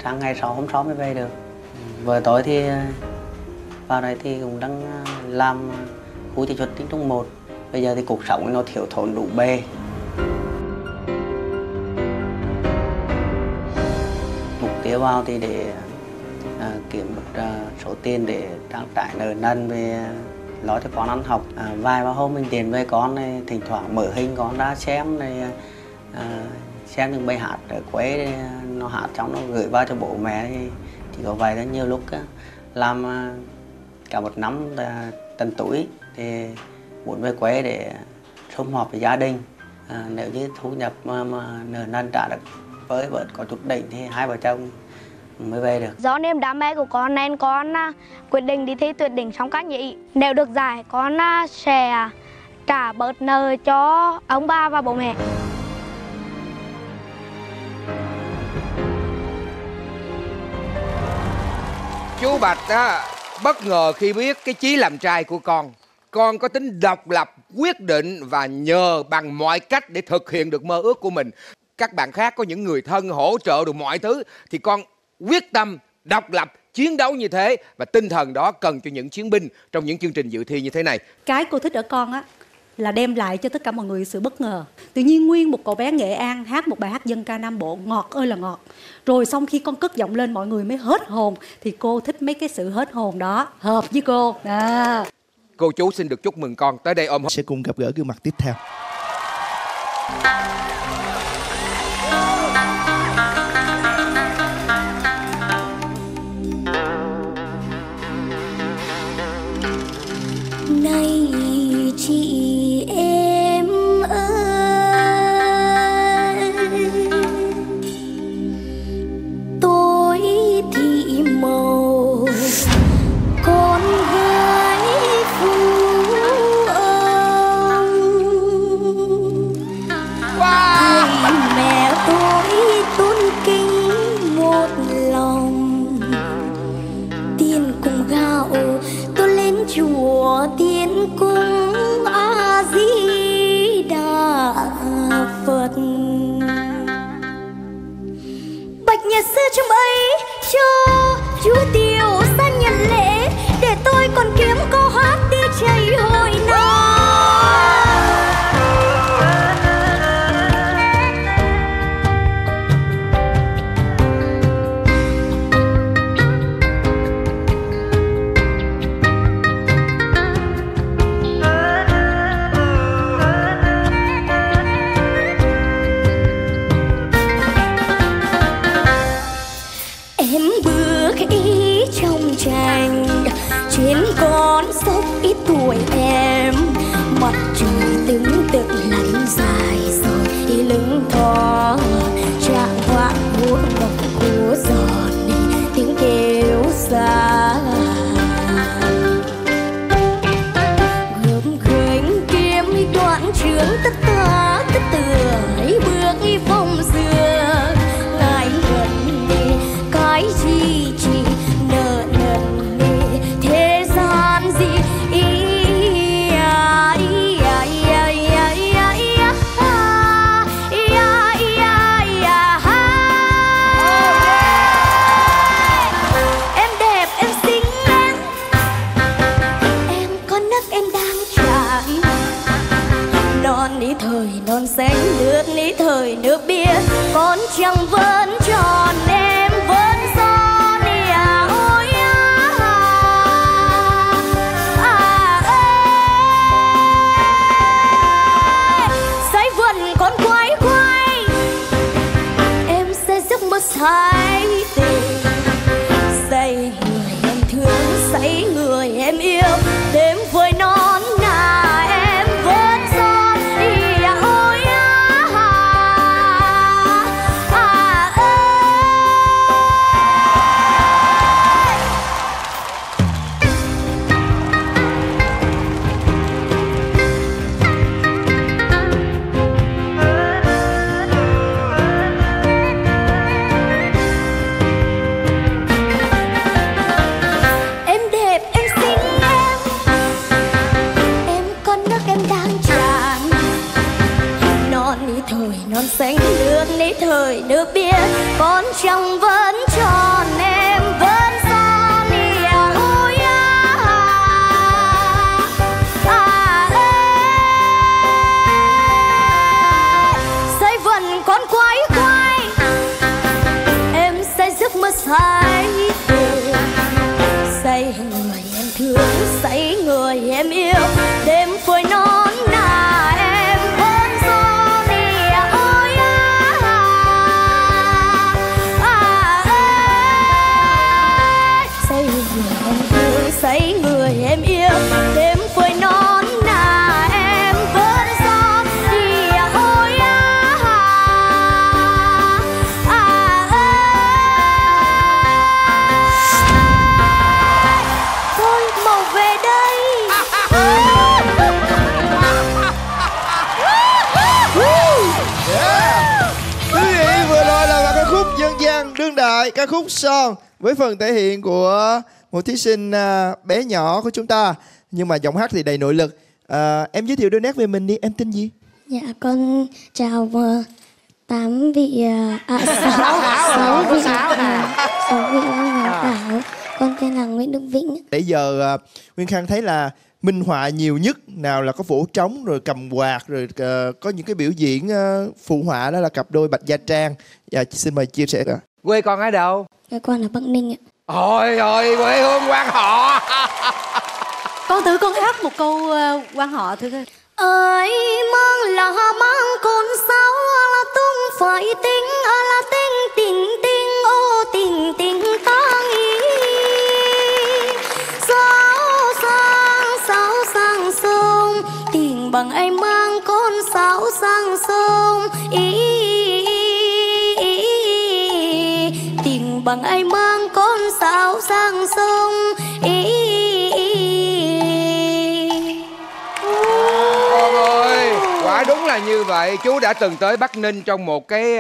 sáng ngày sau hôm sau mới về được. Vợ tối thì vào đây thì cũng đang làm khu chế xuất tính trong một. Bây giờ thì cuộc sống nó thiếu thốn đủ bề. Mục tiêu vào thì để kiếm một số tiền để trang trải nợ nần về lo cho con ăn học. Vài ba hôm mình tiền về con này, thỉnh thoảng mở hình con ra xem này, xem những bài hát ở quê nó hát trong nó gửi vào cho bố mẹ thì có vậy đó. Nhiều lúc làm cả một năm tận tuổi thì muốn về quê để sum họp với gia đình. Nếu như thu nhập mà nợ nần trả được với vợ có chút đỉnh thì hai vợ chồng mới về được. Do niềm đam mê của con nên con quyết định đi thi tuyển đỉnh song ca nhị. Nếu được giải con sẽ trả bớt nợ cho ông ba và bố mẹ. Chú Bạch bất ngờ khi biết cái chí làm trai của con có tính độc lập, quyết định và nhờ bằng mọi cách để thực hiện được mơ ước của mình. Các bạn khác có những người thân hỗ trợ được mọi thứ thì con quyết tâm, độc lập, chiến đấu như thế, và tinh thần đó cần cho những chiến binh trong những chương trình dự thi như thế này. Cái cô thích ở con á là đem lại cho tất cả mọi người sự bất ngờ. Tự nhiên nguyên một cậu bé Nghệ An hát một bài hát dân ca Nam Bộ ngọt ơi là ngọt. Rồi xong khi con cất giọng lên mọi người mới hết hồn. Thì cô thích mấy cái sự hết hồn đó, hợp với cô à. Cô chú xin được chúc mừng con tới đây ôm. Sẽ cùng gặp gỡ gương mặt tiếp theo. Nay chị trong ấy cho chú Tiểu sang nhận lễ để tôi còn kiếm câu hát tia chảy hồi nào. Ca khúc Son với phần thể hiện của một thí sinh bé nhỏ của chúng ta, nhưng mà giọng hát thì đầy nội lực. Em giới thiệu đôi nét về mình đi, em tên gì? Dạ con chào 8 vị sáu vị Bảo, con tên là Nguyễn Đức Vĩnh. Nãy giờ Nguyên Khang thấy là minh họa nhiều nhất, nào là có vỗ trống rồi cầm quạt rồi có những cái biểu diễn phụ họa, đó là cặp đôi Bạch Gia Trang. Dạ xin mời chia sẻ. Quê con ở đâu? Quê con ở Bắc Ninh ạ. Ôi ôi, quê hương quan họ. Con thử con hát một câu quan họ thử coi. Ơi mong là mang con sáu là tung phải tính là tính tình ô tình ta nghĩ sáu sang sông tình bằng ai mang con sáu sang sông bằng ai mang con sáo sang sông ý. Ôi ơi, quả đúng là như vậy. Chú đã từng tới Bắc Ninh trong một cái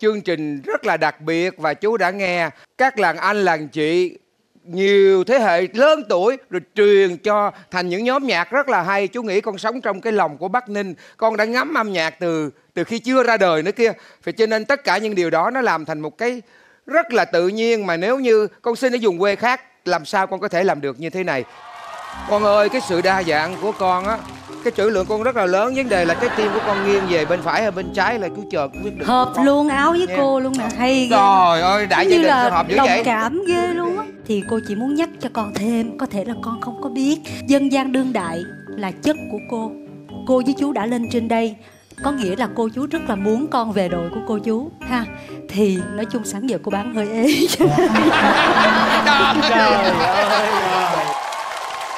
chương trình rất là đặc biệt, và chú đã nghe các làng anh làng chị nhiều thế hệ lớn tuổi rồi truyền cho thành những nhóm nhạc rất là hay. Chú nghĩ con sống trong cái lòng của Bắc Ninh, con đã ngắm âm nhạc từ khi chưa ra đời nữa kia. Vậy cho nên tất cả những điều đó nó làm thành một cái rất là tự nhiên, mà nếu như con sinh ở vùng quê khác làm sao con có thể làm được như thế này. Con ơi, cái sự đa dạng của con á, cái trữ lượng con rất là lớn. Vấn đề là cái tim của con nghiêng về bên phải hay bên trái là cứ chờ quyết định. Hợp luôn áo với nghe. Cô luôn mà hay ghê. Trời ơi, đại gia đình là hợp dữ đồng vậy. Cảm ghê luôn á. Thì cô chỉ muốn nhắc cho con thêm, có thể là con không có biết dân gian đương đại là chất của cô. Cô với chú đã lên trên đây, có nghĩa là cô chú rất là muốn con về đội của cô chú ha. Thì nói chung sáng giờ cô bán hơi ế.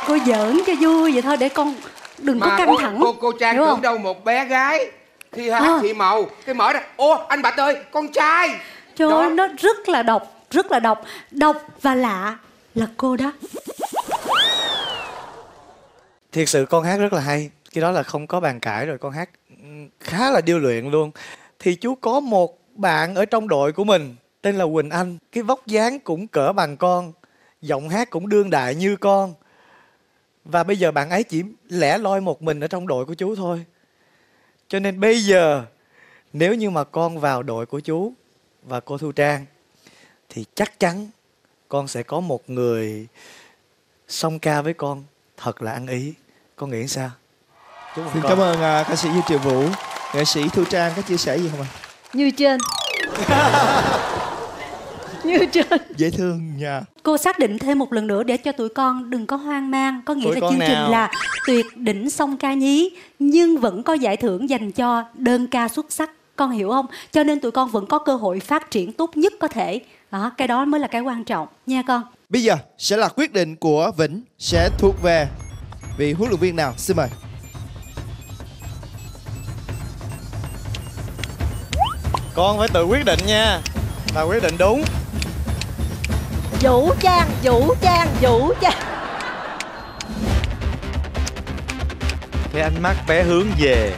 Cô giỡn cho vui vậy thôi, để con đừng mà có căng thẳng. Cô Trang tưởng đâu một bé gái khi hát Thị Màu cái mở ra ô anh Bạch ơi con trai. Trời ơi, nó rất là độc, rất là độc. Độc và lạ là cô đó. Thiệt sự con hát rất là hay, cái đó là không có bàn cãi rồi. Con hát khá là điêu luyện luôn. Thì chú có một bạn ở trong đội của mình tên là Quỳnh Anh, cái vóc dáng cũng cỡ bằng con, giọng hát cũng đương đại như con, và bây giờ bạn ấy chỉ lẻ loi một mình ở trong đội của chú thôi. Cho nên bây giờ nếu như mà con vào đội của chú và cô Thu Trang thì chắc chắn con sẽ có một người song ca với con thật là ăn ý. Con nghĩ sao? Xin cảm ơn ca sĩ Như Triều Vũ. Nghệ sĩ Thu Trang có chia sẻ gì không ạ? Như trên. Như trên. Dễ thương nha. Cô xác định thêm một lần nữa để cho tụi con đừng có hoang mang. Có nghĩa tụi là chương nào? Trình là tuyệt đỉnh song ca nhí, nhưng vẫn có giải thưởng dành cho đơn ca xuất sắc. Con hiểu không? Cho nên tụi con vẫn có cơ hội phát triển tốt nhất có thể. Đó, cái đó mới là cái quan trọng nha con. Bây giờ sẽ là quyết định của Vĩnh sẽ thuộc về vị huấn luyện viên nào, xin mời. Con phải tự quyết định nha, là quyết định đúng. Vũ Trang. Cái ánh mắt bé hướng về.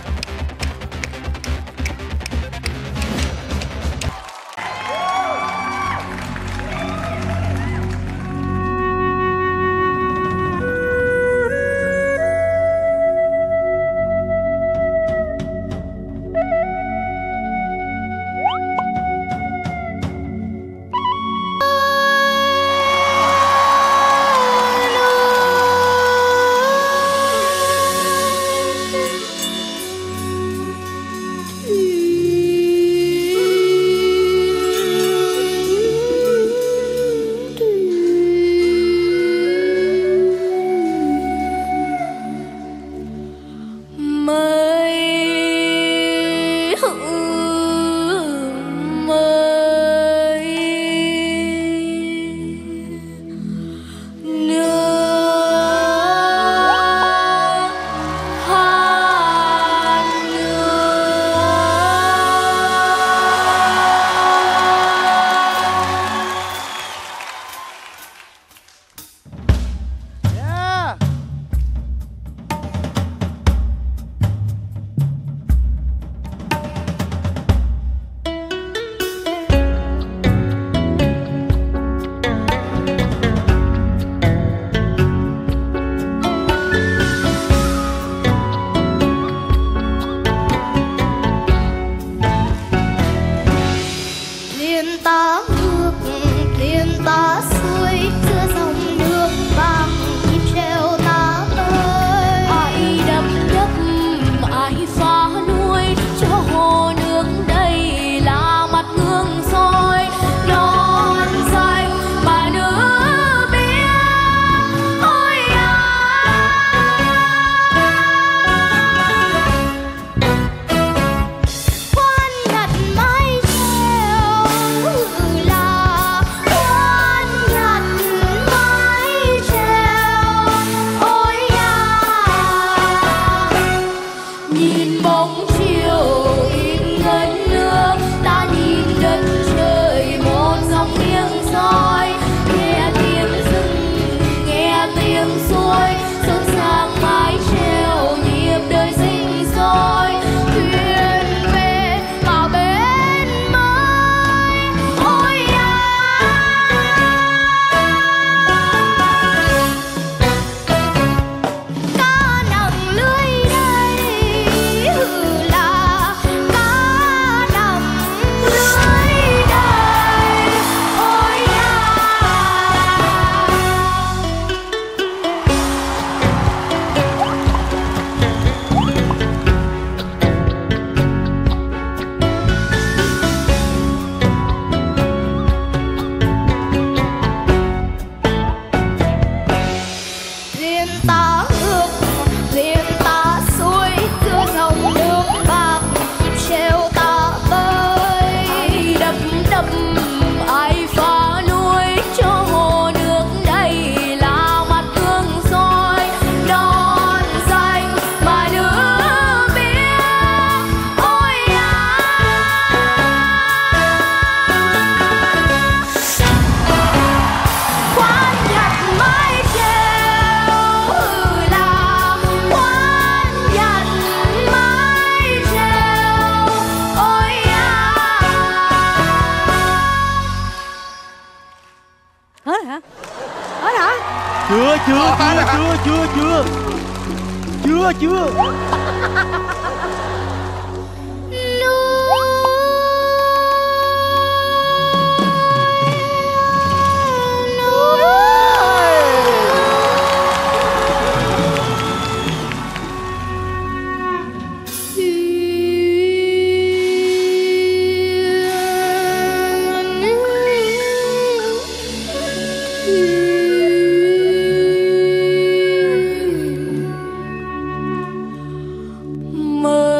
Mơ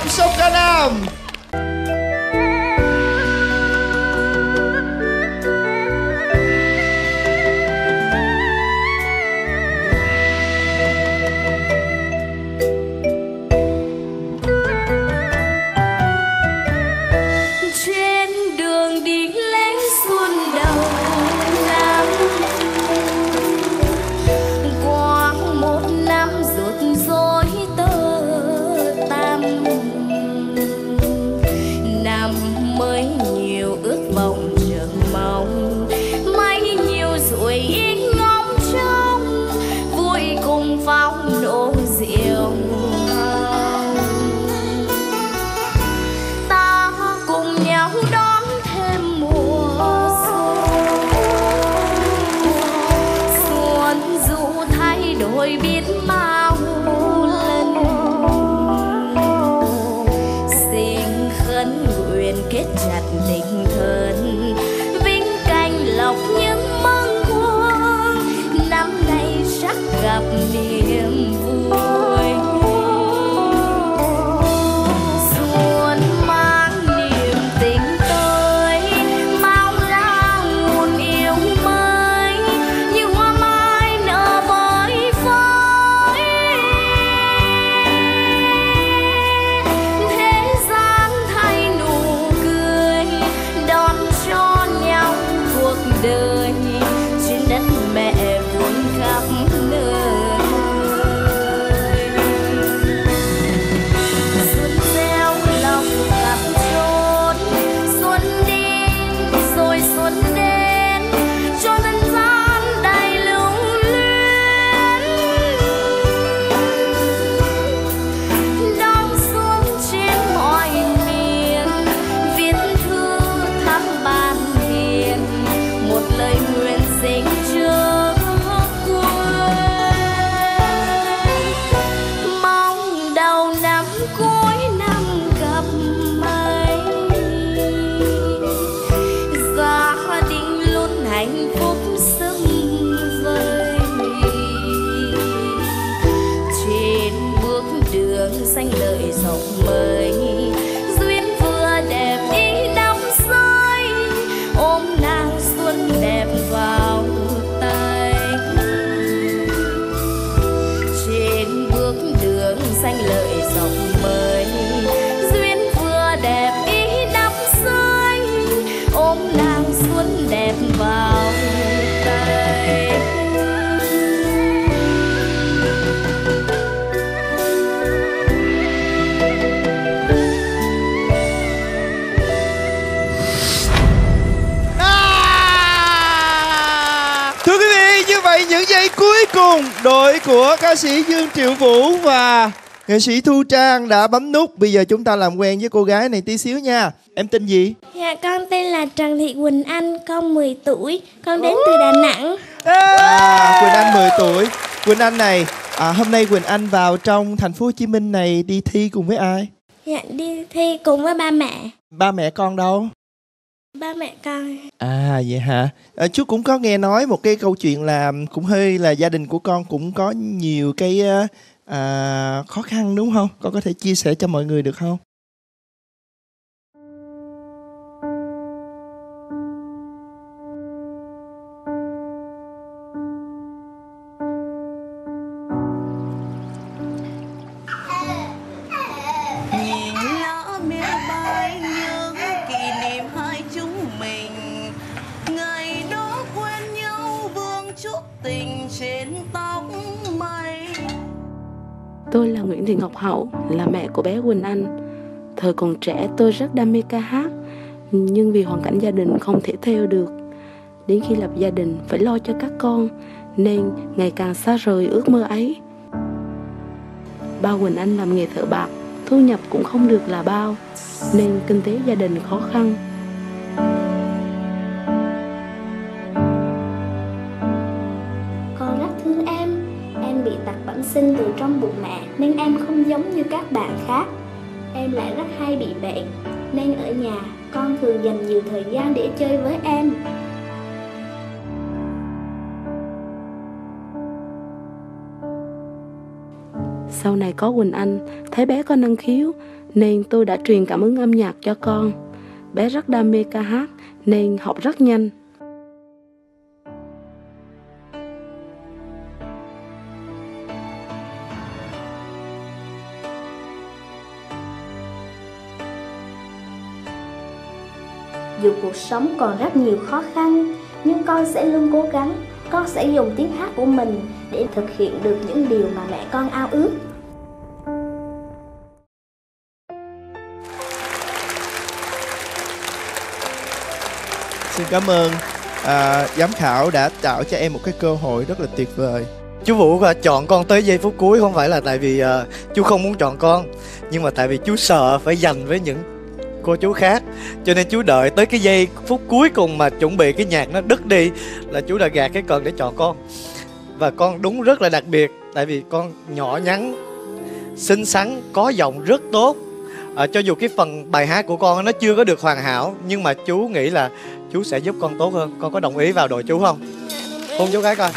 Hồng Sông Ca Nam. Đội của ca sĩ Dương Triệu Vũ và nghệ sĩ Thu Trang đã bấm nút. Bây giờ chúng ta làm quen với cô gái này tí xíu nha. Em tên gì? Dạ, con tên là Trần Thị Quỳnh Anh, con 10 tuổi, con đến từ Đà Nẵng. Quỳnh Anh 10 tuổi. Quỳnh Anh này, hôm nay Quỳnh Anh vào trong thành phố Hồ Chí Minh này đi thi cùng với ai? Dạ, đi thi cùng với ba mẹ. Ba mẹ con đâu? Ba mẹ con. À vậy hả? Chú cũng có nghe nói một cái câu chuyện là cũng hơi là gia đình của con cũng có nhiều cái khó khăn đúng không? Con có thể chia sẻ cho mọi người được không? Tôi là Nguyễn Thị Ngọc Hậu, là mẹ của bé Quỳnh Anh. Thời còn trẻ tôi rất đam mê ca hát, nhưng vì hoàn cảnh gia đình không thể theo được. Đến khi lập gia đình phải lo cho các con, nên ngày càng xa rời ước mơ ấy. Ba Quỳnh Anh làm nghề thợ bạc, thu nhập cũng không được là bao, nên kinh tế gia đình khó khăn. Sinh từ trong bụng mẹ nên em không giống như các bạn khác. Em lại rất hay bị bệnh nên ở nhà con thường dành nhiều thời gian để chơi với em. Sau này có Quỳnh Anh, thấy bé có năng khiếu nên tôi đã truyền cảm hứng âm nhạc cho con. Bé rất đam mê ca hát nên học rất nhanh. Dù cuộc sống còn rất nhiều khó khăn, nhưng con sẽ luôn cố gắng. Con sẽ dùng tiếng hát của mình để thực hiện được những điều mà mẹ con ao ước. Xin cảm ơn giám khảo đã tạo cho em một cái cơ hội rất là tuyệt vời. Chú Vũ chọn con tới giây phút cuối không phải là tại vì chú không muốn chọn con, nhưng mà tại vì chú sợ phải giành với những cô chú khác, cho nên chú đợi tới cái giây phút cuối cùng mà chuẩn bị cái nhạc nó đứt đi là chú đã gạt cái cần để chọn con. Và con đúng rất là đặc biệt, tại vì con nhỏ nhắn, xinh xắn, có giọng rất tốt. Cho dù cái phần bài hát của con nó chưa có được hoàn hảo, nhưng mà chú nghĩ là chú sẽ giúp con tốt hơn. Con có đồng ý vào đội chú không? Hôn chú gái coi.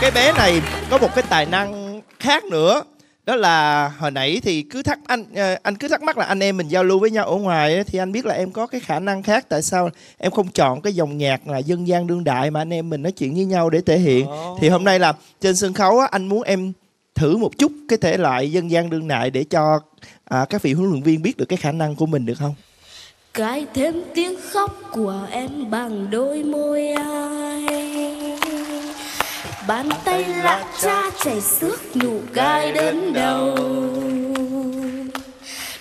Cái bé này có một cái tài năng khác nữa, đó là hồi nãy thì anh cứ thắc mắc là anh em mình giao lưu với nhau ở ngoài ấy, thì anh biết là em có cái khả năng khác, tại sao em không chọn cái dòng nhạc là dân gian đương đại mà anh em mình nói chuyện với nhau để thể hiện. Thì hôm nay là trên sân khấu á, anh muốn em thử một chút cái thể loại dân gian đương đại để cho các vị huấn luyện viên biết được cái khả năng của mình được không? Cái thêm tiếng khóc của em bằng đôi môi ai, bàn tay lạ cha chảy xước nụ gai đến đầu.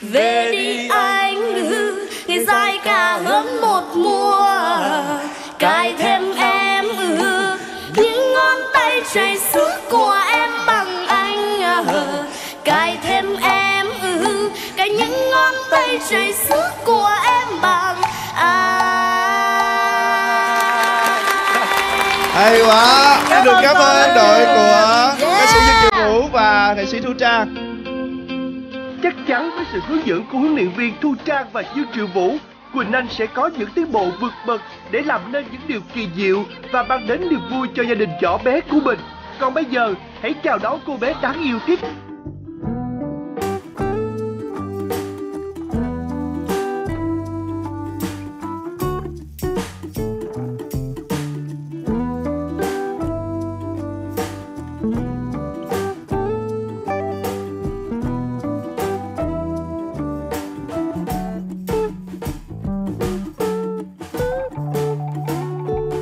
Về đi anh ư, ngày dài cả hơn một mùa. Cài thêm em ư, những ngón tay chảy xước của em bằng anh. Cài thêm em ư, cái những ngón tay chảy xước của em bằng anh. Hay quá! Em được cảm ơn đội của nghệ sĩ Dương Vũ và nghệ sĩ Thu Trang. Chắc chắn với sự hướng dẫn của huấn luyện viên Thu Trang và Dương Triệu Vũ, Quỳnh Anh sẽ có những tiến bộ vượt bậc để làm nên những điều kỳ diệu và mang đến niềm vui cho gia đình nhỏ bé của mình. Còn bây giờ, hãy chào đón cô bé đáng yêu tiếp.